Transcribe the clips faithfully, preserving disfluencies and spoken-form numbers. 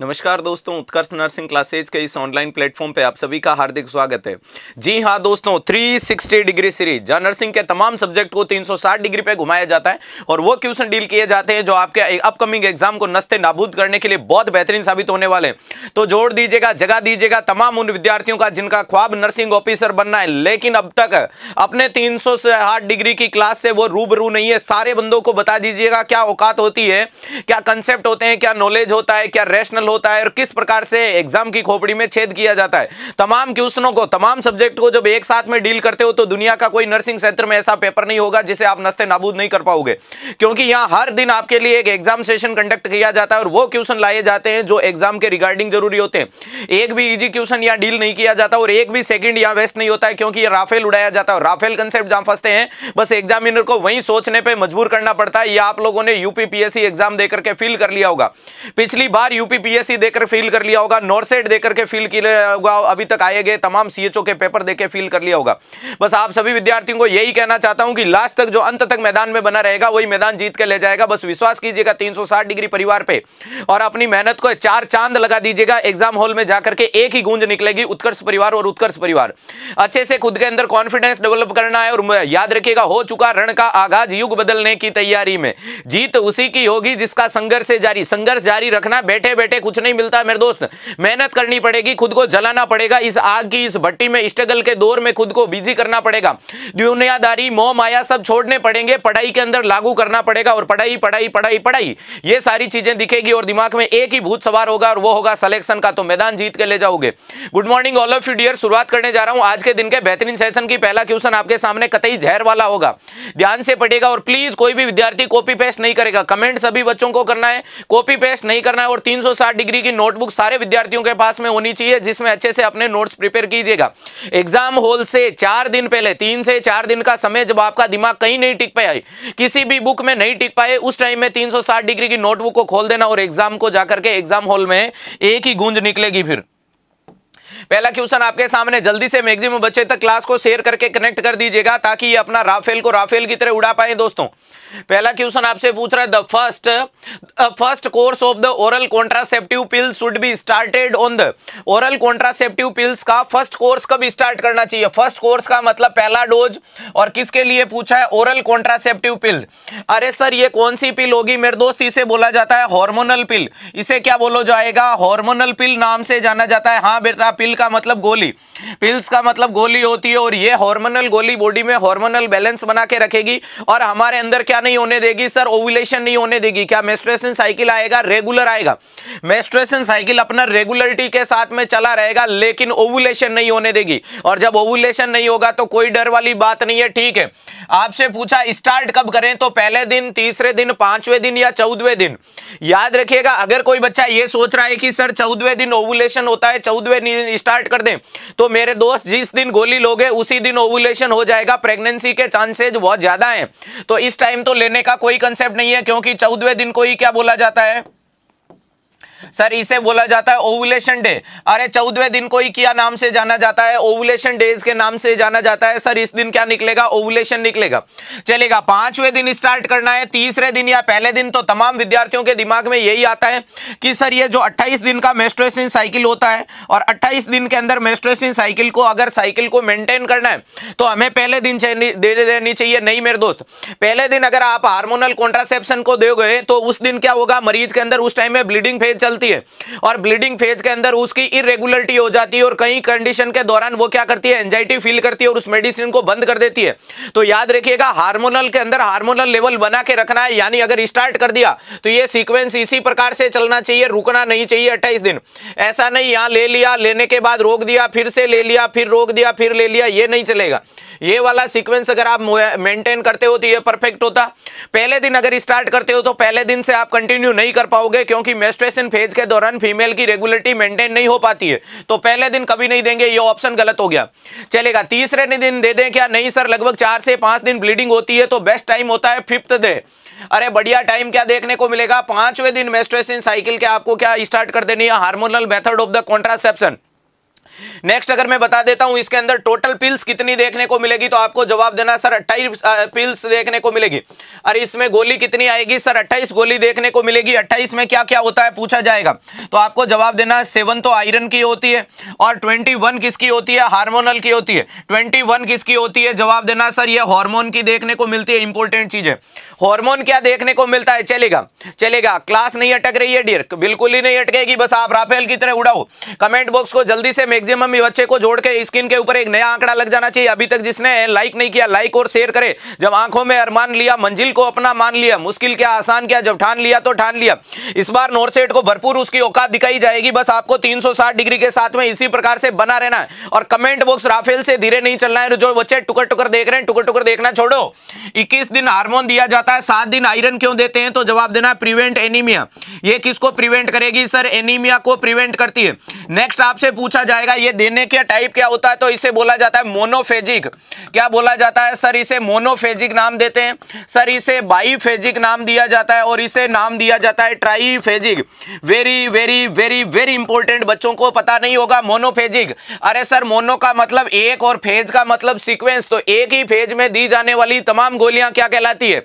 नमस्कार दोस्तों, उत्कर्ष nursing classes के इस ऑनलाइन प्लेटफॉर्म पे आप सभी का हार्दिक स्वागत है। जी हाँ दोस्तों, तीन सौ साठ डिग्री सीरीज जहाँ नर्सिंग के तमाम सब्जेक्ट को तीन सौ साठ डिग्री पे घुमाया जाता है और वो क्वेश्चन डील किए जाते हैं जो आपके अपकमिंग एग्जाम को नस्ते नाबूद करने के लिए बहुत बेहतरीन साबित होने वाले हैं। तो जोड़ दीजिएगा, जगह दीजिएगा तमाम उन विद्यार्थियों का जिनका ख्वाब नर्सिंग ऑफिसर बनना है, लेकिन अब तक अपने तीन सौ साठ डिग्री की क्लास से वो रूबरू नहीं है। सारे बंदों को बता दीजिएगा क्या औकात होती है, क्या कंसेप्ट होते हैं, क्या नॉलेज होता है, क्या रेशनल होता है और किस प्रकार से एग्जाम की खोपड़ी में छेद किया जाता है। तमाम क्वेश्चनों को, तमाम सब्जेक्ट को जब एक साथ में डील करते हो तो दुनिया का कोई नर्सिंग क्षेत्र में ऐसा पेपर नहीं होगा जिसे आप नस्ते नाबूद नहीं कर पाओगे, क्योंकि यहां हर दिन आपके लिए एक एग्जाम सेशन कंडक्ट किया जाता है और वो क्वेश्चन लाए जाते हैं जो एग्जाम के रिगार्डिंग जरूरी होते हैं। एक भी इजी क्वेश्चन यहां डील नहीं किया जाता और एक भी सेकंड यहां वेस्ट नहीं होता है, क्योंकि ये राफेल उड़ाया जाता है। राफेल कंसेप्ट जहां फंसते हैं बस एग्जामिनर को वहीं सोचने पर मजबूर करना पड़ता है। यह आप लोगों ने यूपीपीएससी एग्जाम देकर के फील कर लिया होगा, पिछली बार यूपीपीएससी देकर फील कर लिया होगा, नॉर्सेट देकर के फील किया होगा, अभी तक आए गए तमाम सीएचओ के पेपर देके फील कर लिया होगा। बस आप सभी विद्यार्थियों को यही कहना चाहता हूं कि लास्ट तक जो अंत तक मैदान में बना रहेगा वही मैदान जीत के ले जाएगा। बस विश्वास कीजिएगा तीन सौ साठ डिग्री परिवार पे और अपनी मेहनत को चार चांद लगा दीजिएगा। एग्जाम हॉल में जाकर के एक ही गूंज निकलेगी, उत्कर्ष परिवार और उत्कर्ष परिवार। अच्छे से खुद के अंदर कॉन्फिडेंस डेवलप करना है और याद रखिएगा, हो चुका रण का आगाज युग बदलने की तैयारी में, जीत उसी की होगी जिसका संघर्ष जारी। संघर्ष जारी रखना, बैठे बैठे कुछ नहीं मिलता है मेरे दोस्त, मेहनत करनी पड़ेगी, खुद को जलाना पड़ेगा। इस आग की इस भट्टी में, स्ट्रगल के दौर में खुद को बिजी करना पड़ेगा। दुनियादारी, मोह माया सब छोड़ने पड़ेंगे, पढ़ाई के अंदर लागू करना पड़ेगा और पढ़ाई पढ़ाई पढ़ाई पढ़ाई ये सारी चीजें दिखेगी और दिमाग में एक ही भूत सवार होगा और वो होगा सिलेक्शन का। तो मैदान जीत के ले जाओगे। Good morning all of you dear, शुरुआत करने जा रहा हूं आज के दिन के बेहतरीन सेशन की। पहला क्वेश्चन आपके सामने कतई जहर वाला होगा, ध्यान से पढ़ेगा और प्लीज कोई भी विद्यार्थी कॉपी पेस्ट नहीं करेगा। कमेंट सभी बच्चों को करना है, कॉपी पेस्ट नहीं करना है और तीन सौ साठ डिग्री की नोटबुक सारे विद्यार्थियों के पास में होनी चाहिए जिसमें अच्छे से अपने नोट्स प्रिपेयर कीजिएगा। एग्जाम हॉल से चार दिन पहले, तीन से चार दिन का समय जब आपका दिमाग कहीं नहीं टिक पाया, किसी भी बुक में नहीं टिक पाए, उस टाइम में तीन सौ साठ डिग्री की नोटबुक को खोल देना और एग्जाम को जाकर के एग्जाम हॉल में एक ही गूंज निकलेगी। फिर पहला क्वेश्चन आपके सामने, जल्दी से मैक्सिमम बच्चे तक क्लास को शेयर करके कनेक्ट कर दीजिएगा ताकि ये अपना राफेल को राफेल की तरह उड़ा पाए। दोस्तों पहला क्वेश्चन आपसे पूछ रहा है, the first first course of the oral contraceptive pills should be started on the oral contraceptive pills का फर्स्ट कोर्स कब स्टार्ट करना चाहिए? फर्स्ट कोर्स का मतलब पहला डोज, और किसके लिए पूछा है? Oral contraceptive pill. अरे सर ये कौन सी पिल होगी मेरे दोस्त? इसे बोला जाता है हॉर्मोनल पिल। इसे क्या बोला जाएगा? हॉर्मोनल पिल नाम से जाना जाता है। हाँ बेटा, पिल का मतलब गोली, पिल्स का मतलब गोली होती है और ये हॉर्मोनल गोली बॉडी में हॉर्मोनल बैलेंस बना के रखेगी और हमारे अंदर क्या नहीं होने देगी सर? ओव्यूलेशन नहीं होने देगी। क्या मेंस्ट्रुएशन साइकिल आएगा? रेगुलर आएगा। मेंस्ट्रुएशन साइकिल अपना रेगुलरिटी के साथ में चला रहेगा, लेकिन ओव्यूलेशन नहीं होने देगी। और जब ओव्यूलेशन नहीं होगा तो कोई डर वाली बात नहीं है, ठीक है। आपसे पूछा स्टार्ट कब करें, तो पहले दिन, तीसरे दिन, पांचवें दिन या चौदहवें दिन। याद रखिएगा, अगर कोई बच्चा ये सोच रहा है कि सर चौदहवें दिन ओव्यूलेशन होता है, चौदहवें दिन स्टार्ट कर दें, तो मेरे दोस्त जिस दिन गोली लोगे उसी दिन ओव्यूलेशन हो जाएगा। प्रेगनेंसी के चांसेस बहुत ज्यादा हैं, तो इस टाइम तो लेने का कोई कंसेप्ट नहीं है, क्योंकि चौदहवें दिन को ही क्या बोला जाता है सर? इसे बोला जाता है ओव्यूलेशन डे। अरे चौदहवें दिन को ही क्या नाम से जाना जाता है? ओव्यूलेशन डेज के नाम से जाना जाता है। सर इस दिन क्या निकलेगा? ओव्यूलेशन निकलेगा। चलेगा, पांचवें दिन स्टार्ट करना है, तीसरे दिन या पहले दिन। तो तमाम विद्यार्थियों के दिमाग में यही आता है कि सर ये जो अट्ठाईस दिन का मेंस्ट्रुएशन साइकिल होता है और अट्ठाईस दिन के अंदर मेंस्ट्रुएशन साइकिल को, अगर साइकिल को मेंटेन करना है तो हमें पहले दिन दे देनी चाहिए। नहीं मेरे दोस्त, पहले दिन अगर आप हार्मोनल कॉन्ट्रासेप्शन को दोगे तो उस दिन क्या होगा मरीज के अंदर? उस टाइम में ब्लीडिंग फेज है और ब्लीडिंग फेज के अंदर उसकी इरेगुलरिटी हो जाती है और कई कंडीशन के दौरान वो क्या करती है? एंजाइटी फील करती है और उस मेडिसिन को बंद कर देती है। तो याद रखिएगा, हार्मोनल के अंदर हार्मोनल लेवल बना के रखना है, यानी अगर स्टार्ट कर दिया तो ये सीक्वेंस इसी प्रकार से चलना चाहिए, रुकना नहीं चाहिए। अट्ठाईस दिन ऐसा नहीं यहां ले लिया, लेने के बाद रोक दिया, फिर से ले लिया, फिर रोक दिया, फिर ले लिया, यह नहीं चलेगा। ये वाला सीक्वेंस अगर आप मेंटेन करते हो तो ये परफेक्ट होता। पहले दिन अगर स्टार्ट करते हो तो पहले दिन से आप कंटिन्यू नहीं कर पाओगे, क्योंकि मेंस्ट्रुएशन फेज के दौरान फीमेल की रेगुलरिटी मेंटेन नहीं हो पाती है, तो पहले दिन कभी नहीं देंगे, ये ऑप्शन गलत हो गया। चलेगा, तीसरे दिन दे दें क्या? नहीं सर, लगभग चार से पांच दिन ब्लीडिंग होती है तो बेस्ट टाइम होता है फिफ्थ डे। अरे बढ़िया टाइम क्या देखने को मिलेगा? पांचवें दिन मेंस्ट्रुएशन साइकिल के आपको क्या स्टार्ट कर देनी है? Hormonal method of the contraception. Next अगर मैं बता देता हूं इसके अंदर टोटल पिल्स कितनी देखने को मिलेगी तो आपको जवाब देना सर अट्ठाईस पिल्स देखने को मिलेगी। और इसमें गोली कितनी आएगी सर अट्ठाईस गोली देखने को मिलेगी। अट्ठाईस में क्या क्या होता है पूछा जाएगा तो आपको जवाब देना सेवन तो आयरन की होती है और ट्वेंटी वन किसकी होती है हार्मोनल की होती है। ट्वेंटी वन किसकी होती है जवाब देना सर यह हार्मोन की देखने को मिलती है। इंपॉर्टेंट चीज है हार्मोन क्या देखने को मिलता है। चलेगा चलेगा क्लास नहीं अटक रही है डियर बिल्कुल ही नहीं अटकेगी बस आप राफेल की तरह उड़ाओ। कमेंट बॉक्स को जल्दी से मैक्सिमम बच्चे को जोड़ के स्क्रीन के ऊपर एक नया आंकड़ा लग जाना चाहिए। अभी तक जिसने लाइक नहीं किया लाइक और शेयर करे। जब आंखों में अरमान लिया मंजिल को अपना मान लिया मुश्किल क्या आसान क्या जब ठान लिया तो ठान लिया। इस बार नॉर्थसेट को भरपूर उसकी औकात दिखाई जाएगी बस आपको तीन सौ साठ डिग्री के साथ में इसी प्रकार से बना रहना है और कमेंट बॉक्स राफेल से धीरे नहीं चलना है। जो बच्चे टुकर टुकर देख रहे हैं टुकर टुकर देखना छोड़ो। इक्कीस दिन हार्मोन दिया जाता है सात दिन आयरन क्यों देते हैं तो जवाब देना प्रिवेंट एनीमिया। ये किसको प्रिवेंट करेगी सर एनीमिया को प्रिवेंट करती है। नेक्स्ट आपसे पूछा जाएगा ये देने का टाइप क्या होता है तो इसे बोला जाता है मोनोफेजिक। क्या बोला जाता है सर इसे मोनोफेजिक नाम देते हैं। सर इसे बाईफेजिक नाम दिया जाता है और इसे नाम दिया जाता है triphasic. Very very very very important बच्चों को पता नहीं होगा मोनोफेजिक। अरे सर मोनो का मतलब एक और फेज का मतलब सीक्वेंस तो एक ही फेज में दी जाने वाली तमाम गोलियां क्या कहलाती है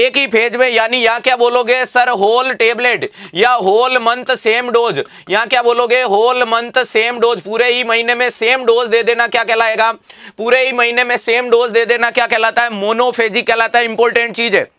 एक ही फेज में यानी यहाँ क्या बोलोगे सर होल टेबलेट या होल मंथ सेम डोज। यहाँ क्या बोलोगे होल मंथ सेम डोज पूरे ही महीने में सेम डोज दे देना क्या कहलाएगा पूरे ही महीने में सेम डोज दे देना क्या कहलाता है मोनोफेजिक कहलाता है। इंपॉर्टेंट चीज है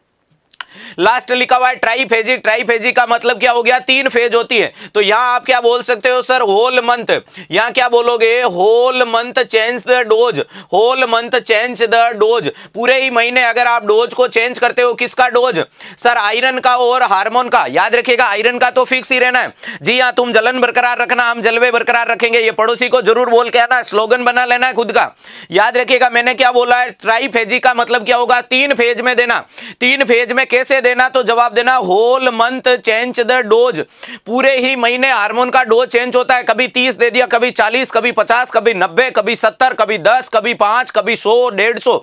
लास्ट लिखा हुआ है ट्राईफेजिक। ट्राईफेजिक का मतलब क्या हो गया तीन फेज होती है तो यहां आप क्या बोल सकते हो सर होल मंथ। यहां क्या बोलोगे whole month change the dose. Whole month change the dose पूरे ही महीने अगर आप डोज को चेंज करते हो किसका डोज सर आयरन का और हार्मोन का। याद रखिएगा आयरन का तो फिक्स ही रहना है। जी हाँ तुम जलन बरकरार रखना हम जलवे बरकरार रखेंगे ये पड़ोसी को जरूर बोल के आना स्लोगन बना लेना है खुद का। याद रखिएगा मैंने क्या बोला है ट्राईफेजिक का मतलब क्या होगा तीन फेज में देना। तीन फेज में कैसे देना तो जवाब देना whole month change the dose. पूरे ही महीने हार्मोन का डोज चेंज होता है कभी तीस दे दिया कभी चालीस कभी पचास कभी नब्बे कभी सत्तर कभी दस कभी पांच कभी सौ डेढ़ सौ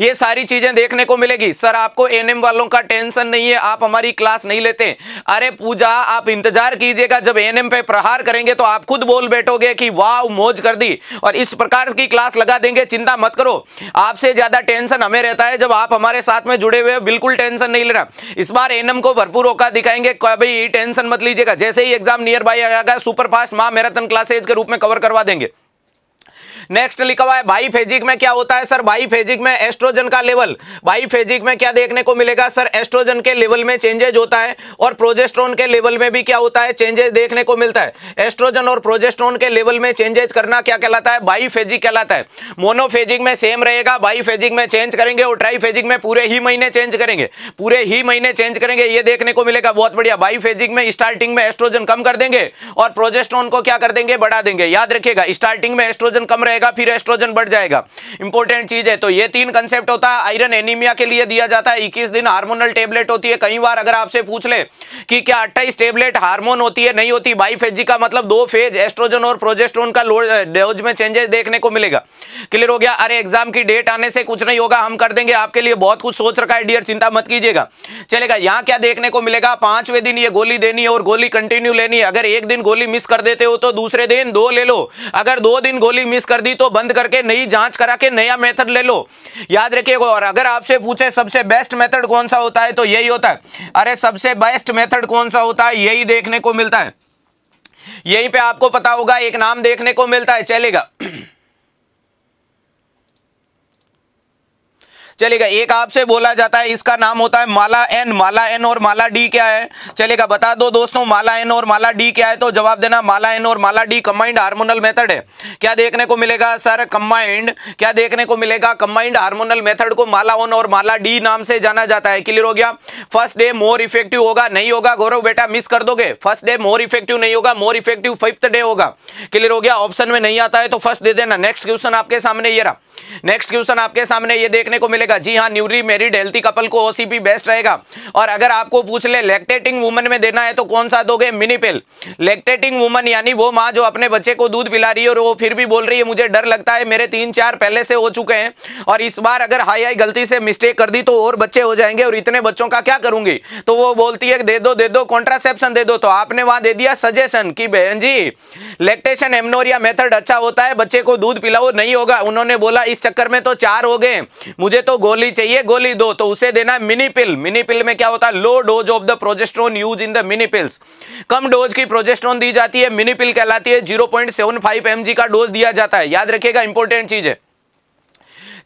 ये सारी चीजें देखने को मिलेगी। सर आपको एएनएम वालों का टेंशन नहीं है आप हमारी क्लास नहीं लेते। अरे पूजा आप इंतजार कीजिएगा जब एएनएम पे प्रहार करेंगे तो आप खुद बोल बैठोगे कि वाह मौज कर दी और इस प्रकार की क्लास लगा देंगे। चिंता मत करो आपसे ज्यादा टेंशन हमें रहता है जब आप हमारे साथ में जुड़े हुए बिल्कुल टेंशन नहीं लेना। इस बार एनएम को भरपूर औकात दिखाएंगे कभी टेंशन मत लीजिएगा। जैसे ही एग्जाम नियर बाई आएगा सुपर फास्ट मां मैराथन क्लासेज के रूप में कवर करवा देंगे। नेक्स्ट लिखा हुआ है बाईफेजिक में क्या होता है सर बाईफेजिक में एस्ट्रोजन का लेवल। बाईफेजिक में क्या देखने को मिलेगा सर एस्ट्रोजन के लेवल में चेंजेज होता है और प्रोजेस्ट्रॉन के लेवल में भी क्या होता है चेंजेज देखने को मिलता है। एस्ट्रोजन और प्रोजेस्ट्रॉन के लेवल में चेंजेज करना क्या कहलाता है बाईफेजिक कहलाता है। मोनोफेजिक में सेम रहेगा बाईफेजिक में चेंज करेंगे और ट्राईफेजिक में पूरे ही महीने चेंज करेंगे पूरे ही महीने चेंज करेंगे ये देखने को मिलेगा। बहुत बढ़िया बाईफेजिक में स्टार्टिंग में एस्ट्रोजन कम कर देंगे और प्रोजेस्ट्रॉन को क्या कर देंगे बढ़ा देंगे। याद रखिएगा स्टार्टिंग में एस्ट्रोजन कम फिर एस्ट्रोजन बढ़ जाएगा। इंपॉर्टेंट चीज है तो ये तीन कंसेप्ट होता है आयरन एनीमिया के लिए दिया जाता है। इक्कीस दिन हार्मोनल टेबलेट होती है। कई बार अगर आपसे पूछ ले कि क्या अट्ठाईस टेबलेट हार्मोन होती है नहीं होती। बाईफेजिक का मतलब दो फेज एस्ट्रोजन और प्रोजेस्टेरोन का डोज में चेंजेस देखने को मिलेगा। क्लियर हो गया। अरे एग्जाम की डेट आने से कुछ नहीं होगा हम कर देंगे आपके लिए बहुत कुछ सोच रखा है डियर चिंता मत कीजिएगा। चलेगा यहां क्या देखने को मिलेगा पांचवें दिन ये गोली देनी है और गोली कंटिन्यू लेनी है। अगर एक दिन गोली मिस कर देते हो तो दूसरे दिन दो ले लो। अगर दो दिन गोली मिस कर दी तो बंद करके नई जांच करा के नया मेथड ले लो। याद रखिएगा। और अगर आपसे पूछे सबसे बेस्ट मेथड कौन सा होता है तो यही होता है। अरे सबसे बेस्ट मेथड कौन सा होता है यही देखने को मिलता है। यहीं पे आपको पता होगा एक नाम देखने को मिलता है। चलेगा चलेगा एक आपसे बोला जाता है इसका नाम होता है माला एन। माला एन और माला डी क्या है चलेगा बता दो दोस्तों माला एन और माला डी क्या है तो जवाब देना माला एन और Mala D combined hormonal method है। क्या देखने को मिलेगा सर कंबाइंड क्या देखने को मिलेगा कंबाइंड हार्मोनल मेथड को माला वन और माला डी नाम से जाना जाता है। क्लियर हो गया। फर्स्ट डे मोर इफेक्टिव होगा नहीं होगा गौरव बेटा मिस कर दोगे। फर्स्ट डे मोर इफेक्टिव नहीं होगा मोर इफेक्टिव फिफ्थ डे होगा। क्लियर हो गया। ऑप्शन में नहीं आता है तो फर्स्ट दे देना। नेक्स्ट क्वेश्चन आपके सामने ये रहा नेक्स्ट क्वेश्चन आपके सामने ये देखने को मिलेगा, जी हाँ, न्यूली मैरिड हेल्थी कपल को ओसीपी बेस्ट रहेगा। और अगर आपको पूछ ले लैक्टेटिंग वुमन में देना है तो कौन सा दोगे? मिनी पिल। लैक्टेटिंग वुमन यानी वो माँ जो अपने बच्चे को दूध पिला रही है और वो फिर भी बोल रही है मुझे डर लगता है, मेरे तीन चार पहले से हो चुके हैं और इस बार अगर हाई हाई गलती से मिस्टेक कर दी तो और बच्चे हो जाएंगे और इतने बच्चों का क्या करूंगी। तो वो बोलती है दे दो दे दो कॉन्ट्रासेप्शन दे दो, तो आपने वहां दे दिया सजेशन की बहन जी लैक्टेशन एमनोरिया मेथड अच्छा होता है, बच्चे को दूध पिलाओ, नहीं होगा। उन्होंने बोला इस चक्कर में तो चार हो गए, मुझे तो गोली चाहिए, गोली दो, तो उसे देना मिनी पिल। मिनी पिल में क्या होता है? Low dose of the progesterone use in the mini pills. कम डोज की प्रोजेस्टेरोन दी जाती है, मिनी पिल कहलाती है। Zero point seven five M G का डोज दिया जाता है, याद रखिएगा, इंपॉर्टेंट चीज है।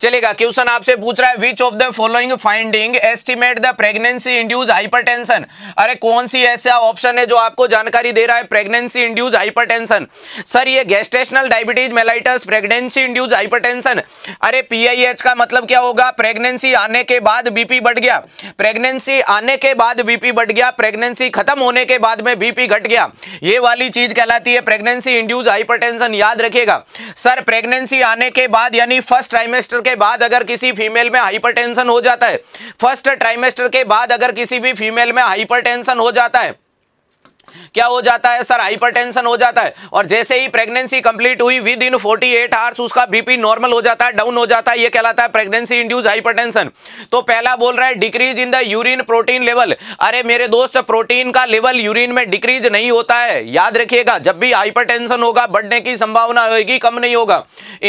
चलेगा, क्वेश्चन आपसे पूछ रहा है which of the following finding estimate the pregnancy induce hypertension. अरे कौन सी ऐसा ऑप्शन है जो आपको जानकारी दे रहा है प्रेगनेंसी इंड्यूस हाइपरटेंशन? सर ये gestational diabetes mellitus pregnancy induce hypertension. अरे पीआईएच का मतलब क्या होगा? प्रेगनेंसी आने के बाद बीपी बढ़ गया, प्रेगनेंसी आने के बाद बीपी बढ़ गया, प्रेगनेंसी खत्म होने के बाद में बीपी घट गया, ये वाली चीज कहलाती है प्रेगनेंसी इंड्यूस हाइपरटेंशन, याद रखेगा। सर प्रेगनेंसी आने के बाद यानी फर्स्ट ट्राइमेस्टर के बाद अगर किसी फीमेल में हाइपरटेंशन हो जाता है, फर्स्ट ट्राइमेस्टर के बाद अगर किसी भी फीमेल में हाइपरटेंशन हो जाता है, क्या हो जाता है सर? हाइपरटेंशन हो जाता है। और जैसे ही प्रेगनेंसी कंप्लीट हुई विद इन अड़तालीस आवर्स उसका बीपी नॉर्मल हो जाता है, डाउन हो जाता है, ये कहलाता है प्रेगनेंसी इंड्यूस हाइपरटेंशन। तो पहला बोल रहा है decrease in the urine protein level. अरे मेरे दोस्त प्रोटीन का लेवल यूरिन में डिक्रीज नहीं होता है, याद रखिएगा। जब भी हाइपरटेंशन होगा बढ़ने की संभावना होगी, कम नहीं होगा।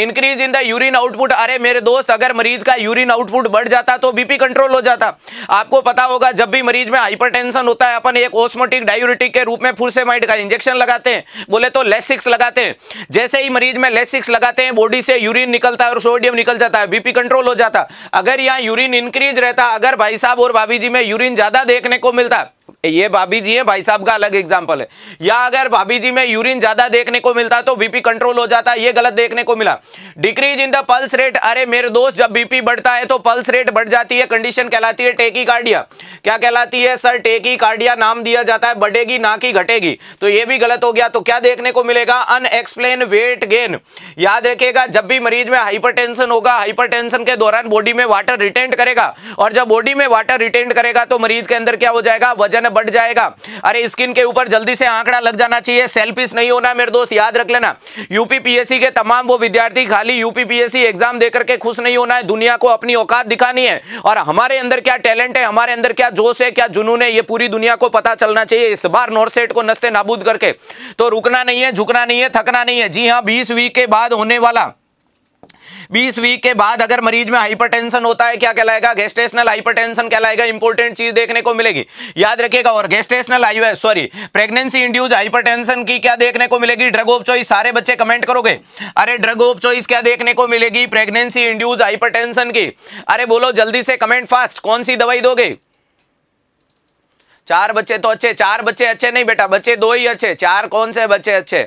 Increase in the urine output. अरे मेरे दोस्त अगर मरीज का यूरिन आउटपुट बढ़ जाता तो बीपी कंट्रोल हो जाता। आपको पता होगा जब भी मरीज में हाइपरटेंशन होता है अपन एक ऑस्मोटिक डायूरेटिक के रूप में फुर्सेमाइड का इंजेक्शन लगाते हैं, बोले तो लेसिक्स लगाते हैं। जैसे ही मरीज में लेसिक्स लगाते हैं बॉडी से यूरिन निकलता है और सोडियम निकल जाता है, बीपी कंट्रोल हो जाता। अगर यहाँ यूरिन इंक्रीज रहता, अगर भाई साहब और भाभी जी में यूरिन ज्यादा देखने को मिलता, ये भाभी जी है भाई साहब का अलग एग्जांपल है, या अगर भाभी जी में यूरिन ज्यादा देखने को मिलता तो बीपी कंट्रोल हो जाता, ये गलत देखने को मिला। Decrease in the pulse rate. अरे मेरे दोस्त जब बीपी बढ़ता है तो पल्स रेट बढ़ जाती है, कंडीशन कहलाती है टेकीकार्डिया। क्या कहलाती है सर? टेकीकार्डिया नाम दिया जाता है, बढ़ेगी ना कि घटेगी, तो यह भी गलत हो गया। तो क्या देखने को मिलेगा? Unexplained weight gain. याद रखेगा जब भी मरीज में हाइपरटेंशन होगा, हाइपरटेंशन के दौरान बॉडी में वाटर रिटेंट करेगा और जब बॉडी में वाटर रिटेंट करेगा तो मरीज के अंदर क्या हो जाएगा? वजन बढ़ जाएगा। अरे स्किन के ऊपर जल्दी से आंकड़ा लग जाना चाहिए, सेल्फिश नहीं होना मेरे दोस्त, याद रख लेना। यूपीपीएससी के तमाम वो विद्यार्थी खाली यूपीपीएससी एग्जाम देकर के खुश नहीं होना है, दुनिया को अपनी औकात दिखानी है और हमारे अंदर क्या टैलेंट है, हमारे अंदर क्या जोश है, क्या जुनून है, ये पूरी दुनिया को पता चलना चाहिए इस बार नॉर्सेट को नस्ते नाबूद करके। तो रुकना नहीं है, झुकना नहीं है, थकना नहीं है। जी हाँ, बीस वीक के बाद होने वाला बीस वीक के बाद अगर मरीज में हाइपरटेंशन होता है क्या कहलाएगा? गेस्टेशनल हाइपरटेंशन कहलाएगा, इंपॉर्टेंट चीज देखने को मिलेगी, याद रखिएगा। और gestational highway sorry pregnancy induce hypertension की क्या देखने को मिलेगी? Drug of choice. सारे बच्चे कमेंट करोगे अरे ड्रग ऑफ चॉइस क्या देखने को मिलेगी प्रेगनेंसी इंड्यूस हाइपरटेंशन की? अरे बोलो जल्दी से कमेंट फास्ट, कौन सी दवाई दोगे? चार बच्चे तो अच्छे, चार बच्चे अच्छे नहीं बेटा, बच्चे दो ही अच्छे, चार कौन से बच्चे अच्छे?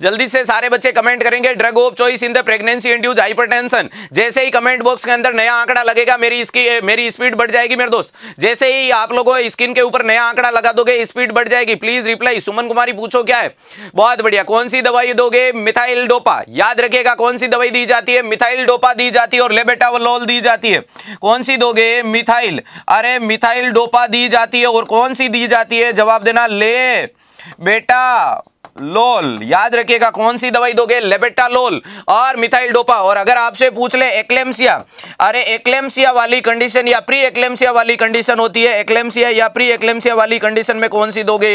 जल्दी से सारे बच्चे कमेंट करेंगे drug of choice in the pregnancy induce hypertension. जैसे ही कमेंट बॉक्स के अंदर नया आंकड़ा लगेगा मेरी इसकी मेरी स्पीड बढ़ जाएगी मेरे दोस्त। जैसे ही आप लोगों स्किन के ऊपर नया आंकड़ा लगा दोगे स्पीड बढ़ जाएगी। Please reply. सुमन कुमारी पूछो क्या है, बहुत बढ़िया। कौन सी दवाई दोगे? Methyl dopa. याद रखेगा कौन सी दवाई दी जाती है? मिथाइल डोपा दी जाती है और लेबेटावलोल दी जाती है। कौन सी दोगे? मिथाइल। अरे मिथाइल डोपा दी जाती है और कौन सी दी जाती है? जवाब देना ले बेटा लोल। याद रखिएगा कौन सी दवाई दोगे? लेबेटालोल और मिथाइल डोपा। और अगर आपसे पूछ ले एक्लेम्सिया, अरे एक्लेम्सिया वाली कंडीशन या प्री एक्लेम्सिया वाली कंडीशन होती है, एक्लेम्सिया या प्री एक्लेम्सिया वाली कंडीशन में कौन सी दोगे?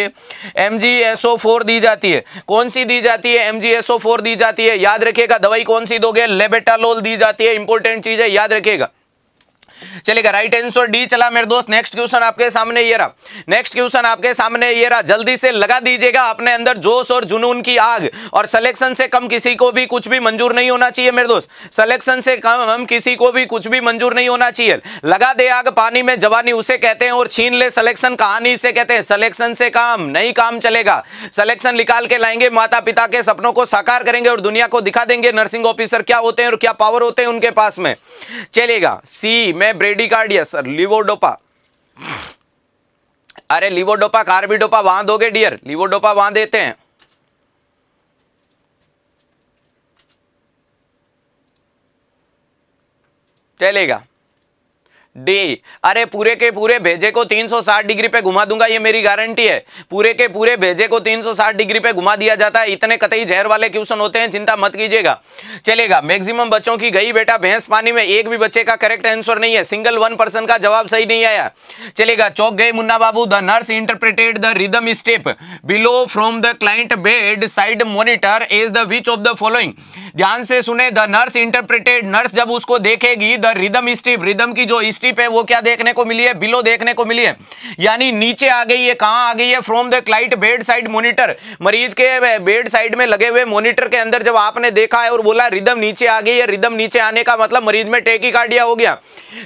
M G S O four दी जाती है। कौन सी दी जाती है? M G S O four दी जाती है। याद रखिएगा दवाई कौन सी दोगे? लेबेटालोल दी जाती है, इंपॉर्टेंट चीज है, याद रखिएगा। चलेगा, राइट आंसर डी चला मेरे दोस्त। नेक्स्ट क्वेश्चन आपके सामने ये रहा, नेक्स्ट क्वेश्चन आपके सामने ये रहा, जल्दी से लगा दीजिएगा अपने अंदर जोश और जुनून की आग। और सिलेक्शन से कम किसी को भी कुछ भी मंजूर नहीं होना चाहिए मेरे दोस्त, सिलेक्शन से कम हम किसी को भी कुछ भी मंजूर नहीं होना चाहिए। लगा दे आग पानी में जवानी उसे कहते हैं और छीन ले सिलेक्शन कहानी इसे कहते हैं। सिलेक्शन से काम नहीं काम चलेगा, सिलेक्शन निकाल के लाएंगे, माता पिता के सपनों को साकार करेंगे और दुनिया को दिखा देंगे नर्सिंग ऑफिसर क्या होते हैं और क्या पावर होते हैं उनके पास में। चलेगा, सी में ब्रेडिकार्डिया सर लिवोडोपा। अरे लिवोडोपा कार्बिडोपा वहां दोगे डियर, लिवोडोपा वहां देते हैं। चलेगा। डी, अरे पूरे के पूरे भेजे को तीन सौ साठ डिग्री पे घुमा दूंगा, ये मेरी गारंटी है। पूरे के पूरे भेजे को तीन सौ साठ डिग्री पे घुमा दिया जाता है, इतने कतई जहर वाले क्वेश्चन होते हैं, चिंता मत कीजिएगा। चलेगा, मैक्सिमम बच्चों की गई बेटा भैंस पानी में, एक भी बच्चे का करेक्ट आंसर नहीं है, सिंगल वन पर्सन का जवाब सही नहीं आया। चलेगा, चौक गए मुन्ना बाबू, the nurse interpreted the rhythm step below from the client bed side monitor is the which of the following. ध्यान से सुने, द नर्स इंटरप्रिटेड, नर्स जब उसको देखेगी द रिदम स्टेप, रिदम की जो पे वो क्या देखने को मिली है, बिलो देखने को मिली है, यानी नीचे आ गई है। कहां आ गई है? From the client bed side monitor, मरीज के बेड साइड में लगे हुए मॉनिटर के अंदर जब आपने देखा है और बोला रिदम नीचे आ गई है, रिदम नीचे आने का मतलब मरीज में ट्रैकीकार्डिया हो गया।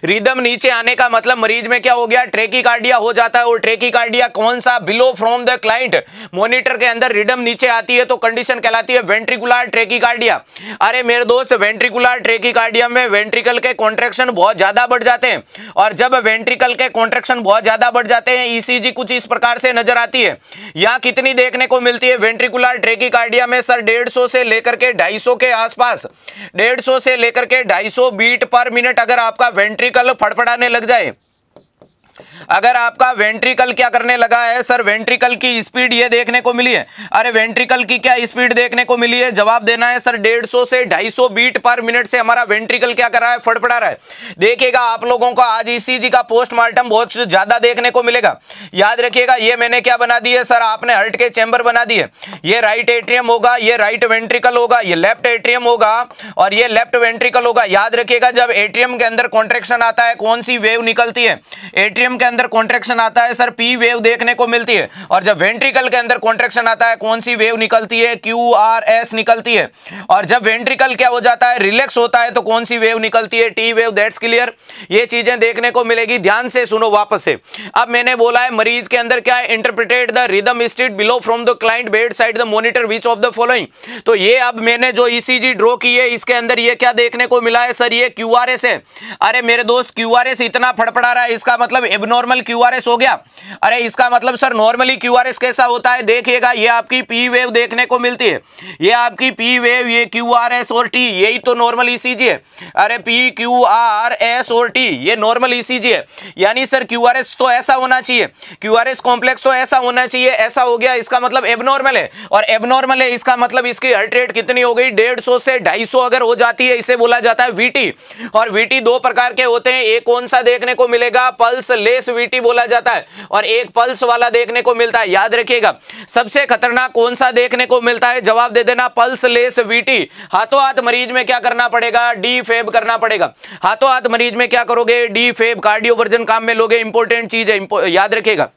रिदम नीचे आने का मतलब मरीज में क्या हो गया, ट्रैकीकार्डिया हो जाता है। और ट्रैकीकार्डिया कौन सा, below from the client monitor के अंदर रिदम नीचे आती है तो कंडीशन कहलाती है वेंट्रिकुलर ट्रैकीकार्डिया। अरे मेरे दोस्त, वेंट्रिकुलर ट्रैकीकार्डिया में वेंट्रिकल के कॉन्ट्रैक्शन बहुत ज्यादा बढ़ जाते हैं, और जब वेंट्रिकल के कॉन्ट्रैक्शन बहुत ज्यादा बढ़ जाते हैं, ईसीजी कुछ इस प्रकार से नजर आती है। यहाँ कितनी देखने को मिलती है वेंट्रिकुलर ट्रैकीकार्डिया में? सर डेढ़ सौ से लेकर के ढाई सौ के आसपास, डेढ़ सौ से लेकर के ढाई सौ बीट पर मिनट। अगर आपका वेंट्रिकल फड़फड़ाने लग जाए, अगर आपका वेंट्रिकल क्या करने लगा है, सर वेंट्रिकल की स्पीड ये देखने को मिली है। अरे वेंट्रिकल की क्या स्पीड देखने को मिली है? जवाब देना है सर डेढ़ सौ से ढाई सौ बीट पर मिनट से हमारा वेंट्रिकल क्या कर रहा है, फड़फड़ा रहा है। देखिएगा आप लोगों को आज ईसीजी का पोस्टमार्टम बहुत ज्यादा देखने को मिलेगा, याद रखिएगा। ये मैंने क्या बना दी है सर, आपने हर्ट के चैम्बर बना दिए। ये राइट एट्रियम होगा, ये राइट वेंट्रिकल होगा, ये लेफ्ट एट्रियम होगा और ये लेफ्ट वेंट्रिकल होगा। याद रखिएगा, जब एट्रियम के अंदर कॉन्ट्रेक्शन आता है कौन सी वेव निकलती है? एट्रियम के अंदर कॉन्ट्रैक्शन आता है सर पी वेव देखने को मिलती है, और जब वेंट्रिकल के अंदर कॉन्ट्रैक्शन आता है कौन सी वेव निकलती है? क्यू आर एस निकलती है। और जब वेंट्रिकल क्या हो जाता है, रिलैक्स होता है, तो कौन सी वेव निकलती है? T wave. That's clear. ये चीजें देखने को मिलेगी। ध्यान से सुनो वापस से। अब मैंने बोला है मरीज के अंदर क्या है, interpreted the rhythm state below from the client bed side the monitor which of the following. तो ये अब मैंने जो ईसीजी ड्रॉ की है इसके अंदर ये क्या देखने को मिला है सर, ये क्यू आर एस है। अरे मेरे दोस्त, क्यू आर एस इतना फड़फड़ा रहा है, इसका मतलब नॉर्मल क्यूआरएस हो गया। अरे इसका मतलब सर नॉर्मली क्यूआरएस कैसा होता है? देखिएगा, ये आपकी पी वेव देखने को मिलती है, ये आपकी पी वेव, ये क्यूआरएस और टी, यही तो नॉर्मल ईसीजी है। अरे पी क्यूआरएस और टी, ये नॉर्मल ईसीजी है। यानी सर क्यूआरएस तो ऐसा होना चाहिए, क्यूआरएस कॉम्प्लेक्स तो ऐसा होना चाहिए, ऐसा हो गया, इसका मतलब एबनॉर्मल है। और एबनॉर्मल है इसका मतलब इसकी हार्ट रेट कितनी हो गई, डेढ़ सौ से ढाई सौ अगर हो जाती है, इसे बोला जाता है वीटी। और वीटी दो प्रकार के होते हैं, एक कौन सा देखने को मिलेगा, पल्स लेस वीटी बोला जाता है, और एक पल्स वाला देखने को मिलता है। याद रखिएगा, सबसे खतरनाक कौन सा देखने को मिलता है? जवाब दे देना पल्स लेस वीटी। हाथों हाथ मरीज में क्या करना पड़ेगा, डी फेब करना पड़ेगा। हाथों हाथ मरीज में क्या करोगे, डी फेब, कार्डियोवर्जन काम में लोगे, इंपॉर्टेंट चीज है, याद रखिएगा।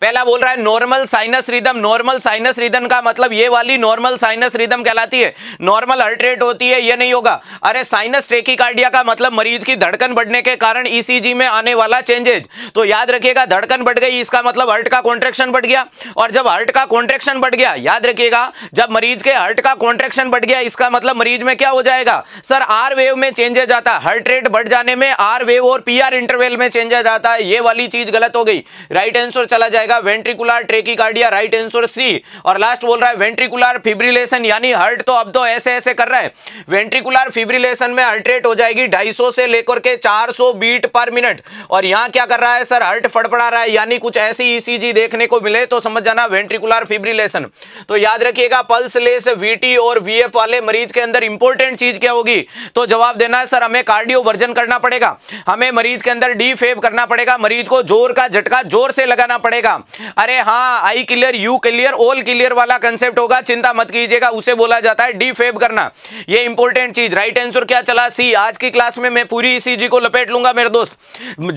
पहला बोल रहा है normal sinus rhythm, normal sinus rhythm का मतलब ये वाली नॉर्मल साइनस रिदम कहलाती है, नॉर्मल हार्ट रेट होती है, ये नहीं होगा। अरे साइनस ट्रैकीकार्डिया का मतलब मरीज की धड़कन बढ़ने के कारण ईसीजी में आने वाला चेंजेज। तो याद रखिएगा, धड़कन बढ़ गई इसका मतलब हार्ट का कॉन्ट्रैक्शन बढ़ गया, और जब हार्ट का कॉन्ट्रैक्शन बढ़ गया, याद रखिएगा, जब मरीज के हार्ट का कॉन्ट्रैक्शन बढ़ गया इसका मतलब मरीज में क्या हो जाएगा सर, आर वेव में चेंजेज आता है। हार्ट रेट बढ़ जाने में आर वेव और पी आर इंटरवेल में चेंजेज आता है, ये वाली चीज गलत हो गई। राइट आंसर चला जाएगा ventricular tachycardia, right answer C. और लास्ट बोल रहा है वेंट्रिकुलर फिब्रिलेशन, यानी हार्ट तो अब तो ऐसे ऐसे कर रहा है, वेंट्रिकुलर फिब्रिलेशन में हार्ट रेट हो जाएगी दो सौ पचास से लेकर के चार सौ बीट पर मिनट। और यहां क्या कर रहा है सर, हार्ट फड़फड़ा रहा है, यानी कुछ ऐसी ईसीजी देखने को मिले तो समझ जाना वेंट्रिकुलर फिब्रिलेशन। तो याद रखिएगा, पल्स लेस वीटी और वीएफ वाले मरीज के अंदर इंपॉर्टेंट चीज क्या होगी? तो जवाब देना है सर हमें कार्डियोवर्जन करना पड़ेगा, हमें मरीज के अंदर डीफेब करना पड़ेगा, मरीज को जोर का झटका जोर से लगाना पड़ेगा। अरे हाँ, I clear, you clear, all clear वाला कंसेप्ट होगा, चिंता मत कीजिएगा, उसे बोला जाता है डीफेब करना, ये इंपॉर्टेंट चीज। राइट आंसर क्या चला, सी। आज की क्लास में मैं पूरी ईसीजी को लपेट लूंगा मेरे दोस्त,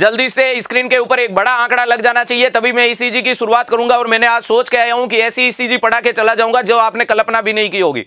जल्दी से स्क्रीन के ऊपर एक बड़ा आंकड़ा लग जाना चाहिए तभी मैं ईसीजी की शुरुआत करूंगा। और मैंने आज सोच के आया हूं कि ऐसी ईसीजी पढ़ा के चला जाऊंगा जो आपने कल्पना भी नहीं की होगी।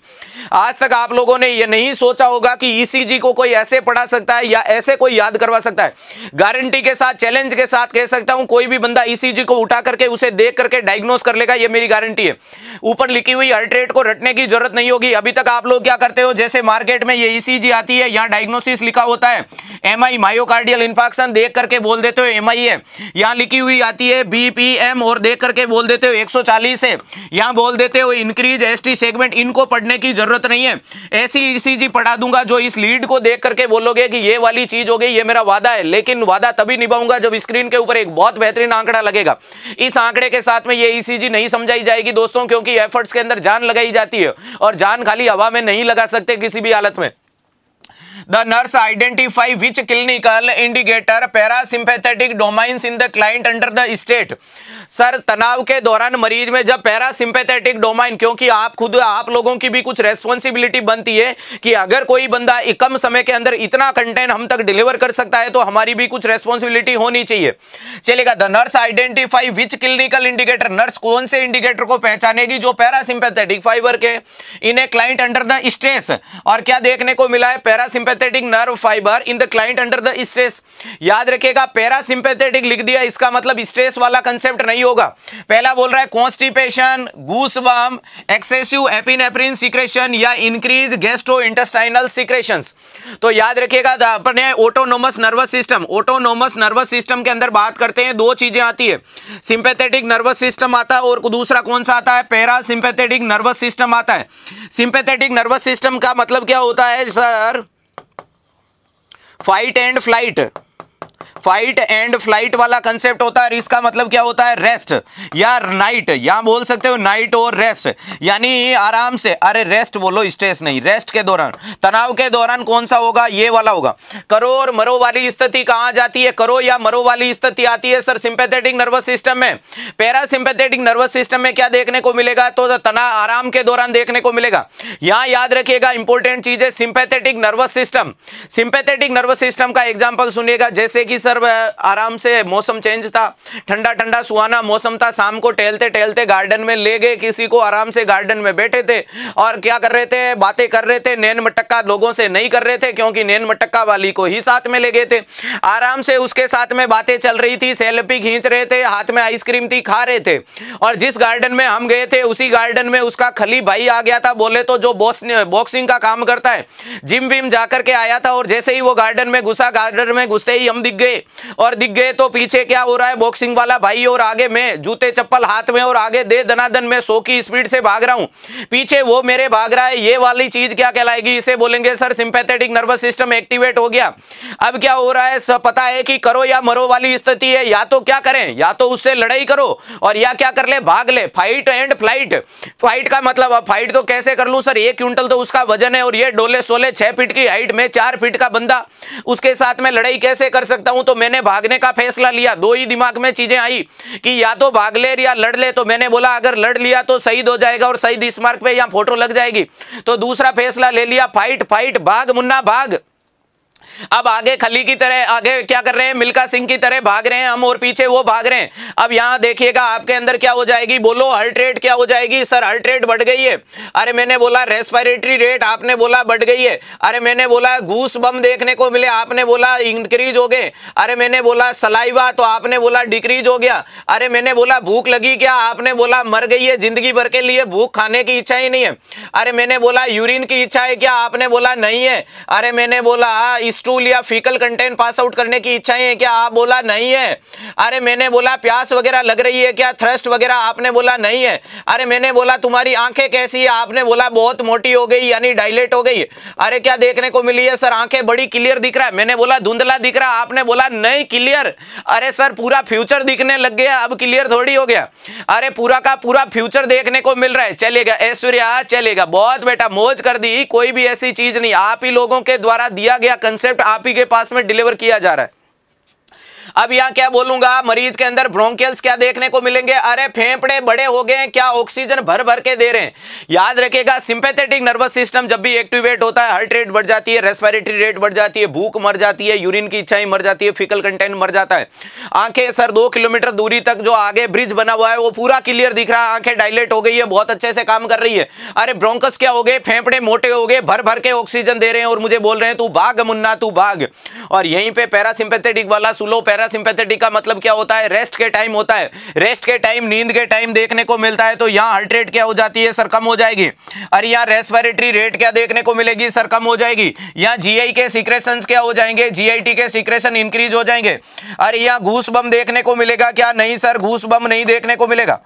आज तक आप लोगों ने यह नहीं सोचा होगा कि ईसीजी को कोई ऐसे पढ़ा सकता है या ऐसे कोई याद करवा सकता है। गारंटी के साथ, चैलेंज के साथ कह सकता हूं, कोई भी बंदा ईसीजी को उठा करके उसे देख करके डायग्नोस कर लेगा, ये मेरी गारंटी है। ऊपर लिखी हुई हर्ट रेट को रटने की जरूरत नहीं होगी। अभी तक आप लोग क्या करते हो, जैसे मार्केट में ये ईसीजी आती है, यहाँ डायग्नोसिस लिखा होता है, एम आई मायोकार्डियल इन्फॉक्शन देख करके बोल देते हो एम आई है। यहाँ लिखी हुई आती है बीपीएम और देख करके बोल देते हो एक सौ चालीस है, यहाँ बोल देते हो इंक्रीज एस टी सेगमेंट। इनको पढ़ने की जरूरत नहीं है, ऐसी ईसीजी पढ़ा दूंगा जो इस लीड को देख करके बोलोगे कि ये वाली चीज हो गई, ये मेरा वादा है। लेकिन वादा तभी निभाऊंगा जब स्क्रीन के ऊपर एक बहुत बेहतरीन आंकड़ा लगेगा। इस आंकड़े के साथ में ये ईसीजी नहीं समझाई जाएगी दोस्तों, क्योंकि एफर्ट्स के अंदर जान लगाई जाती है और जान खाली हवा में नहीं लगा सकते किसी भी हालत में। The nurse identify which clinical indicator parasympathetic domains in the client under the state। Sir तनाव के दौरान मरीज में जब पैरासिम्पैथेटिक डोमाइन, क्योंकि आप खुद आप लोगों की भी कुछ रेस्पॉन्सिबिलिटी बनती है कि अगर कोई बंदा कम समय के अंदर इतना कंटेंट हम तक डिलीवर कर सकता है तो हमारी भी कुछ रेस्पॉन्सिबिलिटी होनी चाहिए। चलेगा, the nurse identify which clinical indicator, nurse कौन से इंडिकेटर को पहचानेगी जो पैरासिम्पैथेटिक फाइबर के in a client under the stress. और क्या देखने को मिला है, parasympathetic nerve fiber in the client under the stress. याद रखिएगा, पैरासिम्पैथेटिक लिख दिया इसका मतलब स्ट्रेस वाला कंसेप्ट नहीं होगा। पहला बोल रहा है constipation, goosebump, excessive epinephrine secretion या इंक्रीज गैस्ट्रोइंटेस्टाइनल सीक्रेशंस। तो याद रखिएगा अपने autonomous nervous system, autonomous nervous system के अंदर बात करते हैं, दो चीजें आती है, सिंपैथेटिक नर्वस सिस्टम आता है और दूसरा कौन सा आता है, पैरासिम्पैथेटिक नर्वस सिस्टम आता है। सिंपैथेटिक नर्वस सिस्टम का मतलब क्या होता है sir, fight and flight, fight and flight वाला कंसेप्ट होता है। इसका मतलब क्या होता है, रेस्ट या नाइट, या बोल सकते हो नाइट और रेस्ट, यानी आराम से, अरे रेस्ट बोलो स्ट्रेस नहीं, रेस्ट के दौरान, तनाव के दौरान कौन सा होगा, ये वाला होगा। करो और मरो वाली स्थिति कहाँ जाती है, करो या मरो वाली स्थिति आती है सर सिंपैथेटिक नर्वस सिस्टम में। पैरासिम्पैथेटिक नर्वस सिस्टम में क्या देखने को मिलेगा, तो तनाव आराम के दौरान देखने को मिलेगा। यहाँ याद रखिएगा इंपॉर्टेंट चीज है sympathetic nervous system. Sympathetic nervous system का एग्जाम्पल सुनिएगा, जैसे कि सर आराम से, मौसम चेंज था, ठंडा ठंडा सुहाना मौसम था, शाम को टहलते टहलते गार्डन में ले गए किसी को, आराम से गार्डन में बैठे थे और क्या कर रहे थे, बातें कर रहे थे, नैन मटक्का लोगों से नहीं कर रहे थे क्योंकि नैन मटक्का वाली को ही साथ में ले गए थे। आराम से उसके साथ में बातें चल रही थी, सेल्फी खींच रहे थे, हाथ में आइसक्रीम थी, खा रहे थे। और जिस गार्डन में हम गए थे उसी गार्डन में उसका खली भाई आ गया था, बोले तो जो बॉक्सिंग का काम करता है, जिम विम जाकर के आया था। और जैसे ही वो गार्डन में घुसा, गार्डन में घुसते ही हम दिख गए, और दिख गए तो पीछे क्या हो रहा है, बॉक्सिंग वाला भाई, और आगे मैं जूते चप्पल हाथ में, और आगे दे दनादन में सौ की स्पीड से भाग रहा हूं, पीछे वो मेरे भाग रहा है। ये वाली चीज क्या कहलाएगी, इसे बोलेंगे sir sympathetic nervous system activate हो गया। अब क्या हो रहा है, सब पता है कि करो या मरो वाली स्थिति है, या तो क्या करें, या तो उससे लड़ाई करो और या क्या कर ले, भाग ले, फाइट एंड फ्लाइट। फाइट का मतलब, अब फाइट तो कैसे कर लूं सर, एक क्विंटल तो उसका वजन है और ये डोले सोले छह फीट की हाइट में चार फीट का बंदा, उसके साथ में लड़ाई कैसे कर सकता हूं। तो मैंने भागने का फैसला लिया, दो ही दिमाग में चीजें आई कि या तो भाग ले या लड़ ले। तो मैंने बोला अगर लड़ लिया तो शहीद हो जाएगा और शहीद स्मारक पे यहाँ फोटो लग जाएगी, तो दूसरा फैसला ले लिया, फाइट फाइट, भाग मुन्ना भाग। अब आगे खली की तरह आगे क्या कर रहे हैं, मिल्खा सिंह की तरह भाग रहे हैं हम और पीछे वो भाग रहे हैं। अब यहाँ देखिएगा आपके अंदर क्या हो जाएगी, बोलो हर्ट रेट क्या हो जाएगी, सर हर्ट रेट बढ़ गई है, अरे मैंने बोला रेस्पिरेटरी रेट, आपने बोला बढ़ गई है, अरे मैंने बोला गूस बम देखने को मिले, आपने बोला इंक्रीज हो गए, अरे मैंने बोला सलाइवा, तो आपने बोला डिक्रीज हो गया, अरे मैंने बोला भूख लगी क्या, आपने बोला मर गई है, जिंदगी भर के लिए भूख खाने की इच्छा ही नहीं है, अरे मैंने बोला यूरिन की इच्छा है क्या, आपने बोला नहीं है, अरे मैंने बोला स्टूल या फीकल कंटेंट पास आउट करने की इच्छाएं हैं क्या, आप बोला नहीं है, अरे मैंने बोला प्यास वगैरह लग रही है क्या, थ्रस्ट वगैरह, आपने बोला नहीं है, अरे मैंने बोला तुम्हारी आंखें कैसी है, आपने बोला बहुत मोटी हो गई यानी डायलेट हो गई, अरे क्या देखने को मिली है सर, आंखें बड़ी क्लियर दिख रहा है, मैंने बोला धुंधला दिख रहा, आपने बोला नहीं क्लियर, अरे सर पूरा फ्यूचर दिखने लग गया, अब क्लियर थोड़ी हो गया, अरे पूरा का पूरा फ्यूचर देखने को मिल रहा है। चलेगा ऐश्वर्या, चलेगा, बहुत बेटा मौज कर दी, कोई भी ऐसी चीज नहीं, आप ही लोगों के द्वारा दिया गया कंसेप्ट आप ही के पास में डिलीवर किया जा रहा है। अब यहाँ क्या बोलूंगा, मरीज के अंदर ब्रोंकियल्स क्या देखने को मिलेंगे, अरे फेफड़े बड़े हो गए हैं क्या, ऑक्सीजन भर भर के दे रहे हैं। याद रखिएगा सिंपैथेटिक नर्वस सिस्टम जब भी एक्टिवेट होता है, हार्ट रेट बढ़ जाती है, रेस्पिरेटरी रेट बढ़ जाती है, भूख मर जाती है, यूरिन की इच्छाएं मर जाती है, फीकल कंटेंट मर जाता है। आंखें सर दो किलोमीटर दूरी तक जो आगे ब्रिज बना हुआ है वो पूरा क्लियर दिख रहा है, आंखें डायलेट हो गई है, बहुत अच्छे से काम कर रही है, अरे ब्रोंकस क्या हो गए, फेफड़े मोटे हो गए, भर भर के ऑक्सीजन दे रहे हैं और मुझे बोल रहे हैं तू भाग मुन्ना तू भाग। और यहीं पर पैरासिम्पैथेटिक वाला सुलो पैरासिम्पैथेटिक का मतलब क्या होता है? रेस्ट के टाइम होता है। रेस्ट के टाइम, नींद के टाइम देखने को मिलता है, तो यहाँ हार्ट रेट क्या हो जाती है? सर कम हो जाएगी। और यहाँ रेस्पिरेटरी रेट क्या देखने को मिलेगी? सर कम हो जाएगी। यहाँ जीआई के सीक्रेशंस क्या हो जाएंगे? जीआईटी के सीक्रेशन इंक्रीज हो जाएंगे। और यहाँ घूस बम देखने को मिलेगा क्या? नहीं सर, घूस बम नहीं देखने को मिलेगा,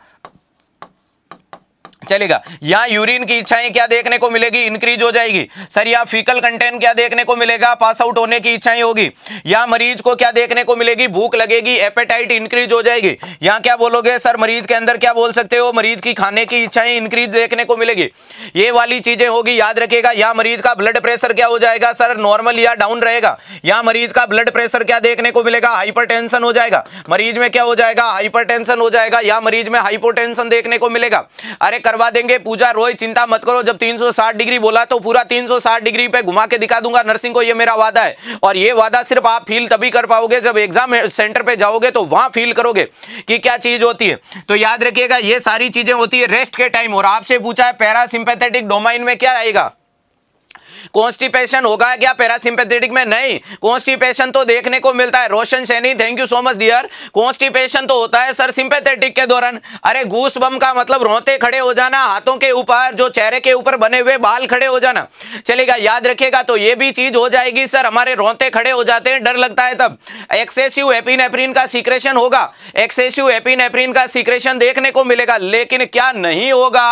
चलेगा। यहाँ यूरिन की इच्छाएं क्या देखने को मिलेगी? इंक्रीज हो जाएगी। सर यहाँ फीकल कंटेंट क्या देखने को मिलेगा? पास आउट होने की इच्छाएं होगी। यहाँ मरीज को क्या देखने को मिलेगी? भूख लगेगी, एपेटाइट इंक्रीज हो जाएगी। यहाँ क्या बोलोगे सर मरीज के अंदर? क्या बोल सकते हो? मरीज की खाने की इच्छाएं इंक्रीज देखने को मिलेगी। ये वाली चीजें होगी, याद रखेगा। यहाँ मरीज का ब्लड प्रेशर क्या हो जाएगा? सर नॉर्मल या डाउन रहेगा। यहाँ मरीज का ब्लड प्रेशर क्या देखने को मिलेगा? हाइपरटेंशन हो जाएगा। मरीज में क्या हो जाएगा? हाइपरटेंशन हो जाएगा। यहाँ मरीज में हाइपोटेंशन देखने को मिलेगा। अरे करवा देंगे पूजा, रोहित चिंता मत करो। जब तीन सौ साठ डिग्री बोला तो पूरा तीन सौ साठ डिग्री पे घुमा के दिखा दूंगा नर्सिंग को, ये मेरा वादा है। और ये वादा सिर्फ आप फील तभी कर पाओगे जब एग्जाम सेंटर पे जाओगे, तो वहां फील करोगे कि क्या चीज होती है। तो याद रखिएगा ये सारी चीजें होती है रेस्ट के टाइम। और आपसे पूछा है पैरासिम्पैथेटिक डोमेन में क्या आएगा? कॉन्स्टिपेशन होगा क्या पैरासिम्पैथेटिक में? नहीं, कॉन्स्टिपेशन तो देखने को मिलता है। Roshan Saini thank you so much dear. Constipation तो होता है सर सिंपैथेटिक के दौरान। अरे गूसबम का मतलब रोते खड़े हो जाना, हाथों के ऊपर जो चेहरे के ऊपर बने हुए बाल खड़े हो जाना, चलेगा, याद रखेगा। तो ये भी चीज हो जाएगी। सर हमारे रोते खड़े हो जाते हैं, डर लगता है तब। एक्सेसिव एपिनेफ्रिन का सीक्रेशन होगा, एक्सेसिव एपिनेफ्रिन का सीक्रेशन देखने को मिलेगा। लेकिन क्या नहीं होगा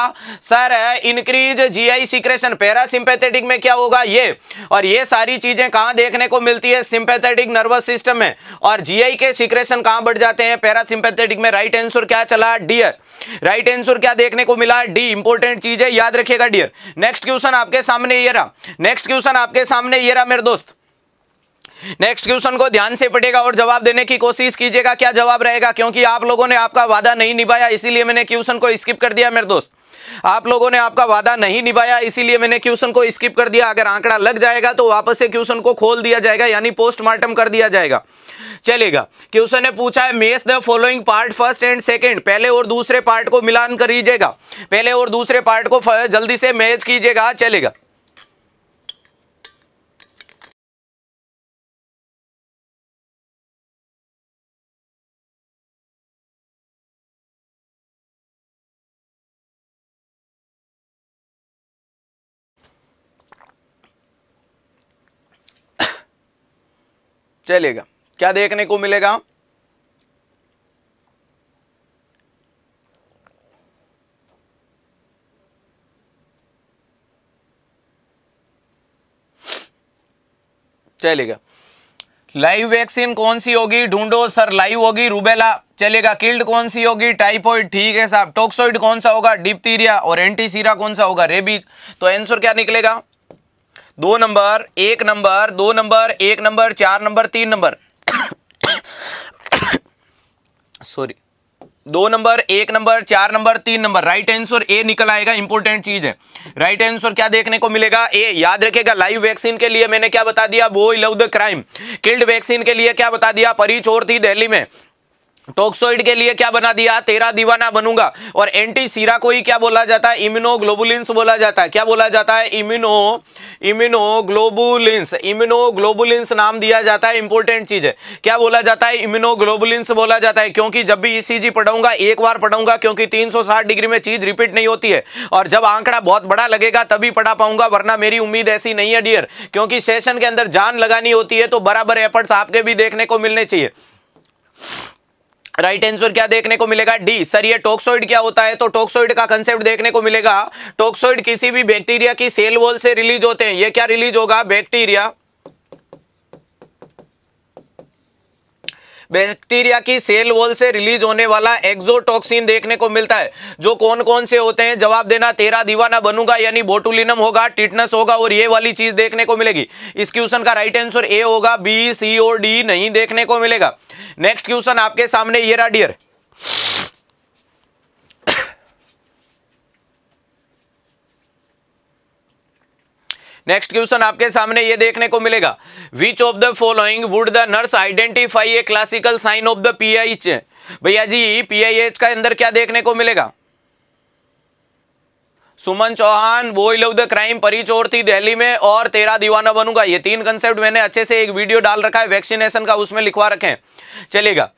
sir? Increase GI secretion parasympathetic में क्या होगा ये। और ये सारी चीजें कहां देखने को मिलती है? सिंपैथेटिक नर्वस सिस्टम में। और जीआई के सीक्रेशन कहां बढ़ जाते हैं? पैरासिम्पैथेटिक में। राइट आंसर क्या चला डियर? राइट आंसर क्या देखने को मिला? डी। इंपॉर्टेंट चीज है, याद रखिएगा डियर। नेक्स्ट क्वेश्चन आपके सामने ये रहा, नेक्स्ट क्वेश्चन आपके सामने ये रहा मेरे दोस्त। नेक्स्ट क्वेश्चन को ध्यान से पढ़ेगा और जवाब देने की कोशिश कीजिएगा। क्या जवाब रहेगा? क्योंकि आप लोगों ने आपका वादा नहीं निभाया, इसीलिए मैंने क्वेश्चन को स्किप कर दिया मेरे दोस्त। आप लोगों ने आपका वादा नहीं निभाया, इसीलिए मैंने क्वेश्चन को स्किप कर दिया। अगर आंकड़ा लग जाएगा तो वापस से क्वेश्चन को खोल दिया जाएगा, यानी पोस्टमार्टम कर दिया जाएगा, चलेगा। क्वेश्चन ने पूछा है mess the following part first and second. पहले और दूसरे पार्ट को मिलान करिएगा, पहले और दूसरे पार्ट को जल्दी से मैच कीजिएगा, चलेगा। चलेगा, क्या देखने को मिलेगा? चलेगा। लाइव वैक्सीन कौन सी होगी? ढूंढो। सर लाइव होगी रूबेला, चलेगा। किल्ड कौन सी होगी? टाइफॉइड, ठीक है साहब। टॉक्सॉइड कौन सा होगा? डिप्थीरिया। और एंटीसीरा कौन सा होगा? रेबीज। तो आंसर क्या निकलेगा? दो नंबर, एक नंबर, दो नंबर, एक नंबर, चार नंबर, तीन नंबर सॉरी दो नंबर, एक नंबर, चार नंबर, तीन नंबर। राइट आंसर ए निकल आएगा। इंपॉर्टेंट चीज है। राइट आंसर क्या देखने को मिलेगा? ए। याद रखेगा लाइव वैक्सीन के लिए मैंने क्या बता दिया? Boy love the crime. Killed vaccine के लिए क्या बता दिया? परी चोर थी दिल्ली में। टॉक्सॉइड के लिए क्या बना दिया? तेरा दीवाना बनूंगा। और एंटी सीरा को ही क्या बोला जाता है? इम्यूनोग्लोबुलिंस बोला जाता है। क्या बोला जाता है? इम्यूनो इम्यूनोग्लोबुलिंस इम्यूनोग्लोबुलिंस नाम दिया जाता है। इंपॉर्टेंट चीज है। क्या बोला जाता है? इम्यूनोग्लोबुलिंस बोला जाता है। क्योंकि जब भी ईसीजी पढ़ाऊंगा एक बार पढ़ाऊंगा, क्योंकि तीन सौ साठ डिग्री में चीज रिपीट नहीं होती है। और जब आंकड़ा बहुत बड़ा लगेगा तभी पढ़ा पाऊंगा, वरना मेरी उम्मीद ऐसी नहीं है डियर। क्योंकि सेशन के अंदर जान लगानी होती है, तो बराबर एफर्ट्स आपके भी देखने को मिलने चाहिए। राइट आंसर क्या देखने को मिलेगा? डी। सर ये टॉक्सॉइड क्या होता है? तो टॉक्सॉइड का कंसेप्ट देखने को मिलेगा। टॉक्सॉइड किसी भी बैक्टीरिया की सेल वॉल से रिलीज होते हैं। ये क्या रिलीज होगा? बैक्टीरिया बैक्टीरिया की सेल वॉल से रिलीज होने वाला एक्सोटॉक्सिन देखने को मिलता है। जो कौन कौन से होते हैं? जवाब देना। तेरा दीवाना बनूंगा यानी बोटुलिनम होगा, टिटनस होगा, और ये वाली चीज देखने को मिलेगी। इस क्वेश्चन का राइट आंसर ए होगा। बी, सी और डी नहीं देखने को मिलेगा। नेक्स्ट क्वेश्चन आपके सामने ये रहा डियर। नेक्स्ट क्वेश्चन आपके सामने ये देखने को मिलेगा। Which of the following would the nurse identify a classical sign of the PIH? भैया जी पीआईएच का अंदर क्या देखने को मिलेगा? सुमन चौहान वो लव द क्राइम परी चोर थी दिल्ली में और तेरा दीवाना बनूंगा, ये तीन कंसेप्ट मैंने अच्छे से एक वीडियो डाल रखा है वैक्सीनेशन का, उसमें लिखवा रखें चलेगा।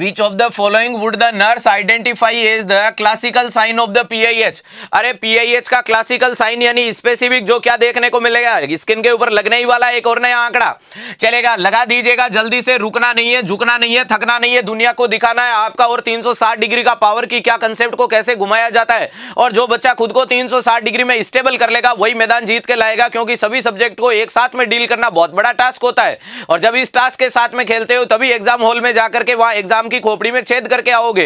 Which of the following would the nurse identify as the classical sign of the P I H? अरे P I H का क्लासिकल साइन यानी स्पेसिफिक जो क्या देखने को मिलेगा, स्किन के ऊपर लगने ही वाला एक और नया आंकड़ा चलेगा, लगा दीजिएगा जल्दी से, रुकना नहीं है, झुकना नहीं है, थकना नहीं है, दुनिया को दिखाना है आपका। और तीन सौ साठ डिग्री का पावर की क्या कंसेप्ट को कैसे घुमाया जाता है, और जो बच्चा खुद को तीन सौ साठ डिग्री में स्टेबल कर लेगा वही मैदान जीत के लाएगा, क्योंकि सभी सब्जेक्ट को एक साथ में डील करना बहुत बड़ा टास्क होता है, और जब इस टास्क के साथ में खेलते हो तभी एग्जाम हॉल में जाकर के वहां एग्जाम की खोपड़ी में छेद करके आओगे।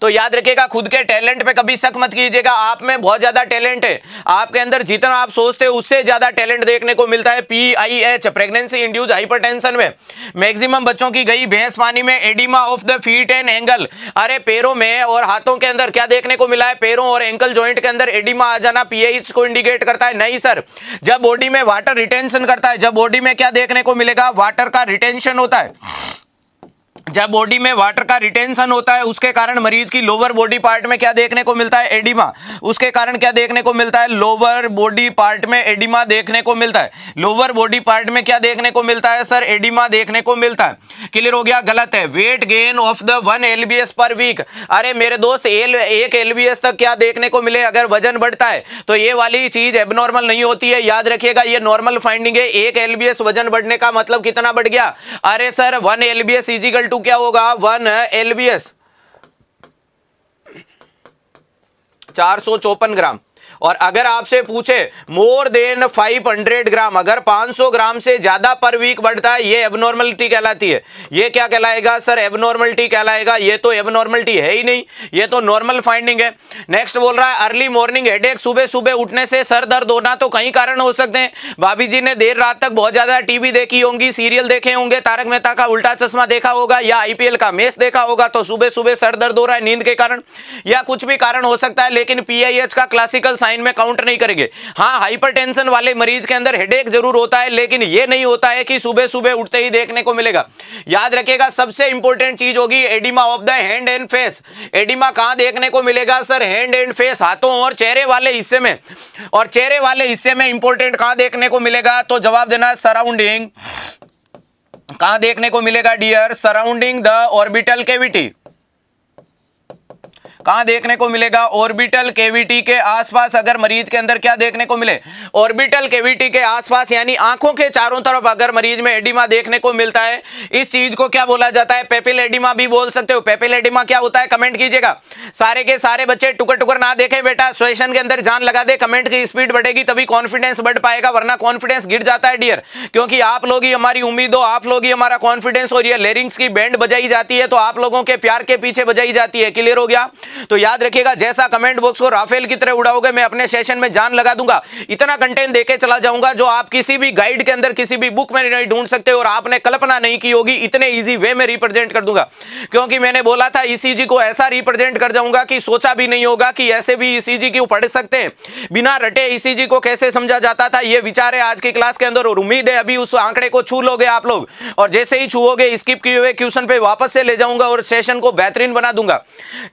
तो याद रखिएगा खुद के टैलेंट पे कभी शक मत कीजिएगा, आप में बहुत ज्यादा टैलेंट है, आपके अंदर जितना आप सोचते हो उससे ज्यादा टैलेंट देखने को मिलता है। पीआईएच प्रेगनेंसी इंड्यूस्ड हाइपरटेंशन में मैक्सिमम बच्चों की गई भैंस पानी में, edema of the feet and ankle, अरे पैरों में और हाथों के अंदर क्या देखने को मिला है, पैरों और एंकल जॉइंट के अंदर एडिमा आ जाना पीआईएच को इंडिकेट करता है? नहीं सर, जब बॉडी में वाटर रिटेंशन करता है, जब बॉडी में क्या देखने को मिलेगा, वाटर का रिटेंशन होता है, जब बॉडी में वाटर का रिटेंशन होता है उसके कारण मरीज की लोअर बॉडी पार्ट में क्या देखने को मिलता है, एडिमा, उसके कारण क्या देखने को मिलता है, लोअर बॉडी पार्ट में एडिमा देखने को मिलता है, लोअर बॉडी पार्ट में क्या देखने को मिलता है सर, एडिमा देखने को मिलता है। क्लियर हो गया, गलत है। Weight gain of the one lbs per week, अरे मेरे दोस्त एल, एक एलबीएस तक क्या देखने को मिले अगर वजन बढ़ता है तो ये वाली चीज एबनॉर्मल नहीं होती है, याद रखिएगा ये नॉर्मल फाइंडिंग है। एक एलबीएस वजन बढ़ने का मतलब कितना बढ़ गया, अरे सर वन एलबीएस इजिकल तो क्या होगा, वन एलबीएस चार सौ चौपन ग्राम, और अगर आपसे पूछे more than five hundred gram, अगर पाँच सौ ग्राम से ज्यादा पर वीक बढ़ता है ये एबनॉर्मलिटी कहलाती है। ये क्या कहलाएगा सर, एबनॉर्मलिटी कहलाएगा, ये तो एबनॉर्मलिटी है ही नहीं, ये तो नॉर्मल फाइंडिंग है। नेक्स्ट बोल रहा है अर्ली मॉर्निंग हेडेक, सुबह सुबह उठने से सर दर्द होना तो कई कारण हो सकते हैं। भाभी जी ने देर रात तक बहुत ज्यादा टीवी देखी होंगी, सीरियल देखे होंगे, तारक मेहता का उल्टा चश्मा देखा होगा या आईपीएल का मैच देखा होगा, तो सुबह सुबह सर दर्द हो रहा है नींद के कारण या कुछ भी कारण हो सकता है, लेकिन पीआईएच का क्लासिकल साइन में काउंट नहीं करेंगे। हाँ, हाइपरटेंशन वाले मरीज के अंदर हेडेक जरूर होता है, लेकिन ये नहीं होता है कि सुबह सुबह उठते ही देखने को मिलेगा। याद रखिएगा सबसे इंपॉर्टेंट चीज होगी edema of the hand and face. Edema कहां देखने को मिलेगा सर, हैंड एंड फेस, हाथों और चेहरे वाले हिस्से में, और चेहरे वाले हिस्से में इंपॉर्टेंट कहां देखने को मिलेगा, तो जवाब देना है सराउंडिंग, कहां देखने को मिलेगा dear, surrounding the orbital cavity, कहां देखने को मिलेगा, ऑर्बिटल केविटी के आसपास। अगर मरीज के अंदर क्या देखने को मिले, ऑर्बिटल केविटी के आसपास यानी आंखों के चारों तरफ अगर मरीज में एडिमा देखने को मिलता है, इस चीज को क्या बोला जाता है, पेपिल एडिमा भी बोल सकते हो। पेपिल एडिमा क्या होता है, कमेंट कीजिएगा। सारे के सारे बच्चे टुकर टुकर ना देखे बेटा, सेशन के अंदर जान लगा दे, कमेंट की स्पीड बढ़ेगी तभी कॉन्फिडेंस बढ़ पाएगा, वरना कॉन्फिडेंस गिर जाता है डियर, क्योंकि आप लोग ही हमारी उम्मीद हो, आप लोग ही हमारा कॉन्फिडेंस, और ये लेरिंग्स की बैंड बजाई जाती है तो आप लोगों के प्यार के पीछे बजाई जाती है। क्लियर हो गया, तो याद रखिएगा जैसा कमेंट बॉक्स को राफेल की तरह उड़ाओगे मैं अपने सेशन में जान लगा दूंगा, इतना कंटेंट देके चला जाऊंगा जो आप किसी भी गाइड के अंदर किसी भी बुक में नहीं ढूंढ सकते और आपने कल्पना नहीं की होगी, इतने इजी वे में रिप्रेजेंट कर दूंगा, क्योंकि मैंने बोला था ईसीजी को ऐसा रिप्रेजेंट कर जाऊंगा कि सोचा भी नहीं होगा कि ऐसे भी ईसीजी को पढ़ सकते हैं, बिना रटे ईसीजी को कैसे समझा जाता था, यह विचार है आज की क्लास के अंदर। और उम्मीद है अभी उस आंकड़े को छू लोगे आप लोग, और जैसे ही छूओगे स्किप किए हुए क्वेश्चन पे वापस से ले जाऊंगा और सेशन को बेहतरीन बना दूंगा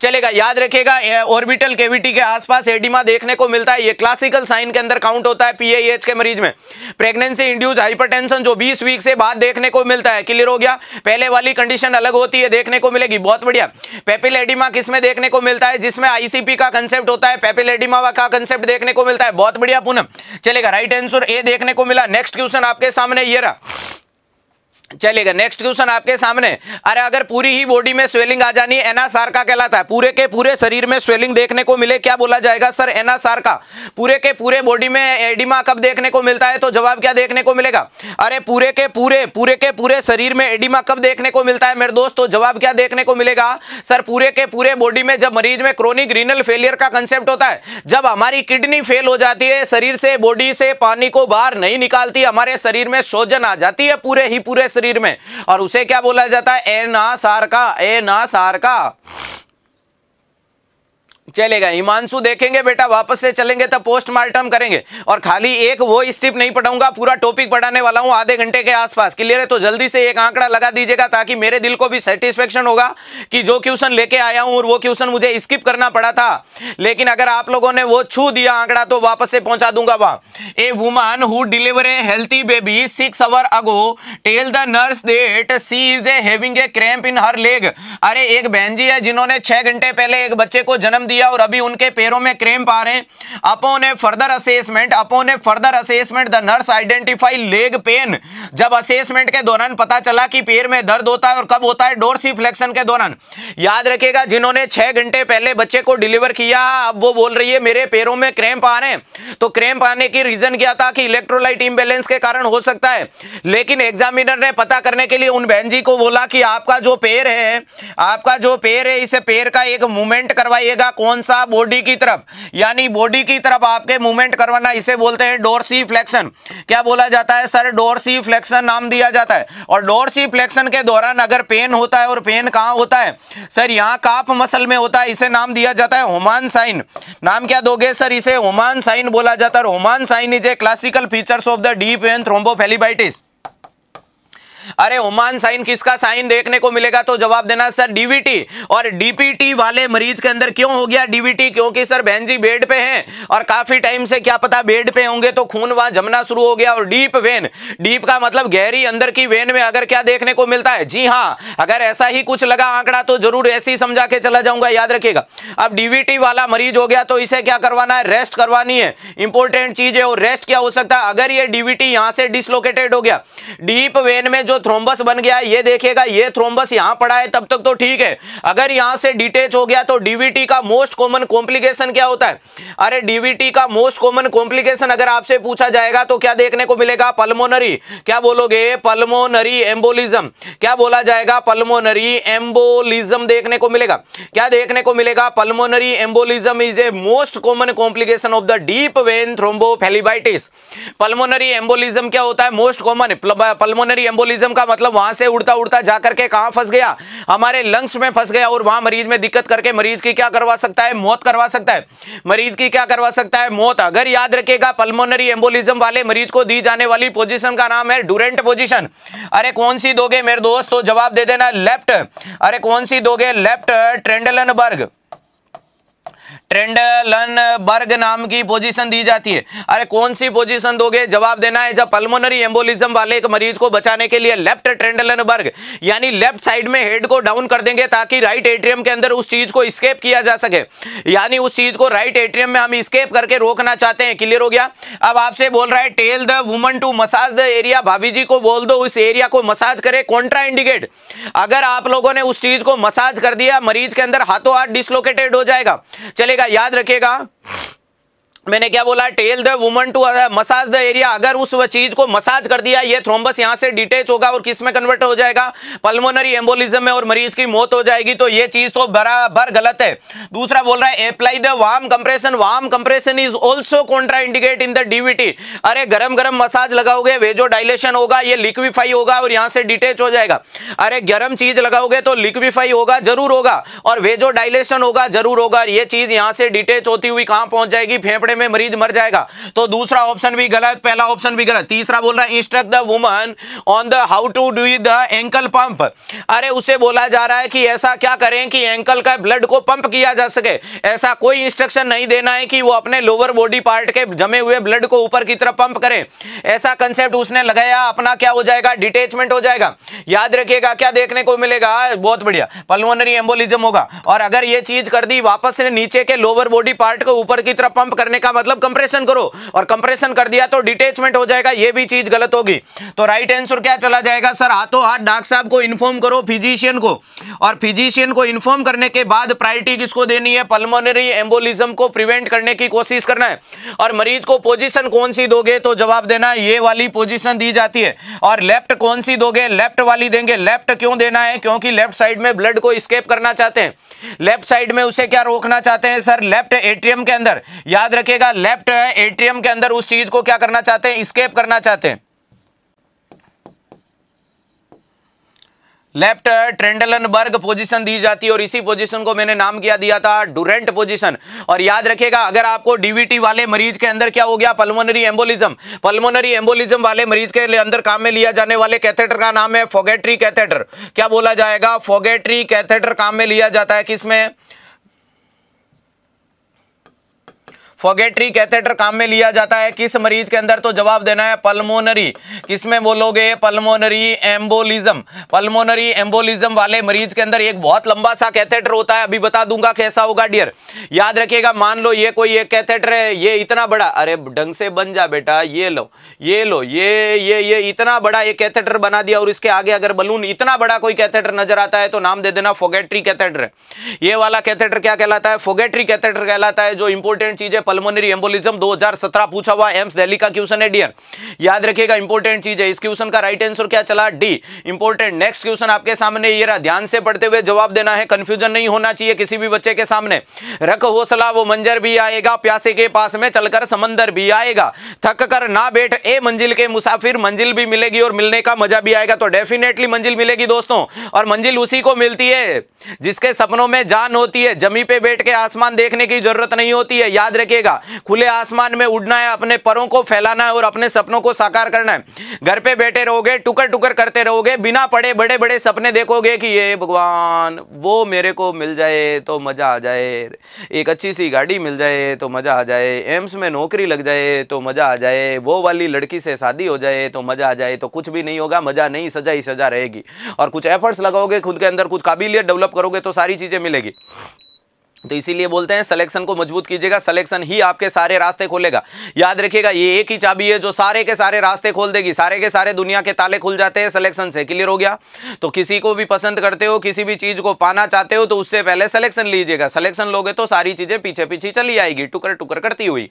चलेगा। याद रखेगा ऑर्बिटल कैविटी के आसपास एडिमा देखने को मिलता है, ये क्लासिकल साइन के अंदर काउंट होता है पीआईएच के मरीज में। प्रेगनेंसी इंड्यूस्ड हाइपरटेंशन जो बीस वीक से बाद देखने को मिलता है, क्लियर हो गया, पहले वाली कंडीशन अलग होती है, देखने को मिलेगी, बहुत बढ़िया। पेपिल एडिमा किसमें देखने को मिलता है, जिसमें आईसीपी का कंसेप्ट होता है, पेपिल एडिमा का कंसेप्ट देखने को मिलता है, बहुत बढ़िया पूनम, चलेगा राइट आंसर ए देखने को मिला। नेक्स्ट क्वेश्चन आपके सामने ये रहा चलेगा, नेक्स्ट क्वेश्चन आपके सामने, अरे अगर पूरी ही बॉडी में स्वेलिंग आ जानी एनासार्का कहलाता है, पूरे के पूरे शरीर में स्वेलिंग देखने को मिले क्या बोला जाएगा सर, एनासार्का। पूरे के पूरे बॉडी में एडिमा कब देखने को मिलता है, तो जवाब क्या देखने को मिलेगा, अरे पूरे के पूरे पूरे के पूरे शरीर में एडिमा कब देखने को मिलता है मेरे दोस्त, तो जवाब क्या देखने को मिलेगा सर, पूरे के पूरे बॉडी में जब मरीज में क्रोनिक रीनल फेलियर का कंसेप्ट होता है, जब हमारी किडनी फेल हो जाती है, शरीर से बॉडी से पानी को बाहर नहीं निकालती, हमारे शरीर में सोजन आ जाती है पूरे ही पूरे शरीर में, और उसे क्या बोला जाता है, एनासार्का, एनासार्का। चलेगा। हिमांशु देखेंगे बेटा, वापस से चलेंगे तब पोस्टमार्टम करेंगे। और खाली एक वो स्ट्रिप नहीं पढ़ाऊंगा, पूरा टॉपिक पढ़ाने वाला हूं आधे घंटे के आसपास। क्लियर है? तो जल्दी से एक आंकड़ा लगा दीजिएगा ताकि मेरे दिल को भी सेटिस्फेक्शन होगा कि जो क्वेश्चन लेके आया हूं और वो क्वेश्चन मुझे स्किप करना पड़ा था, लेकिन अगर आप लोगों ने वो छू दिया आंकड़ा तो वापस से पहुंचा दूंगा वहां। A woman who deliver a healthy baby six hour ago tell the nurse that she is having a cramp in her leg. अरे एक बहन जी है जिन्होंने छह घंटे पहले एक बच्चे को जन्म दिया और अभी उनके पैरों में क्रैम्प आ रहे हैं। Upon a further assessment upon a further assessment the nurse identify leg pain. जब असेसमेंट के दौरान पता चला कि पैर में दर्द होता है, और कब होता है? डोर्सीफ्लेक्शन के दौरान। याद रखिएगा, जिन्होंने छह घंटे पहले बच्चे को डिलीवर किया अब वो बोल रही है मेरे पैरों में क्रैम्प आ रहे हैं। तो क्रैम्प आने की रीजन क्या था कि इलेक्ट्रोलाइट इंबैलेंस के कारण हो सकता है। लेकिन एग्जामिनर ने पता करने के लिए उन बहन जी को बोला कि आपका जो पैर है आपका जो पैर है इसे पैर का एक मूवमेंट करवाइएगा। कौन सा? बॉडी की तरफ, यानी बॉडी की तरफ आपके मूवमेंट करवाना, इसे बोलते हैं डोर्सीफ्लेक्शन। क्या बोला जाता है सर? डोर्सीफ्लेक्शन नाम दिया जाता है। और डोर्सीफ्लेक्शन के दौरान अगर पेन होता है, और पेन कहां होता है सर? यहां काफ मसल में होता है। इसे नाम दिया जाता है होमान साइन। नाम क्या दोगे सर? इसे होमान साइन बोला जाता है। और Homan sign is a classical features of the deep vein thrombophlebitis. अरे ओमान साइन किसका साइन देखने को मिलेगा? तो जवाब देना सर डीवीटी। और डीपीटी वाले मरीज के अंदर क्यों हो गया डीवीटी? क्योंकि सर बहन जी बेड पे हैं और काफी टाइम से, क्या पता बेड पे होंगे, तो खून वहां जमना शुरू हो गया। और डीप वेन, डीप का मतलब गहरी, अंदर की वेन में अगर क्या देखने को मिलता है। जी हाँ, अगर ऐसा ही कुछ लगा आंकड़ा तो जरूर ऐसी समझा के चला जाऊंगा, याद रखिएगा। अब डीवीटी वाला मरीज हो गया तो इसे क्या करवाना है? रेस्ट करवानी है। इंपॉर्टेंट चीज है। और रेस्ट क्या हो सकता है? अगर ये डीवीटी यहां से डिसलोकेटेड हो गया, डीप वेन में जो थ्रोम्बस बन गया, ये देखिएगा ये थ्रोम्बस यहां पड़ा है, तब तक तो ठीक है। अगर यहां से डिटेच हो गया तो डीवीटी का मोस्ट कॉमन कॉम्प्लिकेशन क्या होता है? अरे डीवीटी का मोस्ट कॉमन कॉम्प्लिकेशन अगर आपसे पूछा जाएगा तो क्या देखने को मिलेगा? पल्मोनरी, क्या बोलोगे? Pulmonary embolism. क्या बोला जाएगा? पल्मोनरी एम्बोलिज्म देखने को मिलेगा। क्या देखने को मिलेगा? Pulmonary embolism is a most common complication of the deep vein thrombophlebitis. Pulmonary embolism क्या होता है? Most common. पल्मोनरी एम्बोलिज्म का मतलब वहां से उड़ता उड़ता जाकर के कहां फंस गया? हमारे लंग्स में फंस गया। और वहां मरीज में दिक्कत करके मरीज की क्या करवा सकता है? मौत करवा सकता है। मरीज की क्या करवा सकता है? मौत। अगर याद रखेगा पल्मोनरी एम्बोलिज्म वाले मरीज को दी जाने वाली पोजीशन का नाम है ड्यूरेंट पोजीशन। अरे कौन सी दोगे मेरे दोस्त? तो जवाब दे देना लेफ्ट। अरे कौन सी दोगे? Left Trendelenburg. ट्रेंडलनबर्ग नाम की पोजीशन दी जाती है। अरे कौन सी पोजीशन दोगे? जवाब देना है जब पल्मोनरी एम्बोलिज्म वाले एक मरीज को बचाने के लिए लेफ्ट ट्रेंडलनबर्ग, यानी लेफ्ट साइड में हेड को डाउन कर देंगे ताकि राइट एट्रियम के अंदर उस चीज को एस्केप किया जा सके, यानी उस चीज को राइट एट्रियम में हम एस्केप करके रोकना चाहते हैं। क्लियर हो गया? अब आपसे बोल रहा है tell the woman to massage the area. भाभी जी को बोल दो उस एरिया को मसाज करे। कॉन्ट्रा इंडिकेट, अगर आप लोगों ने उस चीज को मसाज कर दिया मरीज के अंदर हाथों हाथ डिसलोकेटेड हो जाएगा। चलेगा, याद रखेगा। मैंने क्या बोला? Tell the woman to massage the area. अगर उस चीज को मसाज कर दिया, ये थ्रोम्बस यहां से डिटेच होगा और किस में कन्वर्ट हो जाएगा? पल्मोनरी एम्बोलिज्म में, और मरीज की मौत हो जाएगी। तो ये चीज तो बराबर गलत है। दूसरा बोल रहा है apply the warm compression. Warm compression is also contraindicate in the DVT. अरे गरम गरम मसाज लगाओगे वेजो डायलेशन होगा, ये लिक्विफाई होगा और यहां से डिटेच हो जाएगा। अरे गरम चीज लगाओगे तो लिक्विफाई होगा जरूर होगा, और वेजो डायलेशन होगा जरूर होगा। ये चीज यहां से डिटेच होती हुई कहां पहुंच जाएगी? फेफड़े में मरीज मर जाएगा। तो दूसरा ऑप्शन भी गलत, पहला ऑप्शन भी गलत। तीसरा बोल रहा है instruct the woman on the how to do the ankle pump. अरे उसे बोला जा रहा है कि ऐसा क्या करें कि एंकल का ब्लड को पंप किया जा सके। ऐसा कोई इंस्ट्रक्शन नहीं देना है कि वो अपने लोअर बॉडी पार्ट के जमे हुए ब्लड को ऊपर की तरफ पंप करें। ऐसा कंसेप्ट उसने लगाया, अपना क्या हो जाएगा? डिटेचमेंट हो जाएगा। याद रखिएगा क्या देखने को मिलेगा? बहुत बढ़िया, पल्मोनरी एम्बोलिज्म होगा। और अगर यह चीज कर दी वापस से नीचे के लोअर बॉडी पार्ट को ऊपर की तरफ पंप करने का मतलब कंप्रेशन करो, और कंप्रेशन कर दिया तो डिटेचमेंट हो जाएगा। ये भी चीज गलत होगी। तो राइट आंसर क्या चला जाएगा सर? हाथों हाथ डॉक्टर साहब को इन्फॉर्म करो, फिजिशियन को, और फिजिशियन को इन्फॉर्म करने के बाद प्रायोरिटी किसको देनी है? पल्मोनरी एम्बोलिज्म को प्रिवेंट करने की कोशिश करना है। और मरीज को पोजीशन कौन सी दोगे? तो जवाब देना ये वाली पोजीशन दी जाती है। और लेफ्ट कौन सी दोगे? लेफ्ट वाली देंगे। लेफ्ट क्यों देना है? क्योंकि लेफ्ट साइड में ब्लड को एस्केप करना चाहते हैं, लेफ्ट साइड में उसे क्या रोकना चाहते हैं सर? लेफ्ट एट्रियम के अंदर। याद रखेगा लेफ्ट एट्रियम के अंदर उस चीज को क्या करना चाहते हैं? एस्केप करना चाहते हैं। लेफ्ट ट्रेंडलनबर्ग पोजीशन दी जाती है और इसी पोजीशन को मैंने नाम क्या दिया था, डुरेंट पोजीशन। और याद रखिएगा, अगर आपको डीवीटी वाले मरीज के अंदर क्या हो गया, पल्मोनरी एम्बोलिज्म, पल्मोनरी एम्बोलिज्म वाले मरीज के अंदर काम में लिया जाने वाले कैथेटर का नाम है फोगेट्री कैथेटर। क्या बोला जाएगा, फोगेट्री कैथेटर काम में लिया जाता है किसमें, फोगेट्री कैथेटर काम में लिया जाता है किस मरीज के अंदर, तो जवाब देना है पल्मोनरी। किसमें बोलोगे, पल्मोनरी एम्बोलिज्म, पल्मोनरी एम्बोलिज्म वाले मरीज के अंदर। एक बहुत लंबा सा कैथेटर होता है, अभी बता दूंगा कैसा होगा डियर, याद रखिएगा। मान लो ये कोई एक कैथेटर है, ये इतना बड़ा, अरे ढंग से बन जा बेटा, ये लो ये लो ये ये ये इतना बड़ा एक कैथेटर बना दिया और इसके आगे अगर बलून इतना बड़ा कोई कैथेटर नजर आता है तो नाम दे देना फोगेट्री कैथेटर। ये वाला कैथेटर क्या कहलाता है, फोगेट्री कैथेटर कहलाता है। जो इंपॉर्टेंट चीज है पल्मोनरी एम्बोलिज्म, दो हज़ार सत्रह पूछा हुआ एम्स दिल्ली का क्वेश्चन है डियर, याद रखिएगा, इंपॉर्टेंट चीज है। इस क्वेश्चन का राइट आंसर क्या चला, डी इंपॉर्टेंट। नेक्स्ट क्वेश्चन आपके सामने ये रहा, ध्यान से पढ़ते हुए जवाब देना है, कंफ्यूजन नहीं होना चाहिए किसी भी बच्चे के सामने। रख हौसला वो मंजर भी आएगा, प्यासे के पास में चलकर समंदर भी आएगा, थक कर ना बैठ ए मंजिल के मुसाफिर, मंजिल भी मिलेगी और मिलने का मजा भी आएगा। तो डेफिनेटली मंजिल मिलेगी दोस्तों, और मंजिल उसी को मिलती है जिसके सपनों में जान होती है। जमी पे बैठ के आसमान देखने की जरूरत नहीं होती है, याद रखिए। खुले आसमान में उड़ना है, अपने परों को फैलाना है और अपने सपनों को साकार करना है। घर पे बैठे रहोगे, टुकर टुकर करते रहोगे बिना पढ़े, बड़े बड़े सपने देखोगे कि ये भगवान वो मेरे को मिल जाए तो मजा आ जाए, एक अच्छी सी गाड़ी मिल जाए तो मजा आ जाए, एम्स में नौकरी लग जाए तो मजा आ जाए, वो वाली लड़की से शादी हो जाए तो मजा आ जाए। तो कुछ भी नहीं होगा, मजा नहीं, सजा ही सजा रहेगी। और कुछ एफर्ट्स लगाओगे, खुद के अंदर कुछ काबिलियत डेवलप करोगे तो सारी चीजें मिलेगी। तो इसीलिए बोलते हैं सिलेक्शन को मजबूत कीजिएगा, सिलेक्शन ही आपके सारे रास्ते खोलेगा। याद रखिएगा, ये एक ही चाबी है जो सारे के सारे रास्ते खोल देगी, सारे के सारे दुनिया के ताले खुल जाते हैं सिलेक्शन से। क्लियर हो गया। तो किसी को भी पसंद करते हो, किसी भी चीज को पाना चाहते हो तो उससे पहले सिलेक्शन लीजिएगा, सिलेक्शन लोगे तो सारी चीजें पीछे पीछे चली आएगी टुकर टुकर करती हुई।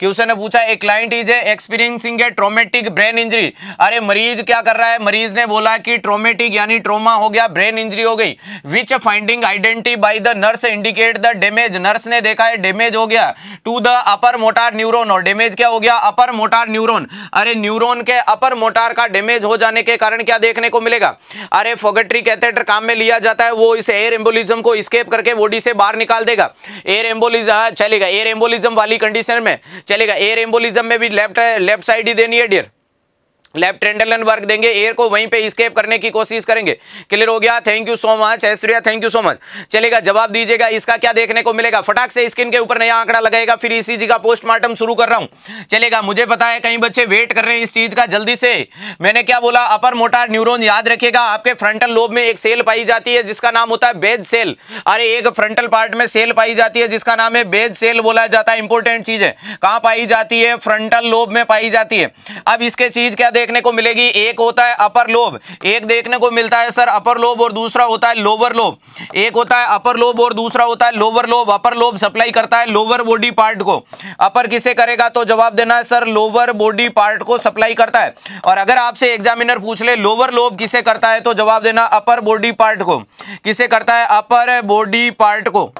क्वेश्चन ने पूछा, एक client is experiencing a traumatic brain injury. अरे मरीज क्या कर रहा है, मरीज ने बोला कि ट्रोमेटिक यानी ट्रोमा हो गया, ब्रेन इंजरी हो गई। Which finding identity by the nurse indicate the damage. Nurse ने देखा है डैमेज हो गया to the upper motor neuron, और डैमेज क्या हो गया, अपर मोटार न्यूरॉन। अरे न्यूरॉन के अपर मोटार का डैमेज हो जाने के कारण क्या देखने को मिलेगा। अरे फोगेट्री कैथेटर काम में लिया जाता है, वो इस एयर एम्बोलिज्म को एस्केप करके बॉडी से बाहर निकाल देगा। एयर एम्बोलिज्म चलेगा, एयर एम्बोलिज्म वाली कंडीशन में चलेगा। एयर एम्बोलिज्म में भी लेफ्ट लेफ्ट साइड ही देनी है डियर, लेफ्ट ट्रेंडलन वर्क देंगे, एयर को वहीं पे एस्केप करने की कोशिश करेंगे। क्लियर हो गया। Thank you so much Aishwarya, thank you so much. चलेगा, जवाब दीजिएगा इसका क्या देखने को मिलेगा। फटाक से स्किन के ऊपर नया आंकड़ा लगाएगा, फिर ईसीजी का पोस्टमार्टम शुरू कर रहा हूं। चलेगा, मुझे पता है कई बच्चे वेट कर रहे हैं इस चीज का, जल्दी से। मैंने क्या बोला, अपर मोटार न्यूरोन। याद रखेगा, आपके फ्रंटल लोब में एक सेल पाई जाती है जिसका नाम होता है बेज सेल। अरे एक फ्रंटल पार्ट में सेल पाई जाती है जिसका नाम है बेज सेल बोला जाता है। इंपॉर्टेंट चीज है, कहां पाई जाती है, फ्रंटल लोब में पाई जाती है। अब इसके चीज क्या देखने को मिलेगी, एक होता है अपर लोब, एक देखने को मिलता है सर अपर लोब, और दूसरा होता है लोअर लोब। एक होता है अपर लोब और दूसरा होता है lower lobe. Upper lobe supply करता है लोअर बॉडी पार्ट को। अपर किसे करेगा तो जवाब देना है सर लोअर बॉडी पार्ट को सप्लाई करता है। और अगर आपसे एग्जामिनर पूछ ले लोअर लोब किसे करता है तो जवाब देना अपर बॉडी पार्ट को। किसे करता है, अपर बॉडी पार्ट को।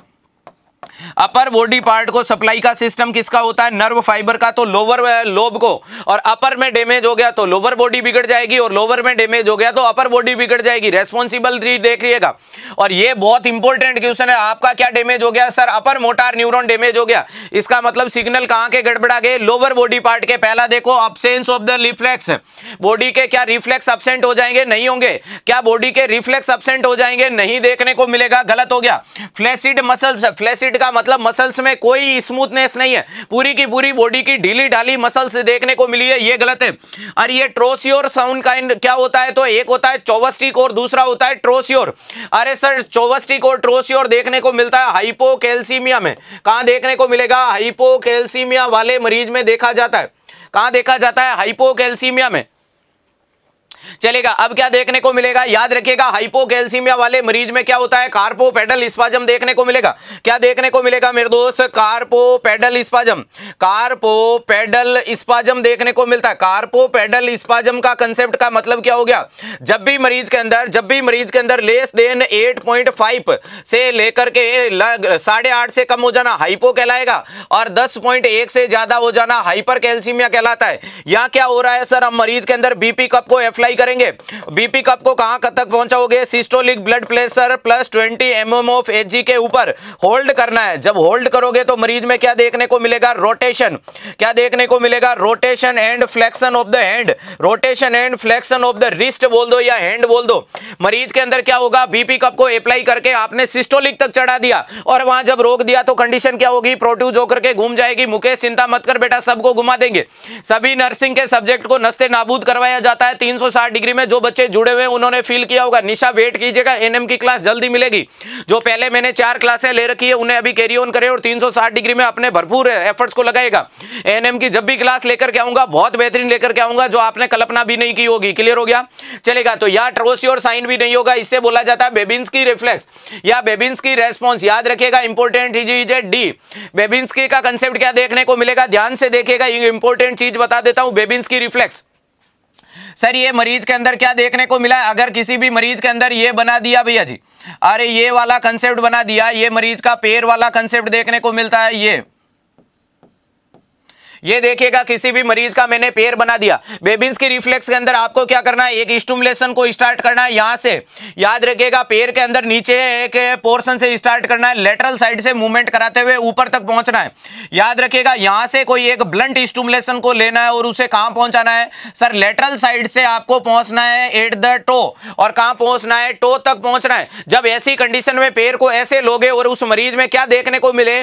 अपर बॉडी पार्ट को सप्लाई का सिस्टम किसका होता है, नर्व फाइबर का, तो लोअर लोब को। और अपर में डैमेज हो गया तो लोअर बॉडी बिगड़ जाएगी, और लोअर में डैमेज हो गया तो अपर बॉडी बिगड़ जाएगी। रेस्पॉन्सिबल देखिएगा, और ये बहुत इंपॉर्टेंट क्वेश्चन है। आपका क्या डैमेज हो गया sir, upper motor neuron damage हो गया। इसका मतलब सिग्नल कहां के गड़बड़ा गए, लोअर बॉडी पार्ट के। पहला देखो, absence of the reflex, body के क्या रिफ्लेक्स अब्सेंट हो जाएंगे, नहीं होंगे। क्या बॉडी के रिफ्लेक्स अब्सेंट हो जाएंगे, नहीं देखने को मिलेगा, गलत हो गया। फ्लैसिड मसल्स, फ्लैसिड का मतलब मसल्स में कोई स्मूथनेस नहीं है, पूरी की पूरी बॉडी की ढीली ढाली मसल्स देखने को मिली है, ये गलत है। और ये ट्रोसियोर साउंड का क्या होता है, तो एक होता है चोवस्टिक और दूसरा होता है ट्रोसियोर। अरे सर चोवस्टिक और ट्रोसियोर देखने को मिलता है हाइपोकैल्सीमिया में। कहां देखने को मिलेगा, हाइपोकैल्सीमिया वाले मरीज में देखा जाता है। कहां देखा जाता है, हाइपोकैल्सीमिया में। चलेगा, अब क्या देखने को मिलेगा, याद रखिएगा, हाइपोकैल्सीमिया वाले मरीज में क्या होता है, कार्पोपेडल स्पाज्म देखने को मिलेगा। क्या देखने को मिलेगा मेरे दोस्त, कार्पोपेडल स्पाज्म, कार्पोपेडल स्पाज्म देखने को मिलता है। कार्पोपेडल स्पाज्म का कांसेप्ट का मतलब क्या हो गया, जब भी मरीज के अंदर जब भी मरीज के अंदर लेस देन आठ पॉइंट पाँच से लेकर के साढ़े आठ से कम हो जाना हाइपो कहलाएगा, और दस पॉइंट एक से ज्यादा हो जाना हाइपर कैल्सीमिया कहलाता है। यहाँ क्या हो रहा है सर, हम मरीज के अंदर बीपी कप को एफ्लाई अप्लाई करेंगे। बीपी कप को कहां तक पहुंचाओगे? Systolic blood pressure plus twenty mm of Hg के ऊपर होल्ड करना है। जब होल्ड करोगे तो मरीज में क्या देखने को मिलेगा? रोटेशन। क्या देखने को मिलेगा? Rotation and flexion of the hand, rotation and flexion of the wrist बोल दो या हैंड बोल दो। मरीज के अंदर क्या होगा? बीपी कप को अप्लाई करके आपने सिस्टोलिक तक चढ़ा दिया और वहां जब रोक दिया तो कंडीशन क्या होगी? प्रोड्यूस होकर के घूम जाएगी। मुकेश चिंता मत कर बेटा, सबको घुमा देंगे। सभी नर्सिंग के सब्जेक्ट को नस्ते नाबूद करवाया जाता है तीन सौ साठ डिग्री में। जो बच्चे जुड़े हुए उन्होंने फील किया होगा। निशा वेट कीजिएगा, एनएम की क्लास जल्दी मिलेगी। जो पहले मैंने चार क्लासें ले रखी है उन्हें अभी कैरी ऑन करें और तीन सौ साठ डिग्री में अपने भरपूर एफर्ट्स को लगाएगा। एएनएम की जब भी क्लास लेकर के आऊंगा बहुत बेहतरीन लेकर के आऊंगा, जो आपने कल्पना भी नहीं की होगी। क्लियर हो गया? चलेगा। तो या ट्रोसी और साइन भी नहीं होगा, इससे बोला जाता है बेबिंस्की रिफ्लेक्स या बेबिंस्की रेस्पॉन्स। याद रखिएगा, इंपॉर्टेंट चीज है डी। बेबिंस्की का कंसेप्ट क्या देखने को मिलेगा? ध्यान से देखिएगा, ये इंपॉर्टेंट चीज बता देता हूं। बेबिंस्की रिफ्लेक्स सर, ये मरीज के अंदर क्या देखने को मिला? अगर किसी भी मरीज के अंदर ये बना दिया भैया जी, अरे ये वाला कंसेप्ट बना दिया, ये मरीज का पैर वाला कंसेप्ट देखने को मिलता है। ये ये देखिएगा, किसी भी मरीज का मैंने पैर बना दिया। बेबिंस्की रिफ्लेक्स के अंदर आपको क्या करना है? एक स्टिमुलेशन को स्टार्ट करना है यहां से। याद रखिएगा, पैर के अंदर नीचे एक पोर्शन से स्टार्ट करना है, लेटरल साइड से मूवमेंट कराते हुए ऊपर तक पहुंचना है। याद रखिएगा, यहां से कोई एक ब्लंट स्टिमुलेशन को लेना है और उसे कहां पहुंचाना है? सर लेटरल साइड से आपको पहुंचना है एट द टो। और कहां पहुंचना है? टो तक पहुंचना है। जब ऐसी कंडीशन में पैर को ऐसे लोगे और उस मरीज में क्या देखने को मिले?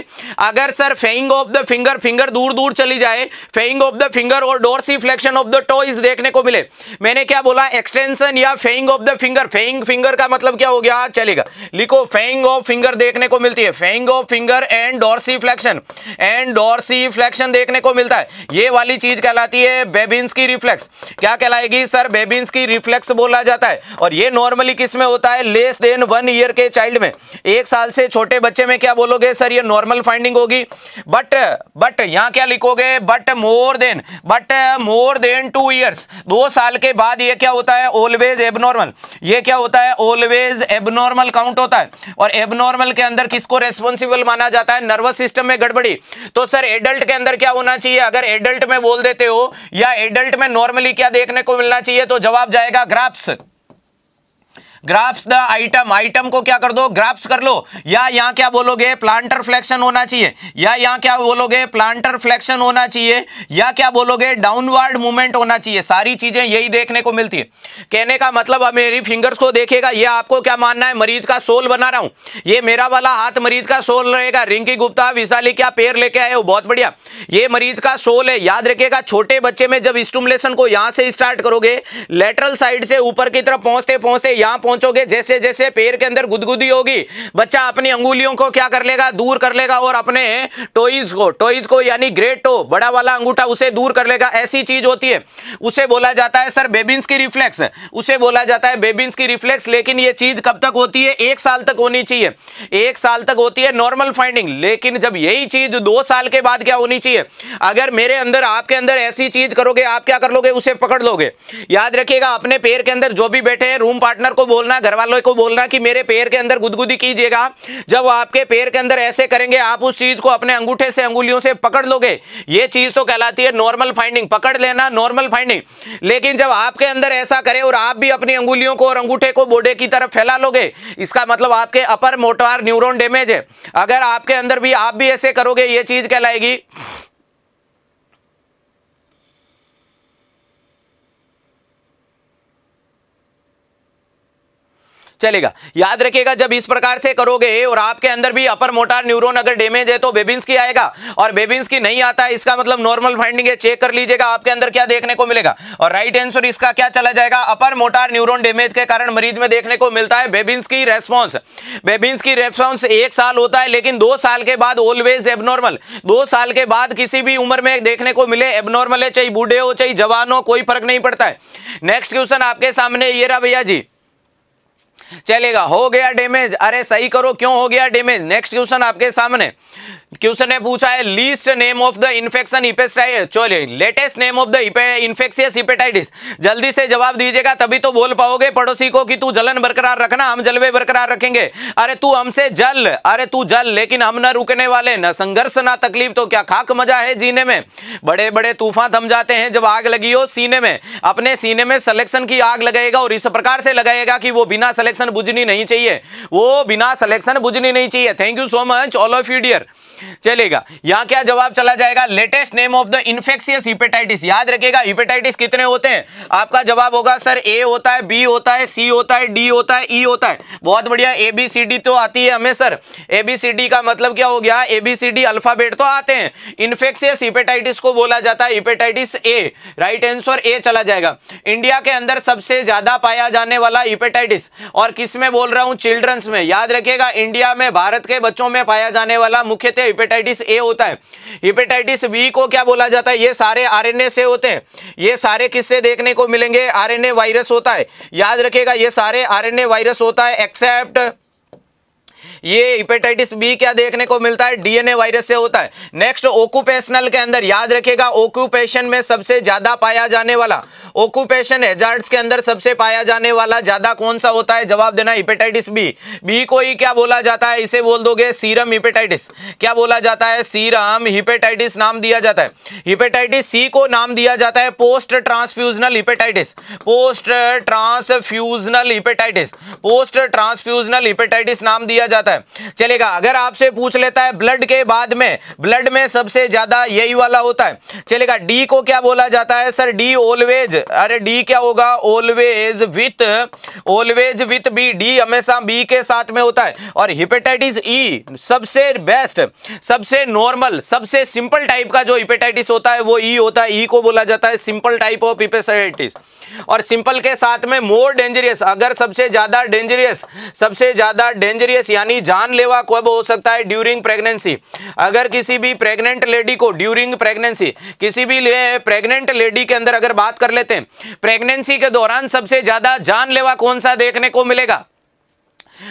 अगर sir fanning of the finger, finger दूर दूर चली फेइंग ऑफ द फिंगर और डोर्सिफ्लेक्शन ऑफ द टो इस देखने को मिले। मैंने क्या बोला? एक्सटेंशन या fanning of the finger. Fanning finger का मतलब क्या हो गया? चलेगा, लिखो फेइंग ऑफ फिंगर देखने को मिलती है। Fanning of finger and dorsiflexion, and dorsiflexion देखने को मिलता है। ये वाली चीज कहलाती है बेबिंस्की रिफ्लेक्स। क्या कहलाएगी? सर बेबिंस्की रिफ्लेक्स बोला जाता है। और ये नॉर्मली किसमें होता है? लेस देन वन ईयर के चाइल्ड में, एक साल से छोटे बच्चे में। क्या बोलोगे सर? ये नॉर्मल फाइंडिंग होगी। बट बट यहां क्या लिखोगे? But more than, but more than two years, दो साल के बाद ये क्या होता है? Always abnormal. ये क्या होता है? ऑलवेज एबनॉर्मल काउंट होता है। और एबनॉर्मल के अंदर किसको रेस्पॉन्सिबल माना जाता है? नर्वस सिस्टम में गड़बड़ी। तो सर एडल्ट के अंदर क्या होना चाहिए? अगर एडल्ट में बोल देते हो या एडल्ट में नॉर्मली क्या देखने को मिलना चाहिए? तो जवाब जाएगा graphs. Graphs the item, item को क्या कर दो? ग्राफ्स कर लो। या यहाँ क्या बोलोगे? प्लांटर फ्लेक्शन होना चाहिए। या यहाँ क्या बोलोगे? प्लांटर फ्लेक्शन होना चाहिए। या क्या बोलोगे? डाउनवर्ड मूवमेंट होना चाहिए। सारी चीजें यही देखने को मिलती है। कहने का मतलब अब मेरी फिंगर्स को देखेगा, ये आपको क्या मानना है? मरीज का सोल बना रहा हूँ, ये मेरा वाला हाथ मरीज का सोल रहेगा। रिंकी गुप्ता विशाली क्या पैर लेके आए हो? बहुत बढ़िया, ये मरीज का सोल है। याद रखेगा, छोटे बच्चे में जब स्टिमुलेशन को यहाँ से स्टार्ट करोगे, लेटरल साइड से ऊपर की तरफ पहुंचते पहुंचते यहाँ पहुंचोगे, जैसे जैसे पैर के अंदर गुदगुदी होगी, बच्चा अपनी अंगुलियों को क्या कर लेगा? दूर कर लेगा और अपने टोइज को, टोइज को यानी ग्रेट टो, बड़ा वाला अंगूठा, उसे दूर कर लेगा। ऐसी चीज होती है, उसे बोला जाता है सर बेबिंस्की रिफ्लेक्स, उसे बोला जाता है बेबिंस्की रिफ्लेक्स। लेकिन यह चीज कब तक होती है? एक साल तक होनी चाहिए, एक साल तक होती है नॉर्मल फाइंडिंग। लेकिन जब यही चीज दो साल के बाद क्या होनी चाहिए? अगर मेरे अंदर आपके अंदर ऐसी चीज करोगे, आप क्या कर लोगे? उसे पकड़ लोगे। याद रखिएगा, अपने पैर के अंदर जो भी बैठे हैं, रूम पार्टनर को बोलना, घर वालों को बोलना कि मेरे पैर के अंदर गुदगुदी कीजिएगा। जब आपके पैर के अंदर ऐसे करेंगे, आप उस चीज को अपने अंगूठे से अंगुलियों से पकड़ लोगे। ये चीज तो कहलाती है नॉर्मल फाइंडिंग, पकड़ लेना नॉर्मल फाइंडिंग। लेकिन जब आपके अंदर ऐसा करे और आप भी अपनी अंगुलियों को और अंगूठे को बॉडी की तरफ फैला लोगे, इसका मतलब आपके अपर मोटार न्यूरॉन डैमेज है। अगर आपके अंदर भी आप भी ऐसे करोगे, यह चीज कहलाएगी चलेगा। याद रखिएगा, जब इस प्रकार से करोगे और आपके अंदर भी अपर मोटार न्यूरॉन अगर डैमेज है तो बेबिंस्की आएगा। और बेबिंस्की नहीं आता, इसका मतलब नॉर्मल फाइंडिंग है। चेक कर लीजिएगा आपके अंदर क्या देखने को मिलेगा। और राइट आंसर इसका क्या चला जाएगा? अपर मोटार न्यूरॉन डैमेज के कारण मरीज में देखने को मिलता है बेबिंस्की रेस्पॉन्स। बेबिंस्की रेस्पॉन्स एक साल होता है, लेकिन दो साल के बाद ऑलवेज एबनॉर्मल। दो साल के बाद किसी भी उम्र में देखने को मिले एबनॉर्मल है, चाहे बूढ़े हो चाहे जवान हो, कोई फर्क नहीं पड़ता है। नेक्स्ट क्वेश्चन आपके सामने ये रहा भैया जी। चलेगा। हो गया डैमेज, अरे सही करो, क्यों हो गया डैमेज। नेक्स्ट क्वेश्चन आपके सामने, क्वेश्चन ने पूछा है least name of the infection hepatitis, चलिए latest name of the infectious hepatitis. जल्दी से जवाब दीजिएगा तभी तो बोल पाओगे पड़ोसी को कि तू जलन बरकरार रखना, हम जलवे बरकरार रखेंगे। अरे तू हमसे जल, अरे तू जल, लेकिन हम न रुकने वाले, न संघर्ष ना तकलीफ, तो क्या खाक मजा है जीने में। बड़े बड़े तूफान थम जाते हैं जब आग लगी हो सीने में, अपने सीने में सिलेक्शन की आग लगाएगा और इस प्रकार से लगाएगा कि वो बिना सिलेक्शन बुझनी नहीं चाहिए, वो बिना सिलेक्शन बुझनी नहीं चाहिए। Thank you so much all of you dear. चलेगा, यहां क्या जवाब चला जाएगा, latest name of the infectious hepatitis. याद रखिएगा हिपेटाइटिस कितने होते हैं, आपका जवाब होगा सर ए होता है, बी होता है, सी होता है, डी होता है, ई होता है। बहुत बढ़िया, ए बी सी डी तो आती है हमें sir, A B C D का मतलब क्या हो गया, A B C D alphabet तो आते हैं। इन्फेक्शियस हिपेटाइटिस को बोला जाता है hepatitis A, right answer A चला जाएगा। इंडिया के अंदर सबसे ज्यादा पाया जाने वाला हिपेटाइटिस, और किसमें बोल रहा हूं, चिल्ड्रंस में। याद रखिएगा इंडिया में भारत के बच्चों में पाया जाने वाला मुख्यतः हिपेटाइटिस ए होता है। हिपेटाइटिस बी को क्या बोला जाता है, ये सारे आरएनए से होते हैं, ये सारे किससे देखने को मिलेंगे, आरएनए वायरस होता है। याद रखिएगा ये सारे आरएनए वायरस होता है, एक्सेप्ट ये हिपेटाइटिस बी क्या देखने को मिलता है, डीएनए वायरस से होता है। नेक्स्ट ऑक्यूपेशनल के अंदर, याद रखेगा ऑक्यूपेशन में सबसे ज्यादा पाया जाने वाला, ऑक्यूपेशन हैजार्ड्स के अंदर सबसे पाया जाने वाला ज्यादा कौन सा होता है, जवाब देना हिपेटाइटिस बी। बी को ही क्या बोला जाता है, इसे बोल दोगे सीरम हिपेटाइटिस, क्या बोला जाता है, सीरम हिपेटाइटिस नाम दिया जाता है। हिपेटाइटिस सी को नाम दिया जाता है post transfusional hepatitis, post transfusional hepatitis, post transfusional hepatitis नाम दिया जाता है। चलेगा, अगर आपसे पूछ लेता है ब्लड के बाद में, ब्लड में सबसे ज्यादा यही वाला होता है। चलेगा, डी को क्या बोला जाता है सर, डी ऑलवेज, अरे डी क्या होगा, always with, always with B, D हमेशा बी के साथ में होता है। और हिपेटाइटिस ई सबसे बेस्ट, सबसे नॉर्मल, सबसे सिंपल टाइप का जो हिपेटाइटिस होता है वो ई होता है, ई को बोला जाता है सिंपल टाइप ऑफ हिपेटाइटिस। और सिंपल के साथ में मोर डेंजरियस, अगर सबसे ज्यादा डेंजरियस, सबसे ज्यादा डेंजरियस यानी जानलेवा कब हो सकता है, ड्यूरिंग प्रेगनेंसी। अगर किसी भी प्रेग्नेंट लेडी को ड्यूरिंग प्रेगनेंसी, किसी भी प्रेग्नेंट लेडी के अंदर अगर बात कर लेते हैं, प्रेगनेंसी के दौरान सबसे ज्यादा जानलेवा कौन सा देखने को मिलेगा,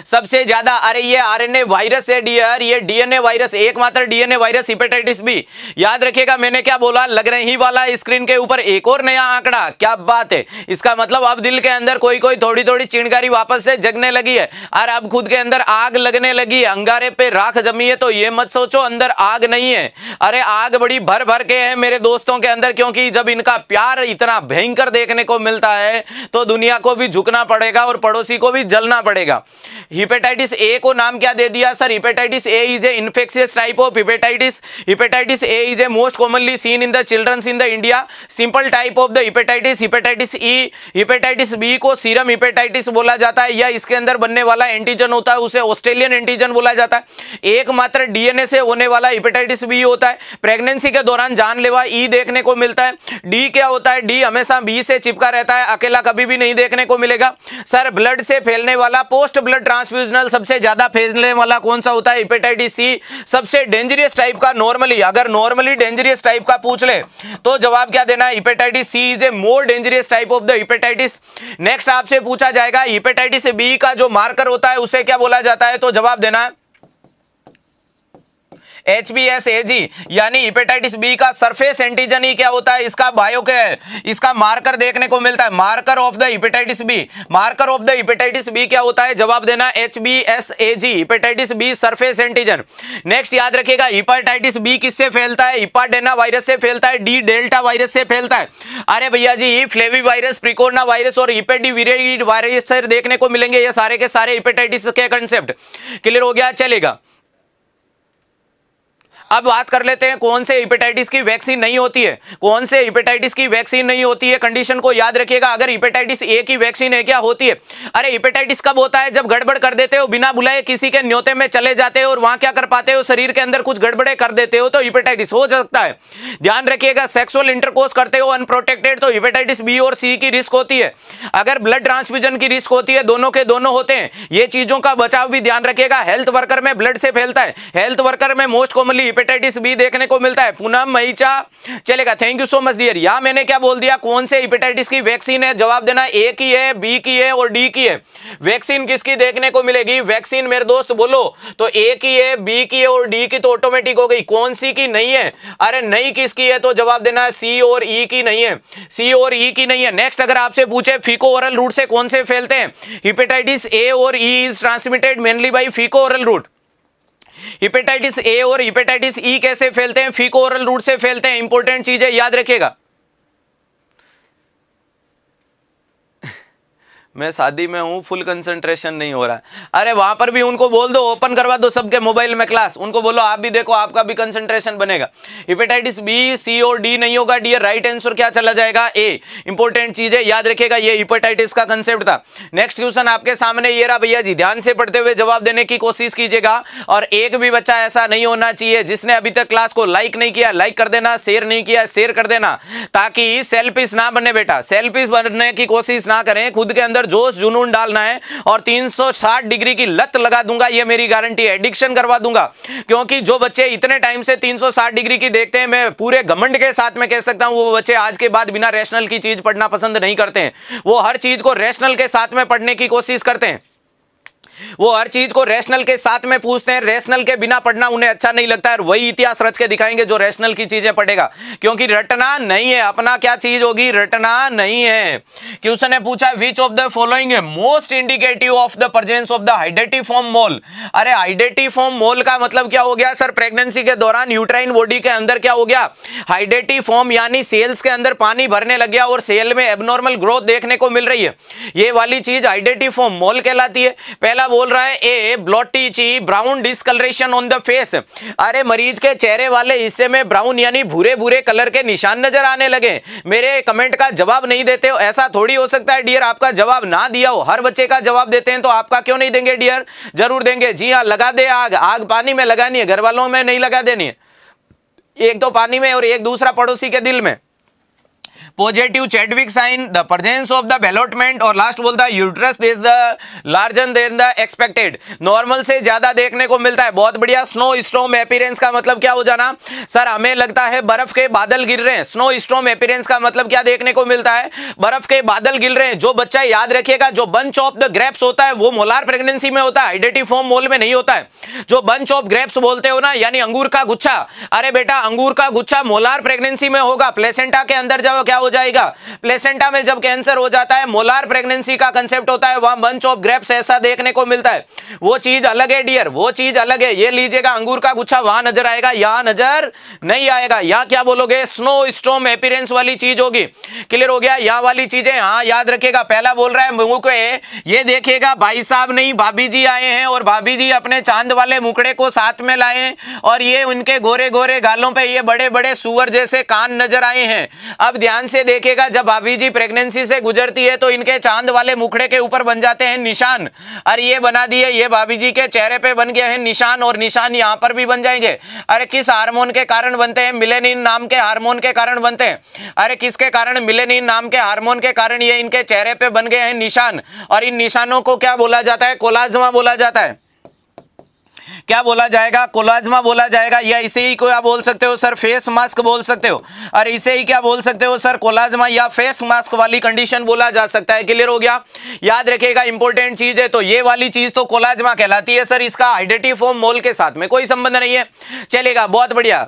सबसे ज्यादा, अरे ये आरएनए वायरस है डियर, ये डीएनए वायरस, एकमात्र डीएनए वायरस हिपेटाइटिस बी। याद रखिएगा मैंने क्या बोला, लग रही वाला स्क्रीन के ऊपर एक और नया आंकड़ा, क्या बात है। इसका मतलब अब दिल के अंदर कोई कोई थोड़ी थोड़ी चिंगारी वापस से जगने लगी है, और अब खुद के अंदर आग लगने लगी है, अंगारे पे राख जमी है, तो ये मत सोचो अंदर आग नहीं है, अरे आग बड़ी भर भर के है मेरे दोस्तों के अंदर, क्योंकि जब इनका प्यार इतना भयंकर देखने को मिलता है तो दुनिया को भी झुकना पड़ेगा और पड़ोसी को भी जलना पड़ेगा। हिपेटाइटिस ए को नाम क्या दे दिया sir, hepatitis A is a infectious type of hepatitis, hepatitis A is a most commonly seen in the childrens in the India, simple type of the hepatitis. Hepatitis E, hepatitis B को serum hepatitis बोला जाता है, या इसके अंदर बनने वाला antigen होता है उसे ऑस्ट्रेलियन एंटीजन बोला जाता है। एकमात्र डीएनए से होने वाला हिपेटाइटिस बी होता है। प्रेगनेंसी के दौरान जानलेवा ई देखने को मिलता है। डी क्या होता है, डी हमेशा बी से चिपका रहता है, अकेला कभी भी नहीं देखने को मिलेगा। सर ब्लड से फैलने वाला, पोस्ट ब्लड ट्रांसफ्यूजनल सबसे ज्यादा फैलने वाला कौन सा होता है, हिपेटाइटिस सी। सबसे डेंजरियस टाइप का नॉर्मली, अगर नॉर्मली डेंजरियस टाइप का पूछ ले तो जवाब क्या देना है, hepatitis C is a more dangerous type of the hepatitis. Next आपसे पूछा जाएगा हिपेटाइटिस बी का जो मार्कर होता है उसे क्या बोला जाता है, तो जवाब देना है H B S A G, यानी हिपेटाइटिस बी का सरफेस एंटीजन ही क्या होता है, इसका बायो क्या है, इसका मार्कर देखने को मिलता है, marker of the hepatitis B. Marker of the hepatitis B क्या होता है, जवाब देना H B S A G, hepatitis B surface antigen. Next याद रखिएगा हिपेटाइटिस बी किससे फैलता है, हिपाडेना वायरस से फैलता है, डी डेल्टा वायरस से फैलता है। अरे भैया जी फ्लेवी वायरस, प्रिकोना वायरस और हिपेडिविराइड वायरस देखने को मिलेंगे, ये सारे के सारे हिपेटाइटिस के कंसेप्ट क्लियर हो गया। चलेगा, अब बात कर लेते हैं कौन से हिपेटाइटिस की वैक्सीन नहीं होती है, कौन से हिपेटाइटिस की वैक्सीन नहीं होती है। कंडीशन को याद रखिएगा, अगर हिपेटाइटिस ए की वैक्सीन है क्या होती है, अरे हिपेटाइटिस कब होता है, जब गड़बड़ कर देते हो, बिना बुलाए किसी के न्योते में चले जाते हो और वहां क्या कर पाते हो, शरीर के अंदर कुछ गड़बड़े कर देते हो तो हिपेटाइटिस हो सकता है। ध्यान रखिएगा, सेक्सुअल इंटरकोर्स करते हो अनप्रोटेक्टेड तो हिपेटाइटिस बी और सी की रिस्क होती है। अगर ब्लड ट्रांसफ्यूजन की रिस्क होती है, दोनों के दोनों होते हैं। ये चीजों का बचाव भी ध्यान रखिएगा। हेल्थ वर्कर में ब्लड से फैलता है, हेल्थ वर्कर में मोस्ट कॉमनली हेपेटाइटिस बी देखने को मिलता है। पूनम महिचा चलेगा, thank you so much dear. या मैंने क्या बोल दिया, कौन से हेपेटाइटिस की वैक्सीन है? जवाब देना ए की है, बी की है और डी की है। वैक्सीन किसकी देखने को मिलेगी? वैक्सीन मेरे दोस्त बोलो तो ए की है, बी की है और डी की तो ऑटोमेटिक हो गई। कौन सी की नहीं है? अरे नहीं किसकी है तो जवाब देना है सी और ई की नहीं है, सी और ई की नहीं है। नेक्स्ट अगर आपसे पूछे फीको ओरल रूट से कौन से फैलते हैं? हेपेटाइटिस ए और E is transmitted mainly by faeco oral route. Hepatitis A और हेपेटाइटिस ई कैसे फैलते हैं? फीको ओरल रूट से फैलते हैं। इंपॉर्टेंट चीज है, याद रखिएगा। मैं शादी में हूँ, फुल कंसंट्रेशन नहीं हो रहा है। अरे वहाँ पर भी उनको बोल दो ओपन करवा दो सबके मोबाइल में क्लास, उनको बोलो आप भी देखो, आपका भी कंसंट्रेशन बनेगा। हेपेटाइटिस बी, सी और डी नहीं होगा डियर, राइट आंसर क्या चला जाएगा? ए। इंपॉर्टेंट चीज है, याद रखेगा, ये हेपेटाइटिस का कंसेप्ट था। नेक्स्ट क्वेश्चन आपके सामने ये रहा भैया जी, ध्यान से पढ़ते हुए जवाब देने की कोशिश कीजिएगा और एक भी बच्चा ऐसा नहीं होना चाहिए जिसने अभी तक क्लास को लाइक नहीं किया, लाइक कर देना, शेयर नहीं किया, शेयर कर देना, ताकि सेल्फिश ना बने बेटा, सेल्फिश बनने की कोशिश ना करें। खुद के अंदर जोश जुनून डालना है और तीन सौ साठ डिग्री की लत लगा दूंगा, ये मेरी गारंटी है, एडिक्शन करवा दूंगा। क्योंकि जो बच्चे इतने टाइम से तीन सौ साठ डिग्री की देखते हैं, मैं पूरे घमंड के साथ में कह सकता हूं वो बच्चे आज के बाद बिना रैशनल की चीज पढ़ना पसंद नहीं करते हैं। वो हर चीज को रैशनल के साथ में पढ़ने की कोशिश करते हैं, वो हर चीज को रैशनल के साथ में पूछते हैं, रैशनल के बिना पढ़ना उन्हें अच्छा नहीं लगता है। और वही इतिहास रच के दिखाएंगे जो रैशनल की चीजें पढ़ेगा, क्योंकि रटना नहीं है। अपना क्या चीज होगी? रटना नहीं है। क्वेश्चन ने पूछा which of the following most indicative of the presence of the hydatidiform mole. अरे हाइडेटिफॉर्म मोल का मतलब क्या हो गया सर? प्रेगनेंसी के दौरान यूट्राइन बॉडी के अंदर क्या हो गया? हाइडेटिफॉर्म, यानी सेल्स के अंदर पानी भरने लग गया और सेल में एबनॉर्मल ग्रोथ देखने को मिल रही है, ये वाली चीज हाइडेटिफॉर्म मोल कहलाती है। पहला बोल रहा है ए, blotchy, brown discolouration on the face. अरे मरीज के चेहरे वाले हिस्से में ब्राउन यानी भूरे-भूरे कलर के निशान नजर आने लगे। मेरे कमेंट का जवाब नहीं देते हो, ऐसा थोड़ी हो सकता है डियर आपका जवाब ना दिया हो। हर बच्चे का जवाब देते हैं तो आपका क्यों नहीं देंगे डियर? जरूर देंगे। जी हाँ, लगा दे आग, आग पानी में लगानी है, घर वालों में नहीं लगा देनी है। एक तो पानी में और एक दूसरा पड़ोसी के दिल में। Positive Chadwick sign, the presence of the development और लास्ट बोलता है uterus is the larger than the expected, normal से ज्यादा देखने को मिलता है। बहुत बढ़िया। स्नो स्टॉर्म अपीयरेंस का मतलब क्या हो जाना? सर हमें लगता है बर्फ के बादल गिर रहे हैं। स्नो स्टॉर्म अपीयरेंस का मतलब क्या देखने को मिलता है? बर्फ के बादल गिर रहे हैं। जो बच्चा याद रखिएगा, जो बंच ऑफ द ग्रेप्स होता है वो मोलार प्रेगनेंसी में होता है, हाइडेटिफॉर्म मोल में नहीं होता है। जो बंच ऑफ ग्रेप्स बोलते हो ना, यानी अंगूर का गुच्छा, अरे बेटा अंगूर का गुच्छा मोलार प्रेगनेंसी में होगा। प्लेसेंटा के अंदर जाओ, क्या हो जाएगा? प्लेसेंटा में जब कैंसर हो जाता है मोलार प्रेगनेंसी का कांसेप्ट होता है, वहां बंच ऑफ ग्रेप्स ऐसा देखने को मिलता है। वो चीज अलग है डियर, वो चीज अलग है। ये लीजिएगा, अंगूर का गुच्छा वहां नजर आएगा, यहां नजर नहीं आएगा। यहां क्या बोलोगे? स्नो स्टॉर्म अपीयरेंस वाली चीज होगी। क्लियर हो गया? यहां वाली चीजें हाँ याद रखेगा। पहला बोल रहा है मुंह को, ये देखिएगा भाई साहब नहीं भाभी जी आए हैं और भाभी जी अपने चांद वाले मुकड़े को साथ में लाए हैं और ये उनके गोरे गोरे गालों पर ये बड़े बड़े सुअर जैसे कान नजर आए हैं। अब ध्यान से देखेगा, जब भाभी जी प्रेगनेंसी से गुजरती है तो इनके चांद वाले मुखड़े के ऊपर बन जाते हैं निशान। अरे ये बना दिए, ये भाभी जी के चेहरे पे बन गए हैं निशान और निशान यहाँ पर भी बन जाएंगे। अरे किस हार्मोन के कारण बनते हैं? मिलेनिन नाम के हार्मोन के कारण बनते हैं। अरे किसके कारण? मिलेनिन नाम के हार्मोन के कारण ये इनके चेहरे पे बन गए हैं निशान। और इन निशानों को क्या बोला जाता है? कोलाजमा बोला जाता है। क्या बोला जाएगा? कोलाजमा बोला जाएगा, या इसे ही क्या बोल सकते हो सर? फेस मास्क बोल सकते हो। और इसे ही क्या बोल सकते हो सर? कोलाजमा या फेस मास्क वाली कंडीशन बोला जा सकता है। क्लियर हो गया? याद रखेगा, इंपॉर्टेंट चीज है। तो ये वाली चीज तो कोलाजमा कहलाती है सर, इसका हाइडेटिफॉर्म मोल के साथ में कोई संबंध नहीं है। चलेगा, बहुत बढ़िया।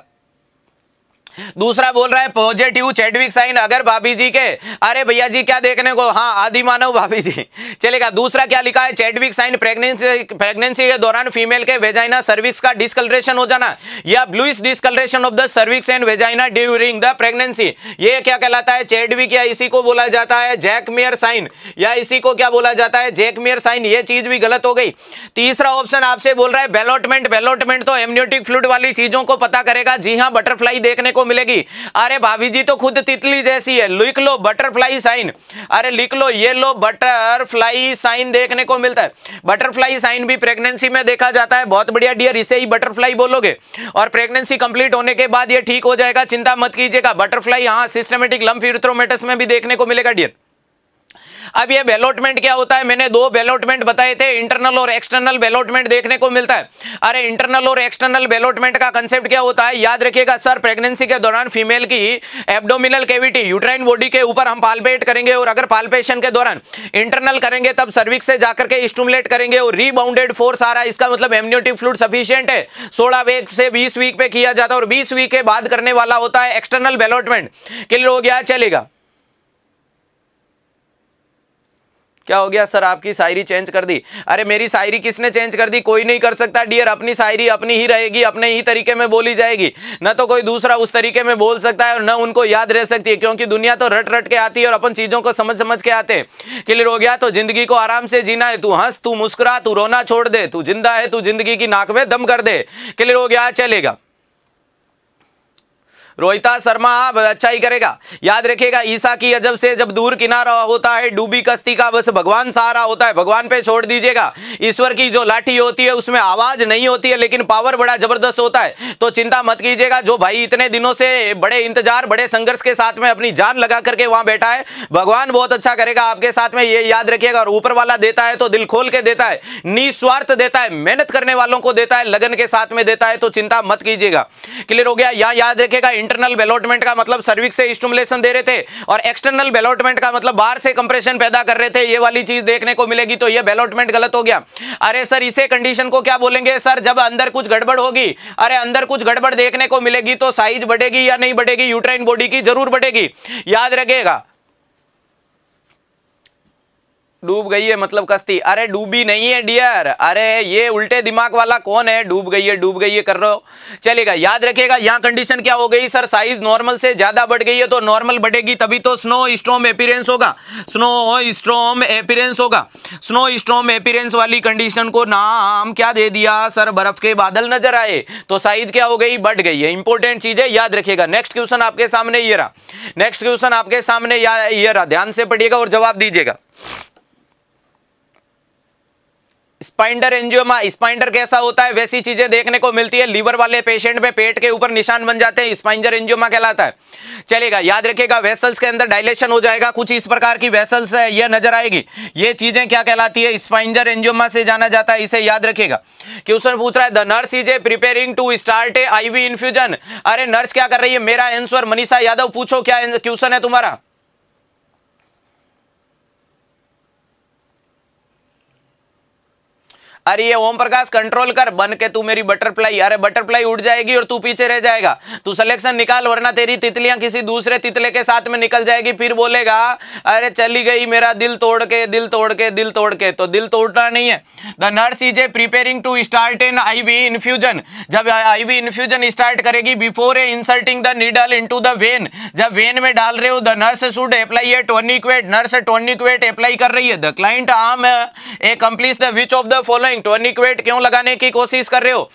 दूसरा बोल रहा है पॉजिटिव चैडविक साइन, अगर भाभी जी के, अरे भैया जी क्या देखने को? हाँ आदि मानव भाभी जी। चलेगा, दूसरा क्या लिखा है? चैडविक साइन, प्रेगनेंसी प्रेगनेंसी के दौरान फीमेल के वेजाइना सर्विक्स का डिस्कलरेशन हो जाना या bluish discolouration of the cervix and vagina during the pregnancy, ये क्या कहलाता है? चैडविक, या इसी को बोला जाता है जैकमेयर साइन, या इसी को क्या बोला जाता है? Jacquemier sign. ये चीज भी गलत हो गई। तीसरा ऑप्शन आपसे बोल रहा है बेलोटमेंट, बेलोटमेंट तो एमनियोटिक फ्लूइड वाली चीजों को पता करेगा। जी हाँ, बटरफ्लाई देखने को मिलेगी। अरे भाभी जी तो खुद तितली जैसी है, लिख लो बटरफ्लाई साइन। अरे लिख लो, ये लो बटरफ्लाई साइन देखने को मिलता है। बटरफ्लाई साइन भी प्रेगनेंसी में देखा जाता है। बहुत बढ़िया डियर, इसे ही बटरफ्लाई बोलोगे और प्रेगनेंसी कंप्लीट होने के बाद ये ठीक हो जाएगा, चिंता मत कीजिएगा। बटरफ्लाई हाँ सिस्टमैटिक लंप यूरिथ्रोमेटस में भी देखने को मिलेगा डियर। अब यह बैलोटमेंट क्या होता है, मैंने दो बैलोटमेंट बताए थे, इंटरनल और एक्सटर्नल बैलोटमेंट देखने को मिलता है। अरे इंटरनल और एक्सटर्नल बैलोटमेंट का कंसेप्ट क्या होता है, याद रखिएगा सर, प्रेगनेंसी के दौरान फीमेल की एब्डोमिनल कैविटी यूट्राइन बॉडी के ऊपर हम पाल्पेट करेंगे, और अगर पाल्पेशन के दौरान इंटरनल करेंगे तब सर्विक्स से जाकर के स्टिमुलेट करेंगे और रीबाउंडेड फोर्स आ रहा है, इसका मतलब एमनियोटिक फ्लूइड सफिशिएंट है। सोलह वीक से बीस वीक पे किया जाता है और बीस वीक के बाद करने वाला होता है एक्सटर्नल बैलोटमेंट। क्लियर हो गया, चलेगा। क्या हो गया सर, आपकी शायरी चेंज कर दी? अरे मेरी शायरी किसने चेंज कर दी, कोई नहीं कर सकता डियर, अपनी शायरी अपनी ही रहेगी, अपने ही तरीके में बोली जाएगी, न तो कोई दूसरा उस तरीके में बोल सकता है और न उनको याद रह सकती है, क्योंकि दुनिया तो रट रट के आती है और अपन चीज़ों को समझ समझ के आते हैं। क्लियर हो गया, तो जिंदगी को आराम से जीना है, तू हंस, तू मुस्कुरा, तू रोना छोड़ दे, तू जिंदा है, तू जिंदगी की नाक में दम कर दे। क्लियर हो गया, चलेगा। रोहिता शर्मा अच्छा ही करेगा। याद रखिएगा, ईसा की अजब से जब दूर किनारा होता है, डूबी कश्ती का बस भगवान सहारा होता है, भगवान पे छोड़ दीजिएगा। ईश्वर की जो लाठी होती है उसमें आवाज नहीं होती है लेकिन पावर बड़ा जबरदस्त होता है, तो चिंता मत कीजिएगा। जो भाई इतने दिनों से बड़े इंतजार बड़े संघर्ष के साथ में अपनी जान लगा करके वहां बैठा है, भगवान बहुत अच्छा करेगा आपके साथ में, ये याद रखिएगा। और ऊपर वाला देता है तो दिल खोल के देता है, निस्वार्थ देता है, मेहनत करने वालों को देता है, लगन के साथ में देता है, तो चिंता मत कीजिएगा। क्लियर हो गया। यहाँ याद रखिएगा इंटरनल बैलोटमेंट का मतलब सर्विक्स से स्टिमुलेशन दे रहे थे और एक्सटर्नल बैलोटमेंट का मतलब बाहर से कंप्रेशन पैदा कर रहे थे, ये वाली चीज देखने को मिलेगी, तो ये बैलोटमेंट गलत हो गया। अरे सर इसे कंडीशन को क्या बोलेंगे सर, जब अंदर कुछ गड़बड़ होगी। अरे अंदर कुछ गड़बड़ देखने को मिलेगी तो साइज बढ़ेगी या नहीं बढ़ेगी, यूट्राइन बॉडी की जरूर बढ़ेगी, याद रखेगा। डूब गई है मतलब कश्ती, अरे डूबी नहीं है डियर, अरे ये उल्टे दिमाग वाला कौन है, डूब गई है डूब गई है कर रहे हो, चलेगा। याद रखिएगा यहाँ कंडीशन क्या हो गई सर, साइज नॉर्मल से ज्यादा बढ़ गई है तो नॉर्मल बढ़ेगी तभी तो स्नो स्टॉर्म अपीयरेंस होगा, स्नो स्टॉर्म अपीयरेंस होगा। स्नो स्टॉर्म अपीयरेंस वाली कंडीशन को नाम क्या दे दिया सर, बर्फ के बादल नजर आए, तो साइज क्या हो गई, बढ़ गई है। इंपॉर्टेंट चीज है, याद रखिएगा। नेक्स्ट क्वेश्चन आपके सामने ये रहा, नेक्स्ट क्वेश्चन आपके सामने ये रहा, ध्यान से पढ़िएगा और जवाब दीजिएगा। स्पाइंडर एंजियोमा, स्पाइंडर कैसा होता है, वैसी चीजें देखने को मिलती है, लीवर वाले पेशेंट में पेट के ऊपर निशान बन जाते हैं, स्पाइंडर एंजियोमा कहलाता है। चलेगा, याद रखिएगा। वेसल्स के अंदर डायलेशन हो जाएगा, कुछ इस प्रकार की वेसल्स है यह नजर आएगी, ये चीजें क्या कहलाती है, स्पाइंडर एंजियोमा से जाना जाता है, इसे याद रखिएगा। क्वेश्चन पूछ रहा है the nurse is a preparing to start a IV infusion, अरे नर्स क्या कर रही है, मेरा आंसर मनीषा यादव, पूछो क्या क्वेश्चन है तुम्हारा। अरे ये ओम प्रकाश कंट्रोल कर, बन के तू मेरी बटरफ्लाई, अरे बटरफ्लाई उड़ जाएगी और तू पीछे रह जाएगा, तू सिलेक्शन निकाल वरना तेरी तितलियां किसी दूसरे तितले के साथ में निकल जाएगी, फिर बोलेगा अरे चली गई मेरा दिल तोड़ के दिल तोड़ के दिल तोड़ के, तो दिल तोड़ना नहीं है। The nurse is a preparing to start an IV infusion, जब आईवी इन्फ्यूजन स्टार्ट करेगी, before a inserting the needle into the vein, जब वेन में डाल रहे हो, the nurse should apply a tourniquet, nurse tourniquet apply कर रही है। The client arm a complete the which of the following, tourniquet क्यों लगाने की कोशिश कर रहे हो,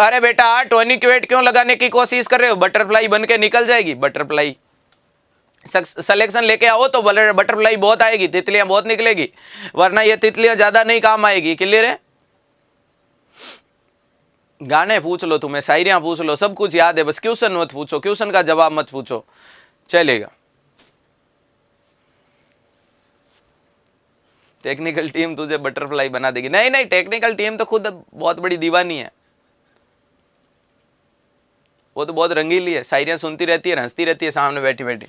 अरे बेटा टोनिक्वेट क्यों लगाने की कोशिश कर रहे हो, बटरफ्लाई बन के निकल जाएगी, बटरफ्लाई सिलेक्शन लेके आओ तो बटरफ्लाई बहुत आएगी, तितलियां बहुत निकलेगी, वरना ये तितलियां ज्यादा नहीं काम आएगी। क्लियर है। गाने पूछ लो, तुम्हें शायरियां पूछ लो, सब कुछ याद है, बस क्वेश्चन मत पूछो, क्वेश्चन का जवाब मत पूछो, चलेगा। टेक्निकल टीम तुझे बटरफ्लाई बना देगी, नहीं नहीं टेक्निकल टीम तो खुद बहुत बड़ी दीवानी है, वो तो बहुत रंगीली है, शायरियाँ सुनती रहती है, हंसती रहती है सामने बैठी बैठी।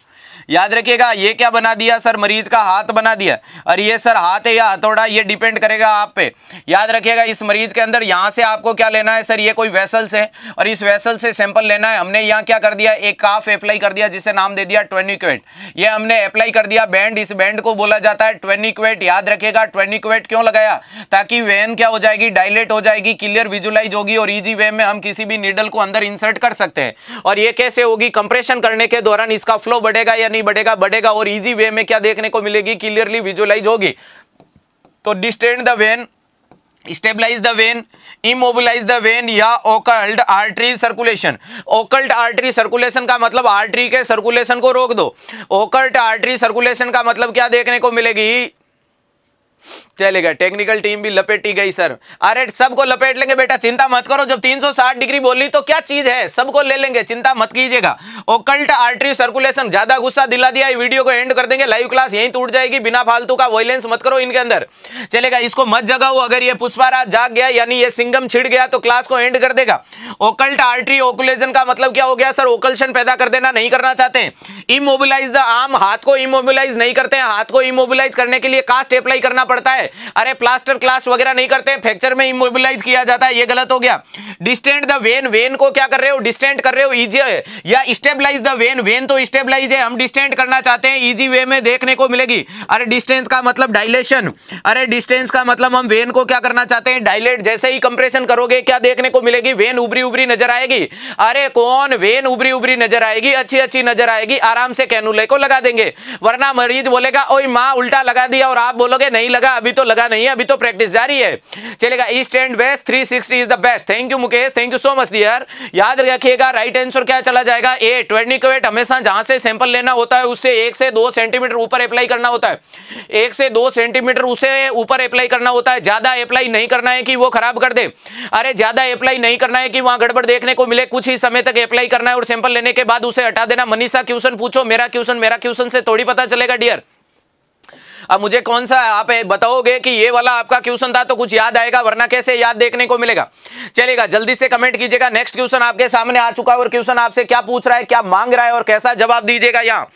याद रखिएगा। ये क्या बना दिया सर, मरीज का हाथ बना दिया, और ये सर हाथ है या हथौड़ा ये डिपेंड करेगा आप पे। याद रखिएगा इस मरीज के अंदर यहाँ से आपको क्या लेना है सर, ये कोई वेसल्स है और इस वेसल से सैंपल लेना है। हमने यहाँ क्या कर दिया, एक काफ अप्लाई कर दिया जिसे नाम दे दिया टोनिक्वेट, ये हमने अप्लाई कर दिया। बैंड, इस बैंड को बोला जाता है टोनिक्वेट। याद रखिएगा टोनिक्वेट क्यों लगाया, ताकि वेन क्या हो जाएगी, डायलेट हो जाएगी, क्लियर विजुलाइज होगी और ईजी वे में हम किसी भी नीडल को अंदर इंसर्ट कर सकते हैं। और ये कैसे होगी, कंप्रेशन करने के दौरान इसका फ्लो बढ़ेगा या नहीं बढ़ेगा, बढ़ेगा और इजी वे में क्या देखने को मिलेगी, क्लियरली विजुअलाइज होगी। तो distend the vein, stabilise the vein, immobilise the vein या occlude artery circulation. Occlude artery circulation का मतलब आर्टरी के सर्कुलेशन को रोक दो। ओकल्ट आर्टरी सर्कुलेशन का मतलब क्या देखने को मिलेगी, चलेगा। टेक्निकल टीम भी लपेटी गई सर। अरे सबको लपेट लेंगे बेटा, चिंता मत करो। जब तीन सौ साठ डिग्री बोली तो क्या चीज है, सबको ले लेंगे, चिंता मत कीजिएगा। ओकल्ट आर्टरी सर्कुलेशन, ज्यादा गुस्सा दिला दिया, वीडियो को एंड कर देंगे, लाइव क्लास यहीं टूट जाएगी। बिना फालतू का वायलेंस मत करो इनके अंदर, चलेगा। इसको मत जगाओ, अगर ये पुष्पाराज जाग गया यानी ये सिंगम छिड़ गया तो क्लास को एंड कर देगा। ओकल्ट आर्टरी ओकुलेशन का मतलब क्या हो गया सर, ओकल्शन पैदा कर देना, नहीं करना चाहते हैं। इमोबिलाइज द आर्म, हाथ को इमोबिलाइज नहीं करते हैं, हाथ को इमोबिलाइज करने के लिए कास्ट अप्लाई करना पड़ता है। अरे प्लास्टर क्लास्ट वगैरह नहीं करते, फ्रैक्चर में इमोबिलाइज किया जाता है, ये गलत हो गया। डिस्टेंट द वेन, वेन को क्या कर रहे हो, डिस्टेंट कर रहे हो, इजी है। या स्टेबलाइज द वेन, वेन तो स्टेबलाइज है, हम डिस्टेंट करना चाहते हैं, इजी वे में देखने को मिलेगी। अरे डिस्टेंस का मतलब डायलेशन, अरे डिस्टेंस का मतलब हम वेन को क्या करना चाहते हैं, डायलेट। जैसे ही कंप्रेशन करोगे क्या देखने को मिलेगी, वेन उभरी उभरी नजर आएगी। अरे कौन, वेन उभरी उभरी नजर आएगी, अच्छी अच्छी नजर आएगी, आराम से कैनुले को लगा देंगे। वरना मरीज बोलेगा ओए माँ उल्टा लगा दिया, और आप बोलोगे नहीं लगा, अभी तो लगा नहीं है, अभी तो प्रैक्टिस जारी है। चलेगा। ईस्ट एंड वेस्ट तीन सौ साठ is the best. Thank you Mukesh, thank you so much dear. याद रखिएगा राइट आंसर क्या चला जाएगा, ए। टोर्निकेट हमेशा जहां से सैंपल लेना होता है उससे एक से दो सेंटीमीटर ऊपर अप्लाई करना होता है, एक से दो सेंटीमीटर उसे ऊपर अप्लाई करना होता है। ज्यादा अप्लाई नहीं करना है कि वो खराब कर दे, अरे ज्यादा अप्लाई नहीं करना है कि वहां गड़बड़ देखने को मिले। कुछ ही समय तक अप्लाई करना है और सैंपल लेने के बाद उसे हटा देना। मनीषा क्वेश्चन पूछो, मेरा क्वेश्चन मेरा क्वेश्चन से थोड़ी पता चलेगा डियर। अब मुझे कौन सा आप बताओगे कि ये वाला आपका क्वेश्चन था तो कुछ याद आएगा, वरना कैसे याद देखने को मिलेगा। चलेगा, जल्दी से कमेंट कीजिएगा। नेक्स्ट क्वेश्चन आपके सामने आ चुका है और क्वेश्चन आपसे क्या पूछ रहा है, क्या मांग रहा है और कैसा जवाब दीजिएगा। यहाँ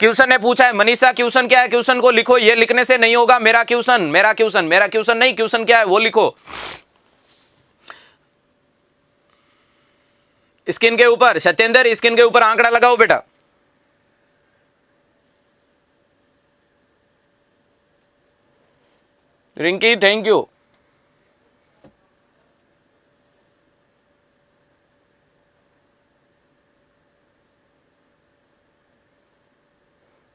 क्वेश्चन ने पूछा है, मनीषा क्वेश्चन क्या है, क्वेश्चन को लिखो, ये लिखने से नहीं होगा। मेरा क्वेश्चन मेरा क्वेश्चन मेरा क्वेश्चन नहीं, क्वेश्चन क्या है वो लिखो स्क्रीन के ऊपर। सत्येंद्र स्क्रीन के ऊपर आंकड़ा लगाओ बेटा। Rinki thank you.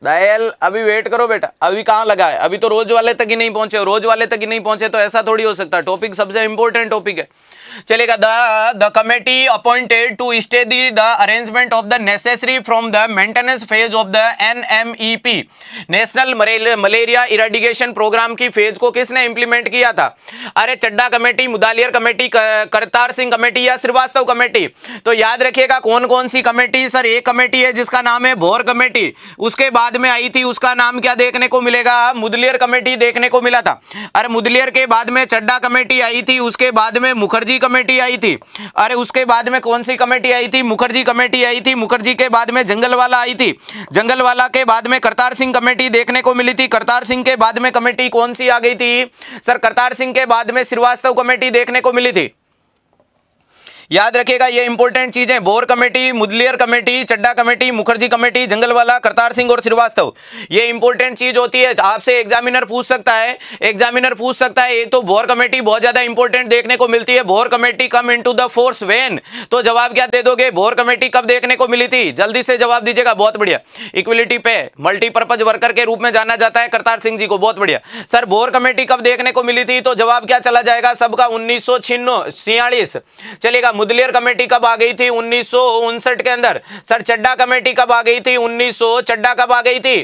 डायल अभी वेट करो बेटा, अभी कहाँ लगा है, अभी तो रोज वाले तक ही नहीं पहुंचे। रोज वाले तक ही नहीं पहुंचे तो ऐसा थोड़ी हो सकता, टॉपिक सबसे इंपॉर्टेंट टॉपिक है। चलेगा। The the committee appointed to study the arrangement of the necessary from the maintenance phase of the NMEP, national malaria eradication programme की फेज को किसने इंप्लीमेंट किया था। अरे Chadha committee, Mudaliar committee, Kartar Singh committee या श्रीवास्तव कमेटी। तो याद रखिएगा कौन कौन सी कमेटी। सर एक कमेटी है जिसका नाम है भोर कमेटी, उसके बाद में आई थी उसका नाम क्या देखने को मिलेगा, मुदलियर कमेटी देखने को मिला था। अरे मुदलियर के बाद में चड्डा कमेटी आई थी, उसके बाद में मुखर्जी कमेटी आई थी। अरे उसके बाद में कौन सी कमेटी आई थी, मुखर्जी कमेटी आई थी। मुखर्जी के बाद में जंगलवाला आई थी, जंगलवाला के बाद में करतार सिंह कमेटी देखने को मिली थी। करतार सिंह के बाद में कमेटी कौन सी आ गई थी सर, करतार सिंह के बाद में श्रीवास्तव कमेटी देखने को मिली थी। याद रखिएगा ये इंपॉर्टेंट चीजें, Bhore committee, Mudaliar committee, Chadha committee, Mukherjee committee, Jungalwalla, Kartar Singh और श्रीवास्तव। ये इंपॉर्टेंट चीज होती है, आपसे एग्जामिनर पूछ सकता है एग्जामिनर पूछ सकता है एक तो बोर कमेटी बहुत ज्यादा इंपॉर्टेंट देखने को मिलती है। Bhore committee come into the force when, तो जवाब क्या दे दोगे, बोर कमेटी कब देखने को मिली थी, जल्दी से जवाब दीजिएगा। बहुत बढ़िया। इक्विलिटी पे मल्टीपर्पज वर्कर के रूप में जाना जाता है करतार सिंह जी को, बहुत बढ़िया। सर बोर कमेटी कब देखने को मिली थी तो जवाब क्या चला जाएगा सबका, उन्नीस सौ छियालीस। चलेगा। मुदलियर कमेटी कब आ गई थी, उन्नीस सौ उनसठ के अंदर। सर चड्डा कमेटी कब आ गई थी, उन्नीस सौ चड्डा कब आ गई थी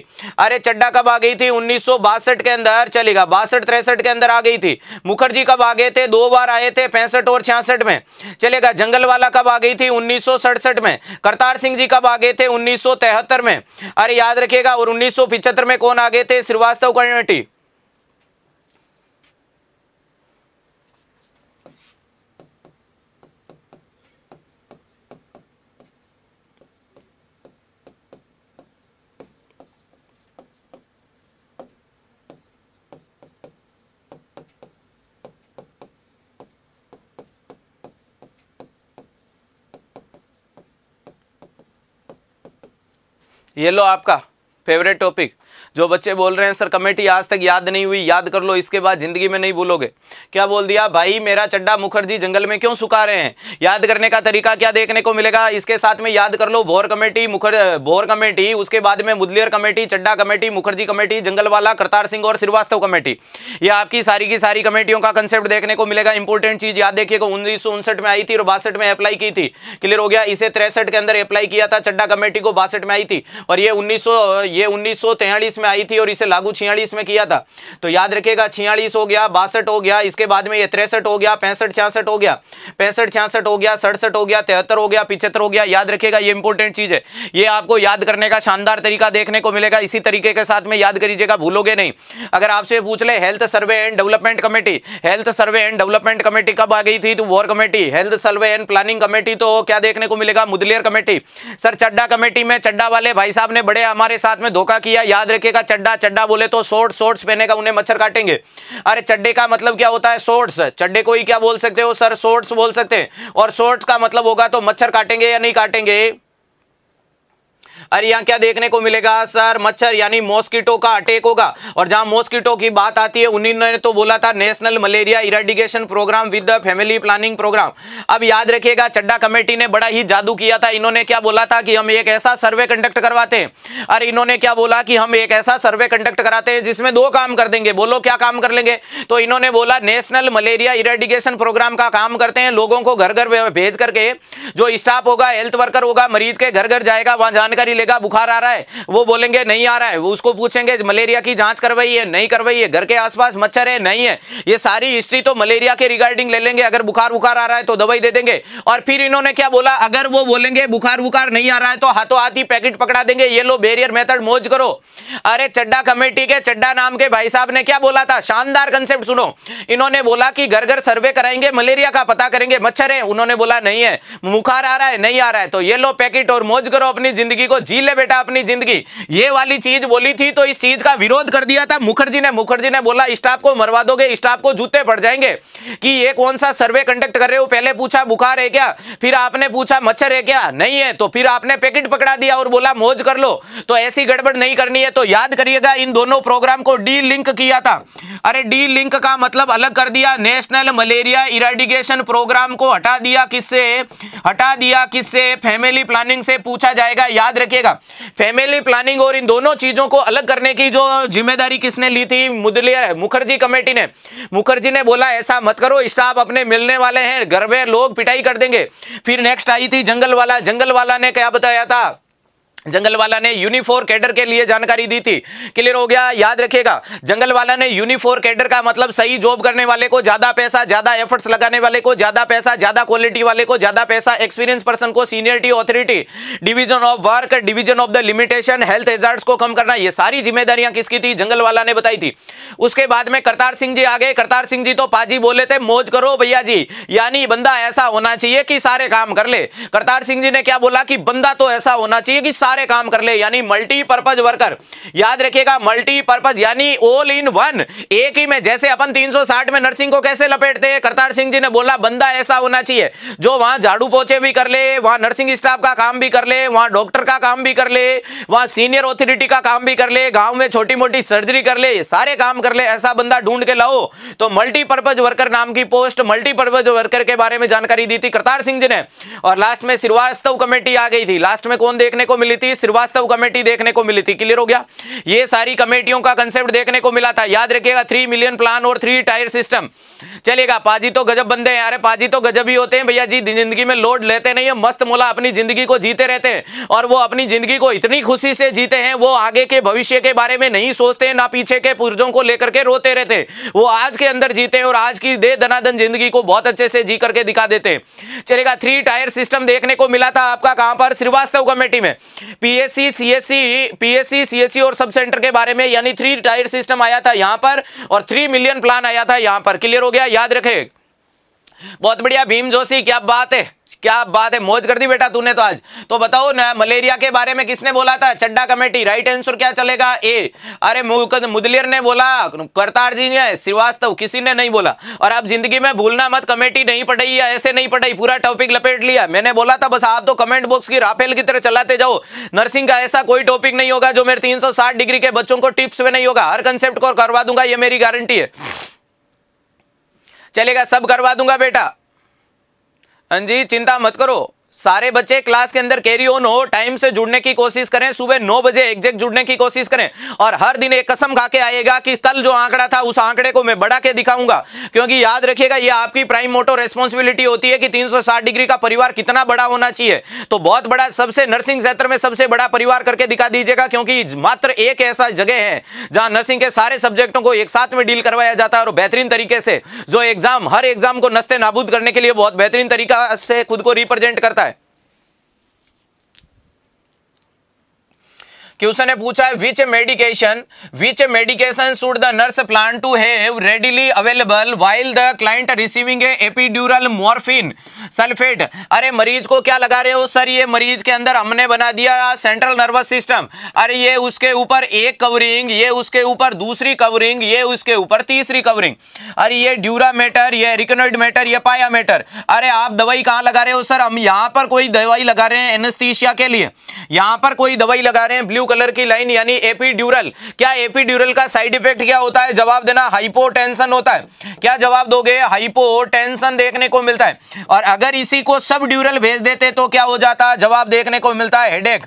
अरे चड्डा कब आ गई थी उन्नीस सौ बासठ के अंदर। चलेगा, बासठ तिरसठ के अंदर आ गई थी। मुखर्जी कब आ गए थे, दो बार आए थे, पैंसठ और छियासठ में। चलेगा। जंगलवाला कब आ गई थी, उन्नीस सौ सड़सठ में। करतार सिंह जी कब आ गए थे, उन्नीस सौ तिहत्तर में। अरे याद रखिएगा। और उन्नीस सौ पिछहत्तर में कौन आ गए थे, श्रीवास्तव कमेटी। ये लो आपका फेवरेट टॉपिक। जो बच्चे बोल रहे हैं सर कमेटी आज तक याद नहीं हुई, याद कर लो, इसके बाद जिंदगी में नहीं भूलोगे। क्या बोल दिया भाई, मेरा चड्डा मुखर्जी जंगल में क्यों सुखा रहे हैं, याद करने का तरीका क्या देखने को मिलेगा। इसके साथ में याद कर लो भोर कमेटी, मुखर भोर कमेटी, उसके बाद में Mudaliar committee, Chadha committee, Mukherjee committee, Jungalwalla, Kartar Singh और श्रीवास्तव कमेटी। यह आपकी सारी की सारी कमेटियों का कंसेप्ट देखने को मिलेगा। इंपॉर्टेंट चीज याद देखिएगा, उन्नीस सौ उनसठ में आई थी और बासठ में अप्लाई की थी। क्लियर हो गया। इसे तिरसठ के अंदर अप्लाई किया था, चड्डा कमेटी को बासठ में आई थी, और ये उन्नीस सौ ये उन्नीस सौ तैंतालीस में में आई थी और इसे लागू छियालीस में किया था। तो याद रखिएगा छियालीस हो गया, बासठ हो गया, इसके बाद में ये तिरसठ हो गया, पैंसठ छियासठ हो गया, पैंसठ छियासठ हो गया, सड़सठ हो गया, तिहत्तर हो गया, पिछहत्तर हो गया। याद रखिएगा ये इंपॉर्टेंट चीज है, ये आपको याद करने का शानदार तरीका देखने को मिलेगा। इसी तरीके के साथ में याद करिएगा, भूलोगे नहीं। अगर आपसे पूछ ले health survey and development committee, health survey and development committee कब आ गई थी? तो Bhore committee. Health survey and planning committee तो क्या देखने को मिलेगा? Mudaliar committee. Sir Chadha committee में चड्डा वाले भाई साहब ने बड़े हमारे साथ में धोखा किया। याद रखिएगा चड्डा चड्डा बोले तो शॉर्ट, शॉर्ट्स पहने का उन्हें मच्छर काटेंगे। अरे चड्डे का मतलब क्या होता है? शॉर्ट्स। चड्डे को ही क्या बोल सकते हो सर? शॉर्ट्स बोल सकते हैं। और शॉर्ट्स का मतलब होगा तो मच्छर काटेंगे या नहीं काटेंगे? अरे यहाँ क्या देखने को मिलेगा सर? मच्छर यानी मॉस्किटो का अटैक होगा। और जहां मॉस्किटो की बात आती है, उन्हीं ने तो बोला था national malaria eradication programme with the family planning programme. अब याद रखिएगा चड्डा कमेटी ने बड़ा ही जादू किया था। इन्होंने क्या बोला था कि हम एक ऐसा सर्वे कंडक्ट करवाते हैं, अरे इन्होंने क्या बोला कि हम एक ऐसा सर्वे कंडक्ट कराते हैं जिसमें दो काम कर देंगे। बोलो क्या काम कर लेंगे? तो इन्होंने बोला नेशनल मलेरिया इरेडिकेशन प्रोग्राम का काम करते हैं। लोगों को घर घर भेज करके जो स्टाफ होगा, हेल्थ वर्कर होगा, मरीज के घर घर जाएगा, वहां जानकारी लेगा बुखार आ रहा है, वो बोलेंगे नहीं आ रहा है। उसको पूछेंगे मलेरिया की जांच करवाई है, नहीं करवाई है, घर के आसपास मच्छर है, नहीं है। ये सारी हिस्ट्री तो मलेरिया के रिगार्डिंग ले लेंगे। अगर बुखार बुखार आ रहा है तो दवाई दे देंगे। और फिर इन्होंने क्या बोला? अगर वो बोलेंगे बुखार बुखार नहीं आ रहा है तो हाथों हाथ ही पैकेट पकड़ा देंगे, ये लो बैरियर मेथड, मौज करो। अरे चड्डा कमेटी के चड्डा नाम के भाई साहब ने क्या बोला था? शानदार कंसेप्ट सुनो। इन्होंने बोला कि घर घर सर्वे कराएंगे, मलेरिया का पता करेंगे, मच्छर है? उन्होंने बोला नहीं है। बुखार आ रहा है? नहीं आ रहा है। तो ये लो पैकेट और मौज करो, अपनी जिंदगी को जी ले बेटा अपनी जिंदगी। ये वाली चीज बोली थी। तो इस चीज का विरोध कर दिया था मुखर्जी ने। मुखर्जी ने बोला स्टाफ को मरवा दोगे, स्टाफ को जूते पड़ जाएंगे कि ये कौन सा सर्वे कंडक्ट कर रहे हो। पहले पूछा बुखार है क्या, फिर आपने पूछा मच्छर है क्या, नहीं है। तो फिर आपने पैकेट पकड़ा दिया और बोला मौज कर लो। तो ऐसी गड़बड़ नहीं करनी है। तो याद करिएगा इन दोनों प्रोग्राम को डी लिंक किया था। अरे डी लिंक का मतलब अलग कर दिया। नेशनल मलेरिया इरेडिकेशन प्रोग्राम को हटा दिया। किससे हटा दिया? किससे? फैमिली प्लानिंग से। पूछा जाएगा, याद रखिएगा फैमिली प्लानिंग और इन दोनों चीजों को अलग करने की जो जिम्मेदारी किसने ली थी? मुदलिया मुखर्जी कमेटी ने। मुखर्जी ने बोला ऐसा मत करो, स्टाफ अपने मिलने वाले हैं, घर में लोग पिटाई कर देंगे। फिर नेक्स्ट आई थी जंगल वाला। जंगल वाला ने क्या बताया था? जंगल वाला ने यूनिफॉर्म कैडर के लिए जानकारी दी थी। क्लियर हो गया? याद रखिएगा जंगल वाला ने यूनिफॉर्म कैडर का मतलब सही जॉब करने वाले को ज्यादा पैसा, ज्यादा एफर्ट्स लगाने वाले को ज्यादा पैसा, ज्यादा क्वालिटी वाले को ज्यादा पैसा, एक्सपीरियंस पर्सन को seniority authority, division of work, division of the limitation, health hazards को कम करना। ये सारी जिम्मेदारियां किसकी थी? जंगल वाला ने बताई थी। उसके बाद में करतार सिंह जी आ गए। करतार सिंह जी तो पाजी बोले थे मौज करो भैया जी, यानी बंदा ऐसा होना चाहिए कि सारे काम कर ले। करतार सिंह जी ने क्या बोला कि बंदा तो ऐसा होना चाहिए कि काम कर ले, यानी मल्टीपर्पज वर्कर। याद रखिएगा मल्टीपर्पज यानी ऑल इन वन, एक ही में। जैसे अपन तीन सौ साठ में नर्सिंग को कैसे लपेटते हैं, करतार सिंह जी ने बोला बंदा ऐसा होना चाहिए जो वहां झाड़ू पोछे भी कर ले, वहां नर्सिंग स्टाफ का काम भी कर ले, वहां डॉक्टर का काम भी कर ले, वहां सीनियर ऑथोरिटी का काम भी कर ले, गांव में छोटी मोटी सर्जरी कर ले, सारे काम कर ले, ऐसा बंदा ढूंढ के लाओ। तो मल्टीपर्पज वर्कर नाम की पोस्ट, मल्टीपर्पज वर्कर के बारे में जानकारी दी थी करतार सिंह जी ने। और लास्ट में श्रीवास्तव कमेटी आ गई थी। लास्ट में कौन देखने को मिली? श्रीवास्तव कमेटी देखने को मिली थी। क्लियर हो गया? ये सारी कमेटियों का कंसेप्ट देखने को मिला था। याद रखिएगा थ्री मिलियन प्लान और थ्री टायर सिस्टम। चलेगा पाजी तो गजब बंदे हैं, अरे पाजी तो गजब ही होते हैं भैया जी, जिंदगी में लोड लेते नहीं है, मस्त मोला अपनी जिंदगी को जीते रहते हैं। और वो अपनी जिंदगी को इतनी खुशी से जीते हैं, वो आगे के भविष्य के बारे में नहीं सोचते, ना पीछे के पुर्जों को लेकर के रोते रहते। वो आज के अंदर जीते हैं और आज की दे दनादन जिंदगी को बहुत अच्छे से जी करके दिखा देते हैं। चलेगा थ्री टायर सिस्टम देखने को मिला था आपका कहां पर? श्रीवास्तव कमेटी में। पीएससी सीएससी पीएससी सीएससी और सब सेंटर के बारे में, यानी थ्री टायर सिस्टम आया था यहां पर और थ्री मिलियन प्लान आया था यहां पर। क्लियर हो गया? याद रखे। बहुत बढ़िया भीम जोशी, क्या बात है, क्या बात है, मौज कर दी बेटा तूने तो आज। तो बताओ ना मलेरिया के बारे में किसने बोला था? चड्डा कमेटी। राइट आंसर क्या चलेगा? ए। अरे मुदलियर ने बोला, करतार जी ने, श्रीवास्तव, किसी ने नहीं बोला। और आप जिंदगी में भूलना मत, कमेटी नहीं पढ़ाई या ऐसे नहीं पढ़ाई, पूरा टॉपिक लपेट लिया। मैंने बोला था बस आप तो कमेंट बॉक्स की राफेल की तरह चलाते जाओ। नर्सिंग का ऐसा कोई टॉपिक नहीं होगा जो मेरे तीन सौ साठ डिग्री के बच्चों को टिप्स में नहीं होगा। हर कंसेप्ट को करवा दूंगा, ये मेरी गारंटी है। चलेगा, सब करवा दूंगा बेटा, हाँ जी, चिंता मत करो, सारे बच्चे क्लास के अंदर कैरी ऑन हो, टाइम से जुड़ने की कोशिश करें, सुबह नौ बजे एग्जैक्ट जुड़ने की कोशिश करें। और हर दिन एक कसम खा के आएगा कि कल जो आंकड़ा था उस आंकड़े को मैं बढ़ा के दिखाऊंगा, क्योंकि याद रखिएगा ये आपकी प्राइम मोटो रेस्पॉन्सिबिलिटी होती है कि तीन सौ साठ डिग्री का परिवार कितना बड़ा होना चाहिए। तो बहुत बड़ा, सबसे नर्सिंग क्षेत्र में सबसे बड़ा परिवार करके दिखा दीजिएगा, क्योंकि मात्र एक ऐसा जगह है जहां नर्सिंग के सारे सब्जेक्टों को एक साथ में डील करवाया जाता है और बेहतरीन तरीके से जो एग्जाम, हर एग्जाम को नस्ते नाबूद करने के लिए बहुत बेहतरीन तरीका से खुद को रिप्रेजेंट करता है। क्वेश्चन ने पूछा है which medication which medication should the nurse plan to have readily available while the client receiving a epidural morphine sulphate. अरे मरीज को क्या लगा रहे हो सर? ये मरीज के अंदर हमने बना दिया सेंट्रल नर्वस सिस्टम। अरे ये उसके ऊपर एक कवरिंग, ये उसके ऊपर दूसरी कवरिंग, ये उसके ऊपर तीसरी कवरिंग। अरे ये ड्यूरा मेटर, ये रिकनॉइड मेटर, ये पाया मेटर। अरे आप दवाई कहाँ लगा रहे हो सर? हम यहाँ पर कोई दवाई लगा रहे हैं एनेस्थीसिया के लिए, यहाँ पर कोई दवाई लगा रहे हैं ब्लू कलर की लाइन यानी एपिड्यूरल। क्या एपिड्यूरल का साइड इफेक्ट क्या होता है? जवाब देना हाइपोटेंशन होता है। क्या जवाब दोगे? हाइपोटेंशन देखने को मिलता है। और अगर इसी को सबड्यूरल भेज देते तो क्या हो जाता? जवाब देखने को मिलता है हेडेक।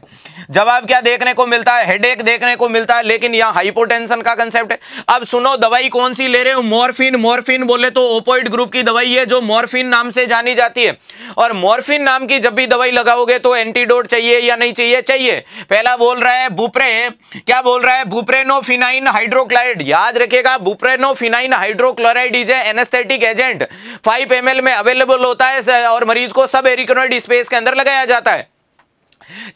जवाब क्या देखने को मिलता है? हेडेक देखने को मिलता है। लेकिन यहाँ हाइपोटेंशन का कंसेप्ट है। अब सुनो, दवाई कौन सी ले रहे हो? मॉर्फिन। मॉर्फिन बोले तो ओपियोइड ग्रुप की दवाई है जो मॉर्फिन नाम से जानी जाती है। और मॉर्फिन नाम की जब भी दवाई लगाओगे तो एंटीडोट चाहिए या नहीं चाहिए? चाहिए। पहला बोल रहा है बुप्रे, क्या बोल रहा है? Buprenorphine hydrochloride. याद रखिएगा buprenorphine hydrochloride is anaesthetic agent, five M L में अवेलेबल होता है और मरीज को सब एरिकनॉइड स्पेस के अंदर लगाया जाता है।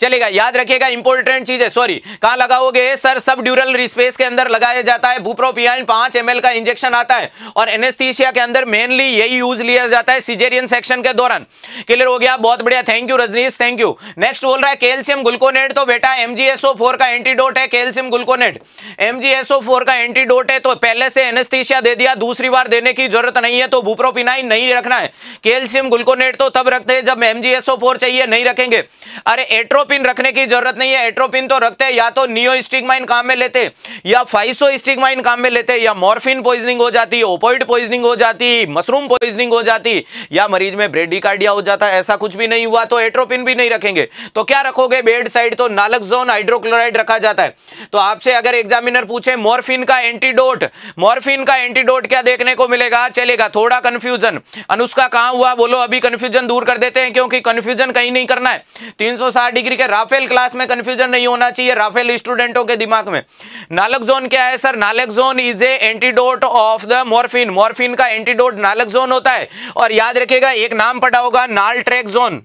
चलेगा, याद रखिएगा इंपॉर्टेंट चीज है। सॉरी, कहां लगाओगे सर? सब ड्यूरल स्पेस के अंदर लगाया जाता है। बुप्रोपियन पांच एमएल का इंजेक्शन आता है और एनेस्थीसिया के अंदर मेनली यही यूज लिया जाता है सिजेरियन सेक्शन के दौरान। क्लियर हो गया? बहुत बढ़िया, thank you Rajneesh, thank you. Next बोल रहा है कैल्शियम ग्लूकोनेट। तो बेटा एमजीएसओ4 का एंटीडोट है कैल्शियम ग्लूकोनेट, एमजीएसओ4 का एंटीडोट है। तो पहले से एनेस्थीसिया दे दिया, दूसरी बार देने की जरूरत नहीं है। तो बुप्रोपिनाइन नहीं रखना है। कैल्शियम ग्लूकोनेट तो तब रखते हैं जब एमजीएसओ4 चाहिए, नहीं रखेंगे। अरे एट्रोपिन रखने की जरूरत नहीं है। एट्रोपिन तो रखते हैं या तो नियोस्टिग्माइन काम में लेते या फाइसोस्टिग्माइन काम में लेते, या मॉर्फिन पॉइजनिंग हो जाती, ओपियोइड पॉइजनिंग हो जाती, मशरूम पॉइजनिंग हो जाती, या मरीज में ब्रेडिकार्डिया हो जाता। ऐसा कुछ भी नहीं हुआ तो एट्रोपिन भी नहीं रखेंगे। तो क्या रखोगे बेड साइड? तो नालक्सोन हाइड्रोक्लोराइड रखा जाता है। तो आपसे अगर एग्जामिनर पूछे मॉर्फिन का एंटीडोट, मॉर्फिन का एंटीडोट क्या देखने को मिलेगा? चलेगा, थोड़ा कंफ्यूजन अनुष्का कहां हुआ? बोलो, अभी कंफ्यूजन दूर कर देते हैं क्योंकि कंफ्यूजन कहीं नहीं करना है। तीन सौ साठ डिग्री के राफेल क्लास में कंफ्यूजन नहीं होना चाहिए, राफेल स्टूडेंटों के दिमाग में। नालक्सोन क्या है sir? Naloxone is a antidote of the morphine. Morphine का एंटीडोट नालक्सोन होता है। और याद रखिएगा एक नाम पड़ा होगा नालट्रेक्सोन,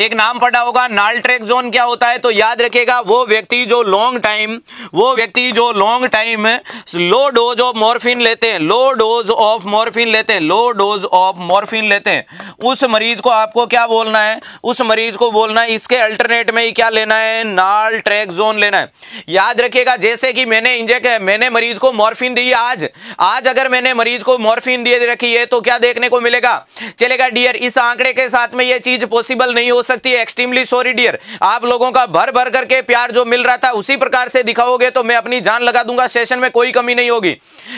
एक नाम पड़ा होगा नालट्रेक्सोन। क्या होता है? तो याद रखेगा वो व्यक्ति जो लॉन्ग टाइम वो व्यक्ति जो long time low dose of morphine लेते हैं लो डोज ऑफ मॉर्फिन लेते हैं लो डोज ऑफ मॉर्फिन लेते हैं उस मरीज को आपको क्या बोलना है? उस मरीज को बोलना है इसके अल्टरनेट में ही क्या लेना है? नालट्रेक्सोन लेना है। याद रखिएगा जैसे कि मैंने इंजेक्ट मैंने मरीज को मॉर्फिन दी, आज आज अगर मैंने मरीज को मॉर्फिन दे रखी है तो क्या देखने को मिलेगा? चलेगा डियर, इस आंकड़े के साथ में यह चीज पॉसिबल नहीं हो सकती है। एक्सट्रीमली सॉरी डियर, आप लोगों का भर भर करके प्यार जो मिल रहा था उसी प्रकार से दिखाओगे तो मैं अपनी जान लगा दूंगा, सेशन में कोई कमी नहीं होगी।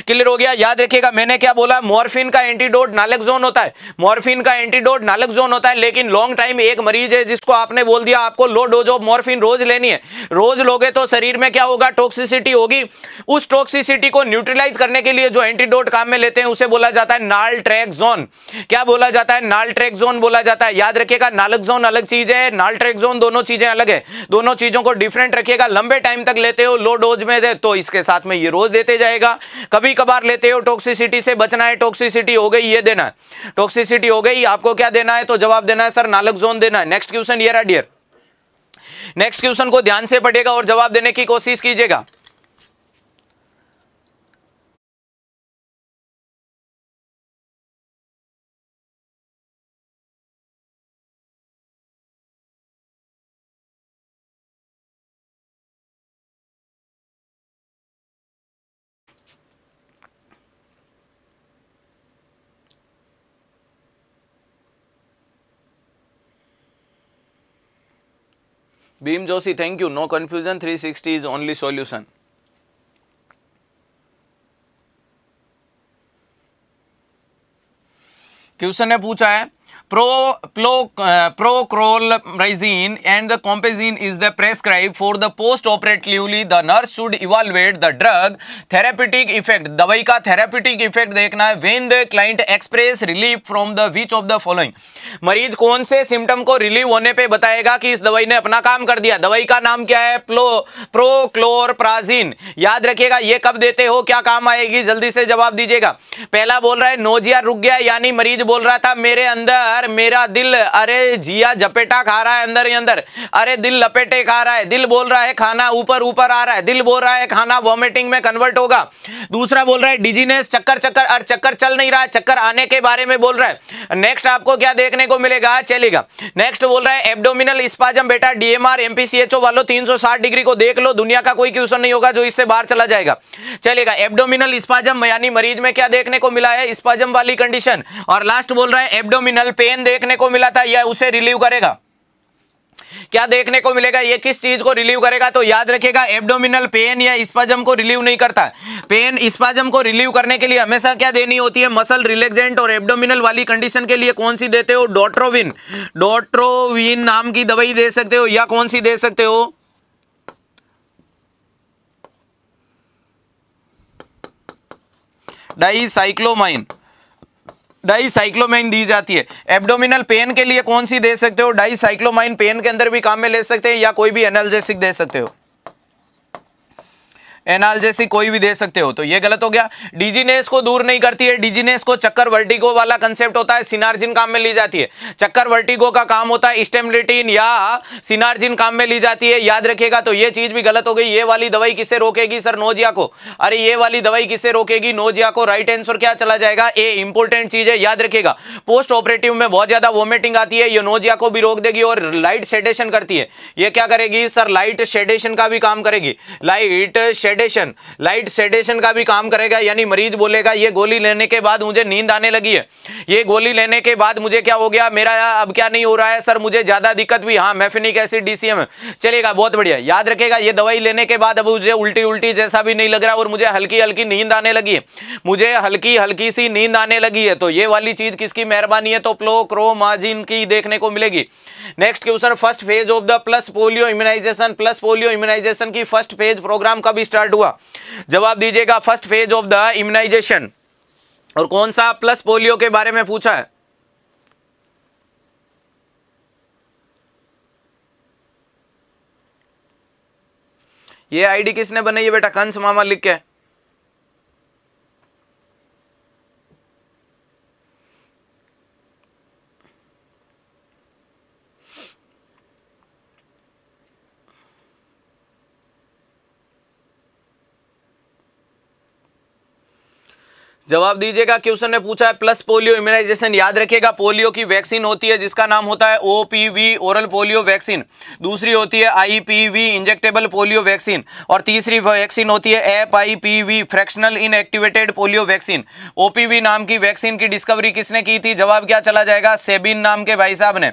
क्लियर हो गया? याद रखिएगा मैंने क्या बोला? मॉर्फिन का एंटीडोट नालक्सोन होता है, मॉर्फिन का एंटीडोट नालक्सोन होता है। लेकिन लॉन्ग टाइम एक मरीज है जिसको आपने बोल दिया आपको लो डोज ऑफ मॉर्फिन रोज लेनी है। रोज लोगे तो शरीर में क्या होगा? टॉक्सिसिटी होगी। उस टॉक्सिसिटी को न्यूट्रलाइज करने के लिए जो एंटीडोट काम में लेते हैं उसे बोला जाता है नालट्रेक्सोन। क्या बोला जाता है? नालट्रेक्सोन बोला जाता है। याद रखिएगा नालक्सोन अलग चीज है, नालट्रेक्सोन, दोनों चीजें अलग है। दोनों चीजों को डिफरेंट रखिएगा। लंबे टाइम तक लेते हो लो डोज में दे, तो इसके साथ में ये रोज देते जाएगा। कभी कभार लेते हो, टॉक्सिसिटी से बचना है। टॉक्सिसिटी हो गई ये देना है, टॉक्सिसिटी हो गई आपको क्या देना है? तो जवाब देना है सर नालक्सोन देना है। नेक्स्ट क्वेश्चन ये रहा डियर, नेक्स्ट क्वेश्चन को ध्यान से पढ़ेगा और जवाब देने की कोशिश कीजिएगा। Bhim Joshi, thank you. No confusion, three sixty is only solution. Question ने पूछा है Pro, pro, uh, prochlorperazine and the compazine is the prescribed for the post-operatively. The nurse should evaluate the drug therapeutic effect. दवाई का therapeutic effect देखना है. When the client express relief from the which of the following? मरीज कौन से symptom को relieve होने पे बताएगा कि इस दवाई ने अपना काम कर दिया. दवाई का नाम क्या है? प्रोक्लोरप्राजिन. याद रखिएगा, ये कब देते हो, क्या काम आएगी, जल्दी से जवाब दीजिएगा. पहला बोल रहा है नोजिया रुक गया, यानी मरीज बोल रहा था मेरे अंदर मेरा दिल अरे जिया झपेटा खा रहा है, अंदर ही अंदर अरे दिल लपेटे खा रहा है. दिल बोल रहा है खाना ऊपर ऊपर आ रहा है, दिल बोल रहा है खाना वॉमिटिंग में कन्वर्ट होगा. दूसरा बोल रहा है डिजीनेस, चक्कर चक्कर और चक्कर चल नहीं रहा है, चक्कर आने के बारे में बोल रहा है. नेक्स्ट आपको क्या देखने को मिलेगा, चलेगा. नेक्स्ट बोल रहा है एब्डोमिनल स्पाजम. बेटा डीएमआर एमपीसीएचओ वालों तीन सौ साठ डिग्री को देख लो, दुनिया का कोई क्वेश्चन नहीं होगा जो इससे बाहर चला जाएगा. चलेगा, एब्डोमिनल स्पाजम यानी मरीज में क्या देखने को मिला है, स्पाजम वाली कंडीशन. और लास्ट बोल रहा है एब्डोमिनल पेन देखने को मिला था, यह उसे रिलीव करेगा. क्या देखने को मिलेगा, ये किस चीज को रिलीव करेगा, तो याद रखेगा एब्डोमिनल पेन या स्पाजम को रिलीव नहीं करता. पेन स्पाजम को रिलीव करने के लिए हमेशा क्या देनी होती है, मसल रिलैक्सेंट. और एब्डोमिनल वाली कंडीशन के लिए कौन सी देते हो, डोट्रोविन. डोट्रोविन नाम की दवाई दे सकते हो, या कौन सी दे सकते हो, डाइसाइक्लोमाइन. डाइसाइक्लोमाइन दी जाती है. एब्डोमिनल पेन के लिए कौन सी दे सकते हो, डाइसाइक्लोमाइन. पेन के अंदर भी काम में ले सकते हैं, या कोई भी एनाल्जेसिक दे सकते हो, एनाल्जेसिक कोई भी दे सकते हो. तो ये गलत हो गया. डिजीनेस को दूर नहीं करती है, डिजीनेस को चक्कर वर्टिगो वाला कंसेप्ट होता है, सिनार्जिन काम में ली जाती है. चक्कर वर्टिगो का काम होता है, स्टेमलेटिन या सिनार्जिन काम में ली जाती है, याद रखेगा. तो ये चीज भी गलत हो गई. ये वाली दवाई किसे रोकेगी सर, नोजिया को. अरे ये वाली दवाई किसे रोकेगी, नोजिया को. राइट आंसर क्या चला जाएगा, ए. इंपॉर्टेंट चीज है, याद रखेगा. पोस्ट ऑपरेटिव में बहुत ज्यादा वॉमिटिंग आती है, ये नोजिया को भी रोक देगी. और लाइट सेडेशन करती है, ये क्या करेगी सर, लाइट सेडेशन का भी काम करेगी. लाइट सेडेशन, लाइट सेडेशन का भी काम करेगा. यानी मरीज बोलेगा ये गोली लेने के बाद मुझे नींद आने लगी है, ये गोली लेने के बाद मुझे क्या हो गया, मेरा अब क्या नहीं हो रहा है सर, मुझे ज्यादा दिक्कत भी, हाँ मेफेनिक एसिड डीसीएम. चलेगा, बहुत बढ़िया. याद रखेगा ये दवाई लेने के बाद अब मुझे उल्टी उल्टी जैसा भी नहीं लग रहा, और मुझे हल्की हल्की नींद आने लगी है, मुझे हल्की हल्की सी नींद आने लगी है. तो ये वाली चीज किसकी मेहरबानी है, तो प्रोक्रोमाजिन की देखने को मिलेगी. Next question, first phase of the plus polio immunisation. Plus polio immunisation की फर्स्ट फेज प्रोग्राम कब स्टार्ट हुआ, जवाब दीजिएगा. First phase of the immunisation, और कौन सा, प्लस पोलियो के बारे में पूछा है. ये आईडी किसने बनाई है बेटा, कंस मामा लिख के. जवाब दीजिएगा, क्वेश्चन ने पूछा है प्लस पोलियो इम्यूनाइजेशन. याद रखिएगा पोलियो की वैक्सीन होती है जिसका नाम होता है ओपीवी, ओरल पोलियो वैक्सीन. दूसरी होती है आईपीवी, इंजेक्टेबल पोलियो वैक्सीन. और तीसरी वैक्सीन होती है FIPV, fractional inactivated polio vaccine. OPV नाम की वैक्सीन की डिस्कवरी किसने की थी, जवाब क्या चला जाएगा, सेबिन नाम के भाई साहब ने.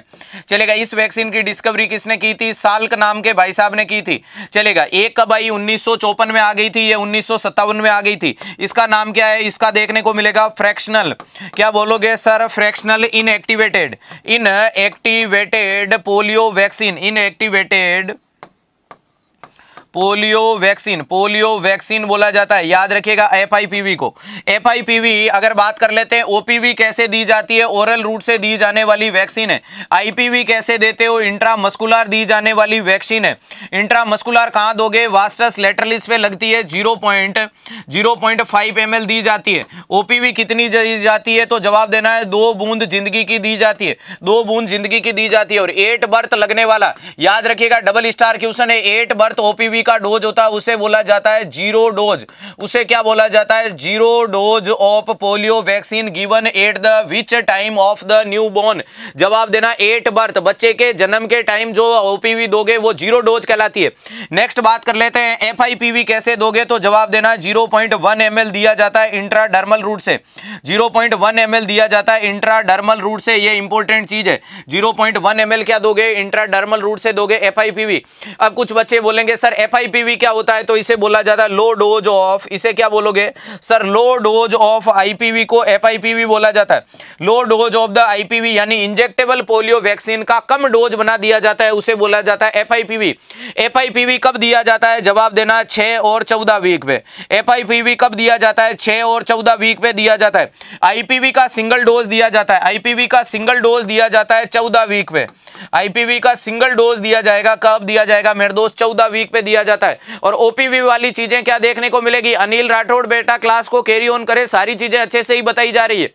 चलेगा, इस वैक्सीन की डिस्कवरी किसने की थी, साल्क नाम के भाई साहब ने की थी. चलेगा, एक कब आई, उन्नीस सौ चौपन में आ गई थी, यह उन्नीस सौ सत्तावन में आ गई थी. इसका नाम क्या है, इसका देखने को मिलेगा फ्रैक्शनल, क्या बोलोगे sir, fractional inactivated, inactivated polio vaccine, inactivated polio vaccine, polio vaccine बोला जाता है. याद रखिएगा एफआईपीवी को. एफआईपीवी अगर बात कर लेते हैं, ओपीवी कैसे दी जाती है, ओरल रूट से दी जाने वाली वैक्सीन है. आईपीवी कैसे देते हो, इंट्रामस्कुलर दी जाने वाली वैक्सीन है. इंट्रामस्कुलर कहाँ दोगे, वास्टस लेटरलिस पे लगती है, zero point zero point five M L दी जाती है. ओपीवी कितनी दी जाती है, तो जवाब देना है दो बूंद जिंदगी की दी जाती है, दो बूंद जिंदगी की दी जाती है. और एट बर्थ लगने वाला, याद रखिएगा डबल स्टार क्वेश्चन है, एट बर्थ ओपीवी का डोज होता है, उसे बोला जाता है जीरो डोज. उसे क्या बोला जाता है, zero dose of polio vaccine given at the which time of the new born, जवाब देना एट बर्थ, बच्चे के जन्म के टाइम जो ओपीवी दोगे वो जीरो डोज कहलाती है. नेक्स्ट बात कर लेते हैं एफआईपीवी कैसे दोगे, तो जवाब देना zero point one M L दिया जाता है इंट्राडर्मल रूट से, zero point one M L दिया जाता है इंट्राडर्मल रूट से. यह इंपॉर्टेंट चीज है, zero point one M L क्या दोगे, इंट्राडर्मल रूट से दोगे एफआईपीवी. अब कुछ बच्चे बोलेंगे sir F I P V क्या होता है तो इसे बोला जाता है लो डोज ऑफ, इसे क्या बोलोगे sir, low dose of I P V को एफ आई पी वी बोला जाता है। Low dose of the I P V यानी इंजेक्टेबल पोलियो वैक्सीन का कम डोज बना दिया जाता है उसे बोला जाता है F I P V. F I P V कब दिया जाता है, जवाब देना छह और चौदह वीक पे। एफ आई पी वी कब दिया जाता है, छह और चौदह वीक पे दिया जाता है। आई पी वी का सिंगल डोज दिया जाता है, आई पी वी का सिंगल डोज दिया जाता है चौदह वीक पे। आई पी वी का सिंगल डोज दिया जाएगा, कब दिया जाएगा मेरे दोस्त, चौदह वीक पे दिया जाता है। और ओ पी वी वाली चीजें क्या देखने को मिलेगी, अनिल राठौड़ बेटा क्लास को कैरी ऑन करे, सारी चीजें अच्छे से ही बताई जा रही है।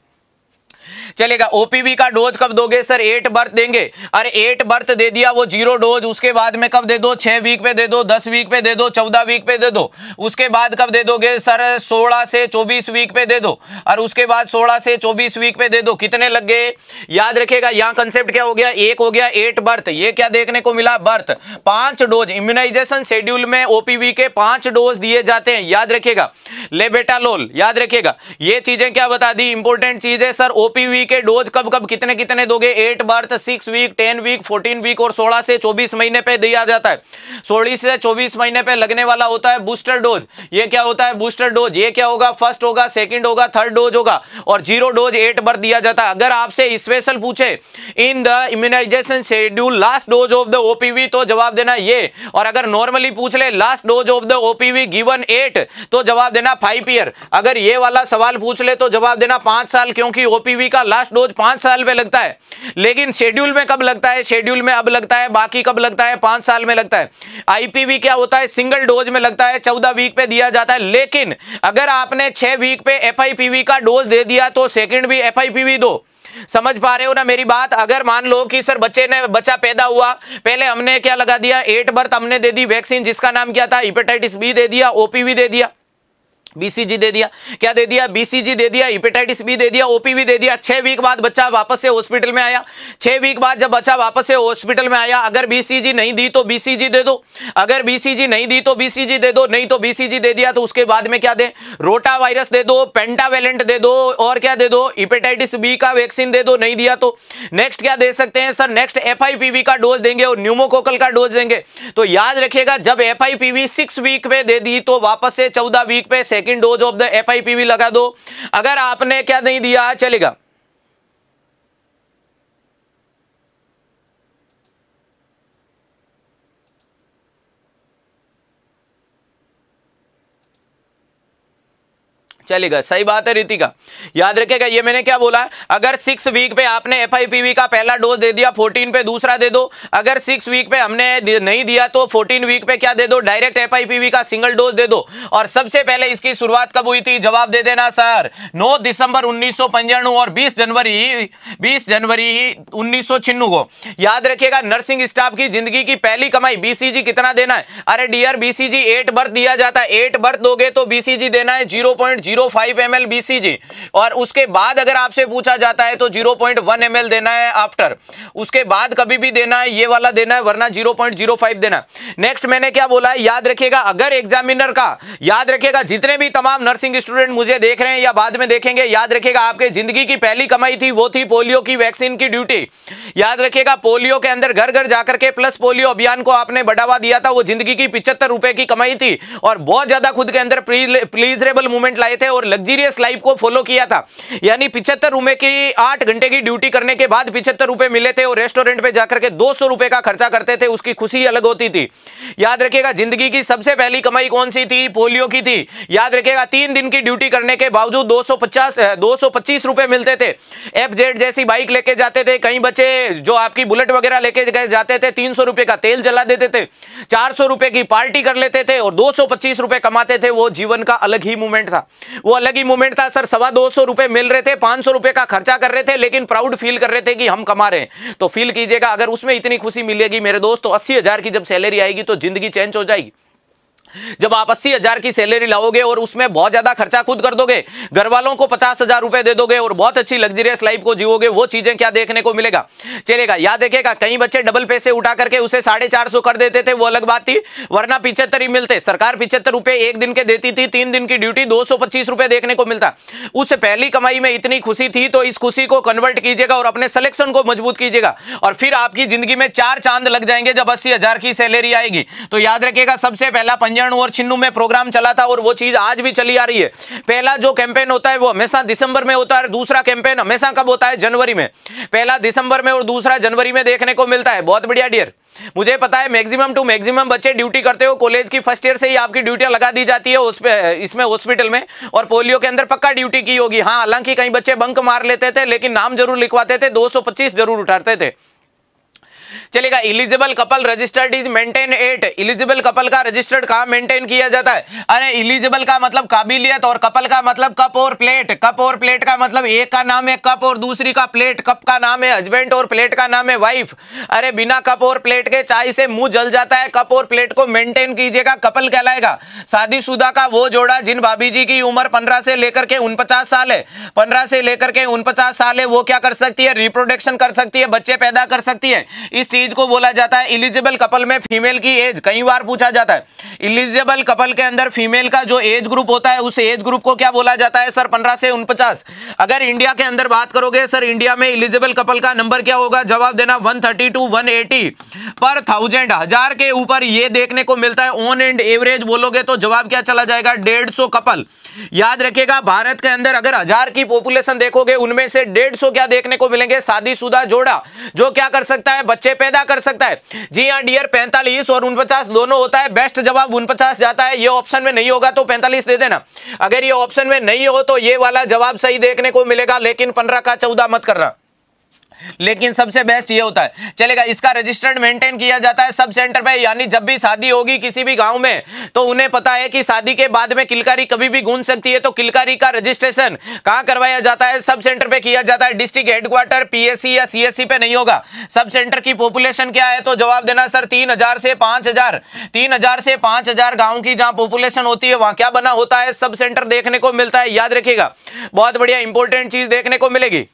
चलेगा, ओ पी वी का डोज कब दोगे सर, एट बर्थ देंगे। अरे एट बर्थ दे दिया वो जीरो डोज, उसके बाद में कब दे दो, छह वीक पे दे दो, दस वीक पे दे दो, चौदह वीक पे दे दो। उसके बाद कब दे दोगे सर, सोलह से चौबीस वीक पे दे दो, और उसके बाद सोलह से चौबीस वीक पे दे दो। कितने लग गए, याद रखेगा यहाँ कंसेप्ट क्या हो गया, एक हो गया एट बर्थ, ये क्या देखने को मिला बर्थ, पांच डोज। इम्यूनाइजेशन शेड्यूल में ओ पी वी के पांच डोज दिए जाते हैं, याद रखेगा ले बेटा लोल, याद रखेगा। ये चीजें क्या बता दी, इंपॉर्टेंट चीज है सर। ओ पी वी के डोज कब कब कितने कितने दोगे, at birth, six week, ten week, fourteen week और सोलह से चौबीस महीने पे दिया जाता है। सोलह से चौबीस महीने पे लगने वाला होता है बूस्टर डोज, ये क्या होता है बूस्टर डोज, ये क्या होगा फर्स्ट होगा, सेकंड होगा, थर्ड डोज होगा। और जीरो डोज एट बर्थ दिया जाता है। अगर आपसे स्पेशल पूछे in the immunisation schedule last dose of the O P V तो जवाब देना ये, और अगर नॉर्मली पूछ ले last dose of the O P V given at तो जवाब देना फाइव ईयर। अगर ये वाला सवाल पूछ ले तो जवाब देना पांच साल, क्योंकि ओ पी वी का लास्ट डोज पांच साल में लगता है। लेकिन शेड्यूल में कब लगता है, शेड्यूल में अब लगता है, बाकी कब लगता है पांच साल में लगता है। आई पी वी क्या होता है, सिंगल डोज में लगता है, चौदह वीक पे दिया जाता है। लेकिन अगर आपने छह वीक पे एफ आई पी वी का डोज दे दिया तो सेकंड भी एफ आई पी वी दो, समझ पा रहे हो ना मेरी बात। अगर मान लो कि सर बच्चे ने बच्चा पैदा हुआ, पहले हमने क्या लगा दिया, एट बर्थ हमने दे दी वैक्सीन जिसका नाम क्या था, हेपेटाइटिस बी दे दिया, ओ पी वी दे दिया, बीसीजी दे दिया, क्या दे दिया बीसीजी दे दिया, हेपेटाइटिस बी दे दिया, ओपीवी दे दिया। छह वीक बाद बच्चा वापस से हॉस्पिटल में आया, छह वीक बाद जब बच्चा वापस से हॉस्पिटल में आया, अगर बीसीजी नहीं दी तो बीसीजी दे दो, अगर बीसीजी नहीं दी तो बीसीजी दे दो, नहीं तो बीसीजी दे दिया तो उसके बाद में क्या दे, रोटा वायरस दे दो, पेंटावेलेंट दे दो, और क्या दे दो हेपेटाइटिस बी का वैक्सीन दे दो। नहीं दिया तो नेक्स्ट क्या दे सकते हैं sir, next F I P V का डोज देंगे और न्यूमोकोकल का डोज देंगे। तो याद रखेगा जब F I P V six week पे दे दी तो वापस से चौदह वीक पे second dose of the F I P V लगा दो। अगर आपने क्या नहीं दिया चलेगा, चलेगा, सही बात है रीतिका, याद रखेगा। ये मैंने क्या बोला, अगर सिक्स वीक पे आपने एफ आई पी वी का पहला डोज दे दिया, फोर्टीन पे दूसरा दे दो। अगर सिक्स वीक पे हमने नहीं दिया तो फोर्टीन वीक पे क्या दे दो, direct F I P V का सिंगल डोज दे दो। और सबसे पहले इसकी शुरुआत कब हुई थी, जवाब दे देना सर, नौ दिसंबर उन्नीस सौ पंचानवे और बीस जनवरी बीस जनवरी उन्नीस सौ छिन्नू को। याद रखेगा नर्सिंग स्टाफ की जिंदगी की पहली कमाई, बीसीजी कितना देना है, अरे डियर बीसीजी एट बर्थ दिया जाता है, एट बर्थ दोगे तो बीसीजी देना है zero point zero point zero five M L BCG, और उसके बाद अगर आपसे पूछा जाता है तो zero point one M L देना है आफ्टर, उसके बाद कभी भी देना है ये वाला देना है, वरना जीरो पॉइंट जीरो फाइव देना है। नेक्स्ट मैंने क्या बोला है याद रखिएगा, अगर एग्जामिनर का, याद रखिएगा जितने भी तमाम नर्सिंग स्टूडेंट मुझे देख रहे हैं या बाद में देखेंगे, याद रखिएगा आपके जिंदगी की पहली कमाई थी वो थी पोलियो की वैक्सीन की ड्यूटी। याद रखिएगा पोलियो के अंदर घर घर जाकर के प्लस पोलियो अभियान को आपने बढ़ावा दिया था, वो जिंदगी की पिछहत्तर रुपए की कमाई थी, और बहुत ज्यादा खुद के अंदर प्लीजरेबल मूवमेंट लाए थे और लग्जरियस लाइफ को फॉलो किया था। यानी पिछहत्तर रुपए की आठ घंटे की ड्यूटी करने के बाद पिछहत्तर रुपए मिले थे और रेस्टोरेंट पे जाकर के दो सौ रुपए का खर्चा करते थे, उसकी खुशी अलग होती थी। याद रखिएगा जिंदगी की सबसे पहली कमाई कौन सी थी, पोलियो की थी। याद रखिएगा तीन दिन की ड्यूटी करने के बावजूद दो सौ पचास दो सौ पच्चीस रुपए मिलते थे। एफ जेड जैसी बाइक लेके जाते थे, कई बच्चे जो आपकी बुलेट वगैरह लेके जाते थे, तीन सौ रुपए का तेल जला देते थे, चार सौ रुपए की पार्टी कर लेते थे और दो सौ पच्चीस रुपए कमाते थे। वो जीवन का अलग ही मूवमेंट था, वो अलग ही मूवमेंट था सर। सवा दो सौ रुपए मिल रहे थे, पांच सौ रुपए का खर्चा कर रहे थे, लेकिन प्राउड फील कर रहे थे कि हम कमा रहे हैं। तो फील कीजिएगा अगर उसमें इतनी खुशी मिलेगी मेरे दोस्त, तो अस्सी हजार की जब सैलरी आएगी तो जिंदगी चेंज हो जाएगी। जब आप अस्सी हजार की सैलरी लाओगे और उसमें बहुत ज्यादा खर्चा खुद कर दोगे, घर वालों को पचास हजार रुपए दे दोगे और बहुत अच्छी लग्जरियस लाइफ को जीवोगे, वो चीजें क्या देखने को मिलेगा चलेगा। याद रखिएगा, कई बच्चे डबल पैसे उठा करके उसे साढ़े चार सौ कर देते थे, वो अलग बात थी, वरना पिछहत्तर ही मिलते। सरकार पिछहत्तर रुपए एक दिन के देती थी, तीन दिन की ड्यूटी दो सौ पच्चीस रुपए देखने को मिलता। उस पहली कमाई में इतनी खुशी थी, तो इस खुशी को कन्वर्ट कीजिएगा और अपने सिलेक्शन को मजबूत कीजिएगा और फिर आपकी जिंदगी में चार चांद लग जाएंगे जब अस्सी हजार की सैलरी आएगी। तो याद रखिएगा, सबसे पहला पंजाणु और छिन्नू में प्रोग्राम चला था और वो चीज आज भी चली आ रही है। पहला जो कैंपेन होता है वो हमेशा दिसंबर में होता है, दूसरा कैंपेन हमेशा कब होता है? जनवरी में। पहला दिसंबर में और दूसरा जनवरी में देखने को मिलता है। बहुत बढ़िया डियर, मुझे पता है मैक्सिमम टू मैक्सिमम बच्चे ड्यूटी करते हो, कॉलेज की फर्स्ट ईयर से ही आपकी ड्यूटियां लगा दी जाती है उस पे, इसमें हॉस्पिटल में और पोलियो के अंदर पक्का ड्यूटी की होगी। हाँ, हालांकि कई बच्चे बंक मार लेते थे लेकिन नाम जरूर लिखवाते थे, दो सौ पच्चीस जरूर उठाते थे। चलेगा, eligible couple registered is maintain at. Eligible couple का रजिस्टर्ड कहां मेंटेन किया जाता है? अरे इलिजिबल का मतलब काबिलियत और कपल का मतलब कप और प्लेट। कप और प्लेट का मतलब एक का नाम है कप और दूसरी का प्लेट। कप का नाम है हस्बैंड और प्लेट का नाम है वाइफ। अरे बिना कप और प्लेट के चाय से मुंह जल जाता है। कप और प्लेट को मेंटेन कीजिएगा, कपल कहलाएगा। शादीशुदा का वो जोड़ा जिन भाभी जी की उम्र पंद्रह से लेकर के उनपचास साल है, पंद्रह से लेकर के उनपचास साल है, वो क्या कर सकती है? रिप्रोडक्शन कर सकती है, बच्चे पैदा कर सकती है। इस चीज को बोला जाता है इलिजिबल कपल में फीमेल की एज। कई बार पूछा जाता है इलिजिबल कपल के अंदर फीमेल का जो एज ग्रुप होता है उस एज ग्रुप को क्या बोला जाता है सर? पंद्रह से उनपचास। अगर इंडिया के अंदर बात करोगे सर, इंडिया में इलिजिबल कपल का नंबर क्या होगा? जवाब देना एक सौ तीस टू एक सौ अस्सी पर थाउजेंड, हजार के ऊपर ये देखने को मिलता है। ऑन एंड एवरेज बोलोगे तो जवाब क्या चला जाएगा? डेढ़ सौ कपल। याद रखेगा, भारत के अंदर अगर हजार की पॉपुलेशन देखोगे उनमें से डेढ़ सौ क्या देखने को मिलेंगे? शादीशुदा जोड़ा, जो क्या कर सकता है? बच्चे पैदा कर सकता है। जी हां डियर, पैंतालीस और उनपचास दोनों होता है। बेस्ट जवाब उनपचास जाता है। ये ऑप्शन में नहीं होगा तो पैंतालीस दे देना, अगर ये ऑप्शन में नहीं हो तो ये वाला जवाब सही देखने को मिलेगा, लेकिन पंद्रह का चौदह मत करना। लेकिन सबसे बेस्ट ये होता है। चलेगा, इसका रजिस्टर्ड मेंटेन किया जाता है सब सेंटर पे, यानी जब भी शादी होगी किसी भी गांव में तो उन्हें पता है कि शादी के बाद में किलकारी कभी भी गूंज सकती है, तो किलकारी का रजिस्ट्रेशन कहां करवाया जाता है? सब सेंटर पे किया जाता है। डिस्ट्रिक्ट हेडक्वार्टर, पीएससी या सीएससी पे नहीं होगा। सब सेंटर की पॉपुलेशन क्या है तो जवाब देना सर तीन हजार से पांच हजार तीन हजार से पांच हजार गांव की जहां पॉपुलेशन होती है वहां क्या बना होता है? सब सेंटर देखने को मिलता है। याद रखिएगा, बहुत बढ़िया इंपॉर्टेंट चीज देखने को मिलेगी।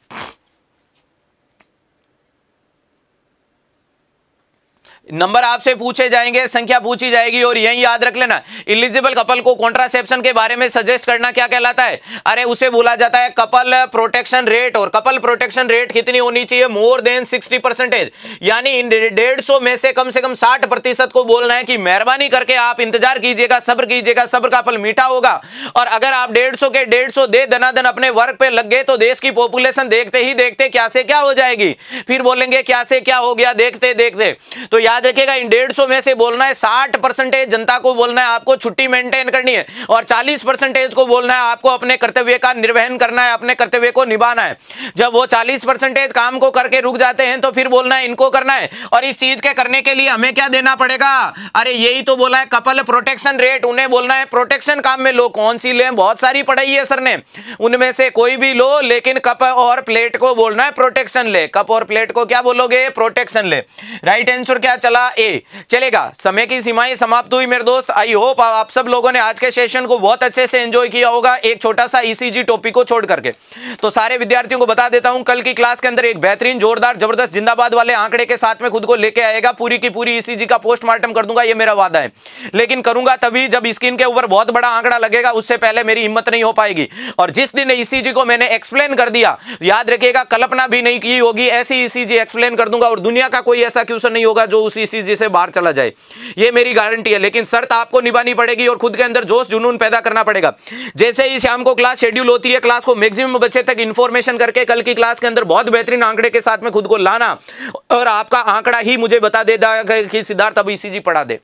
नंबर आपसे पूछे जाएंगे, संख्या पूछी जाएगी और यही याद रख लेना। इलिजिबल कपल को कॉन्ट्रासेप्शन के बारे में सजेस्ट करना क्या कहलाता है? अरे उसे बोला जाता है कपल प्रोटेक्शन रेट। और कपल प्रोटेक्शन रेट कितनी होनी चाहिए? मोर देन साठ परसेंटेज, यानी डेढ़ सौ में से कम से कम साठ प्रतिशत को बोलना है कि मेहरबानी करके आप इंतजार कीजिएगा, सब्र कीजिएगा, सब्र का फल मीठा होगा। और अगर आप डेढ़ सौ के डेढ़ सौ दे दनादन अपने वर्क पे लग गए तो देश की पॉपुलेशन देखते ही देखते क्या से क्या हो जाएगी। फिर बोलेंगे क्या से क्या हो गया देखते देखते। तो याद रखेगा, इन डेढ़ सौ में से बोलना है साठ परसेंटेज जनता को बोलना है आपको छुट्टी मेंटेन करनी है और चालीस परसेंटेज को बोलना है आपको अपने कर्तव्य का निर्वहन करना है, अपने कर्तव्य को निभाना है। जब वो चालीस परसेंटेज काम को करके रुक जाते हैं तो फिर बोलना है इनको करना है। और इस चीज के करने के लिए हमें क्या देना पड़ेगा? अरे यही तो बोला है कपल प्रोटेक्शन रेट। उन्हें बोलना है प्रोटेक्शन काम में लो। कौन सी ले? बहुत सारी पढ़ाई है सर ने, उनमें से कोई भी लो, लेकिन कप और प्लेट को बोलना है प्रोटेक्शन ले। कप और प्लेट को क्या बोलोगे? प्रोटेक्शन ले। राइट आंसर क्या चला? ए। चलेगा, समय की सीमाएं समाप्त हुई मेरे दोस्त। आई होप आप सब लोगों ने आज के सेशन को बहुत अच्छे से एंजॉय किया होगा, एक छोटा सा ईसीजी टॉपिक को छोड़ करके। तो सारे विद्यार्थियों को बता देता हूं, कल की क्लास के अंदर एक बेहतरीन जोरदार जबरदस्त जिंदाबाद वाले आंकड़े के साथ में खुद को लेके आएगा। पूरी की पूरी ईसीजी का पोस्टमार्टम कर दूंगा, यह मेरा वादा है, लेकिन करूंगा तभी जब स्क्रीन के ऊपर बहुत बड़ा आंकड़ा लगेगा, उससे पहले मेरी हिम्मत नहीं हो पाएगी। और जिस दिन ईसीजी को मैंने एक्सप्लेन कर दिया, याद रखिएगा कल्पना भी नहीं की होगी, ऐसी ईसीजी एक्सप्लेन कर दूंगा और दुनिया का कोई ऐसा क्वेश्चन नहीं होगा जो उसी चीज से बाहर चला जाए, ये मेरी गारंटी है। लेकिन शर्त आपको निभानी पड़ेगी और खुद के अंदर जोश जुनून पैदा करना पड़ेगा। जैसे ही शाम को क्लास शेड्यूल होती है, क्लास को मैक्सिमम बच्चे तक इंफॉर्मेशन करके कल की क्लास के अंदर बहुत बेहतरीन आंकड़े के साथ में खुद को लाना। और आपका आंकड़ा ही मुझे बता देगा कि सिद्धार्थ अब ईसीजी पढ़ा दे,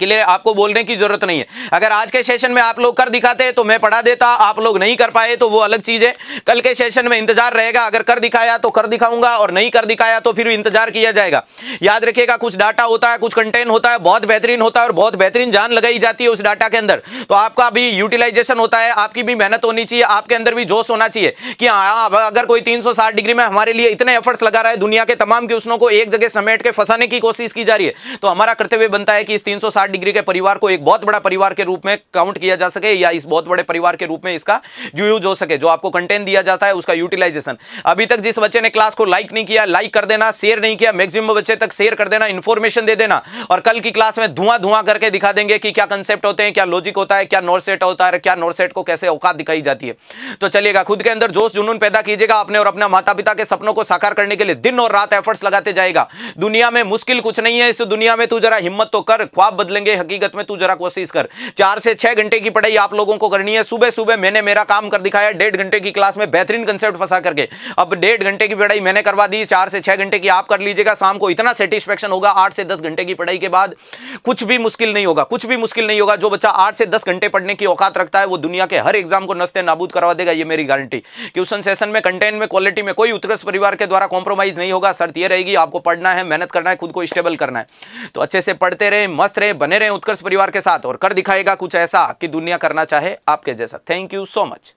के लिए आपको बोलने की जरूरत नहीं है। अगर आज के सेशन में आप लोग कर दिखाते तो मैं पढ़ा देता, आप लोग नहीं कर पाए तो वो अलग चीज है। कल के सेशन में इंतजार रहेगा, अगर कर दिखाया तो कर दिखाऊंगा और नहीं कर दिखाया तो फिर इंतजार किया जाएगा। याद रखिएगा, कुछ डाटा होता है, कुछ कंटेंट होता है, बहुत बेहतरीन होता है और बहुत बेहतरीन जान लगाई जाती है उस डाटा के अंदर। तो आपका भी यूटिलाइजेशन होता है, आपकी भी मेहनत होनी चाहिए, आपके अंदर भी जोश होना चाहिए कि हाँ, अगर कोई तीन सौ साठ डिग्री में हमारे लिए इतने एफर्ट्स लगा रहा है, दुनिया के तमाम क्वेश्चनों को एक जगह समेट के फंसाने की कोशिश की जा रही है, तो हमारा कर्तव्य बनता है कि इस तीन सौ साठ साठ डिग्री के परिवार को एक बहुत बड़ा परिवार के रूप में काउंट किया जा सके या इस बहुत बड़े परिवार के रूप में इसका यूज हो सके, जो आपको कंटेंट दिया जाता है उसका यूटिलाइजेशन। अभी तक जिस बच्चे ने क्लास को लाइक नहीं किया, लाइक कर देना, शेयर नहीं किया, मैक्सिमम बच्चे तक शेयर कर देना, इन्फॉर्मेशन दे देना, और कल की क्लास में धुआं धुआं करके दिखा देंगे कि क्या कंसेप्ट होते हैं, क्या लॉजिक होता है, क्या नॉर्थ सेट होता है, क्या नॉर्थ सेट को कैसे औकात दिखाई जाती है। तो चलिएगा, खुद के अंदर जोश जुनून पैदा कीजिएगा अपने और अपना माता पिता के सपनों को साकार करने के लिए दिन और रात एफर्ट्स लगाते जाएगा। दुनिया में मुश्किल कुछ नहीं है, इस दुनिया में तू जरा हिम्मत तो कर, ख्वाब बदलेंगे हकीकत में, तू जरा कोशिश कर। चार से छह घंटे की पढ़ाई आप लोगों को करनी है। सुबह सुबह मैंने मेरा काम कर दिखाया, डेढ़ घंटे की क्लास में बेहतरीन कंसेप्ट फंसा करके। अब डेढ़ घंटे की पढ़ाई मैंने करवा दी, चार से छह घंटे की आप कर लीजिएगा। शाम को इतना सेटिस्फेक्शन होगा, आठ से दस घंटे की पढ़ाई के बाद कुछ भी मुश्किल नहीं होगा, कुछ भी मुश्किल नहीं होगा। जो बच्चा आठ से दस घंटे पढ़ने की औकात रखता है वो दुनिया के हर एग्जाम को नस्ते नाबूद करवा देगा, ये मेरी गारंटी। क्वेश्चन सेशन में, कंटेंट में, क्वालिटी में कोई उत्कर्ष परिवार के द्वारा कॉम्प्रोमाइज नहीं होगा। शर्त ये रहेगी आपको पढ़ना है, मेहनत करना है, खुद को स्टेबल करना है। तो अच्छे से पढ़ते रहे, मस्त रहे, बने रहे उत्कर्ष परिवार के साथ, और कर दिखाएगा कुछ ऐसा कि दुनिया करना चाहे आपके जैसा। Thank you so much.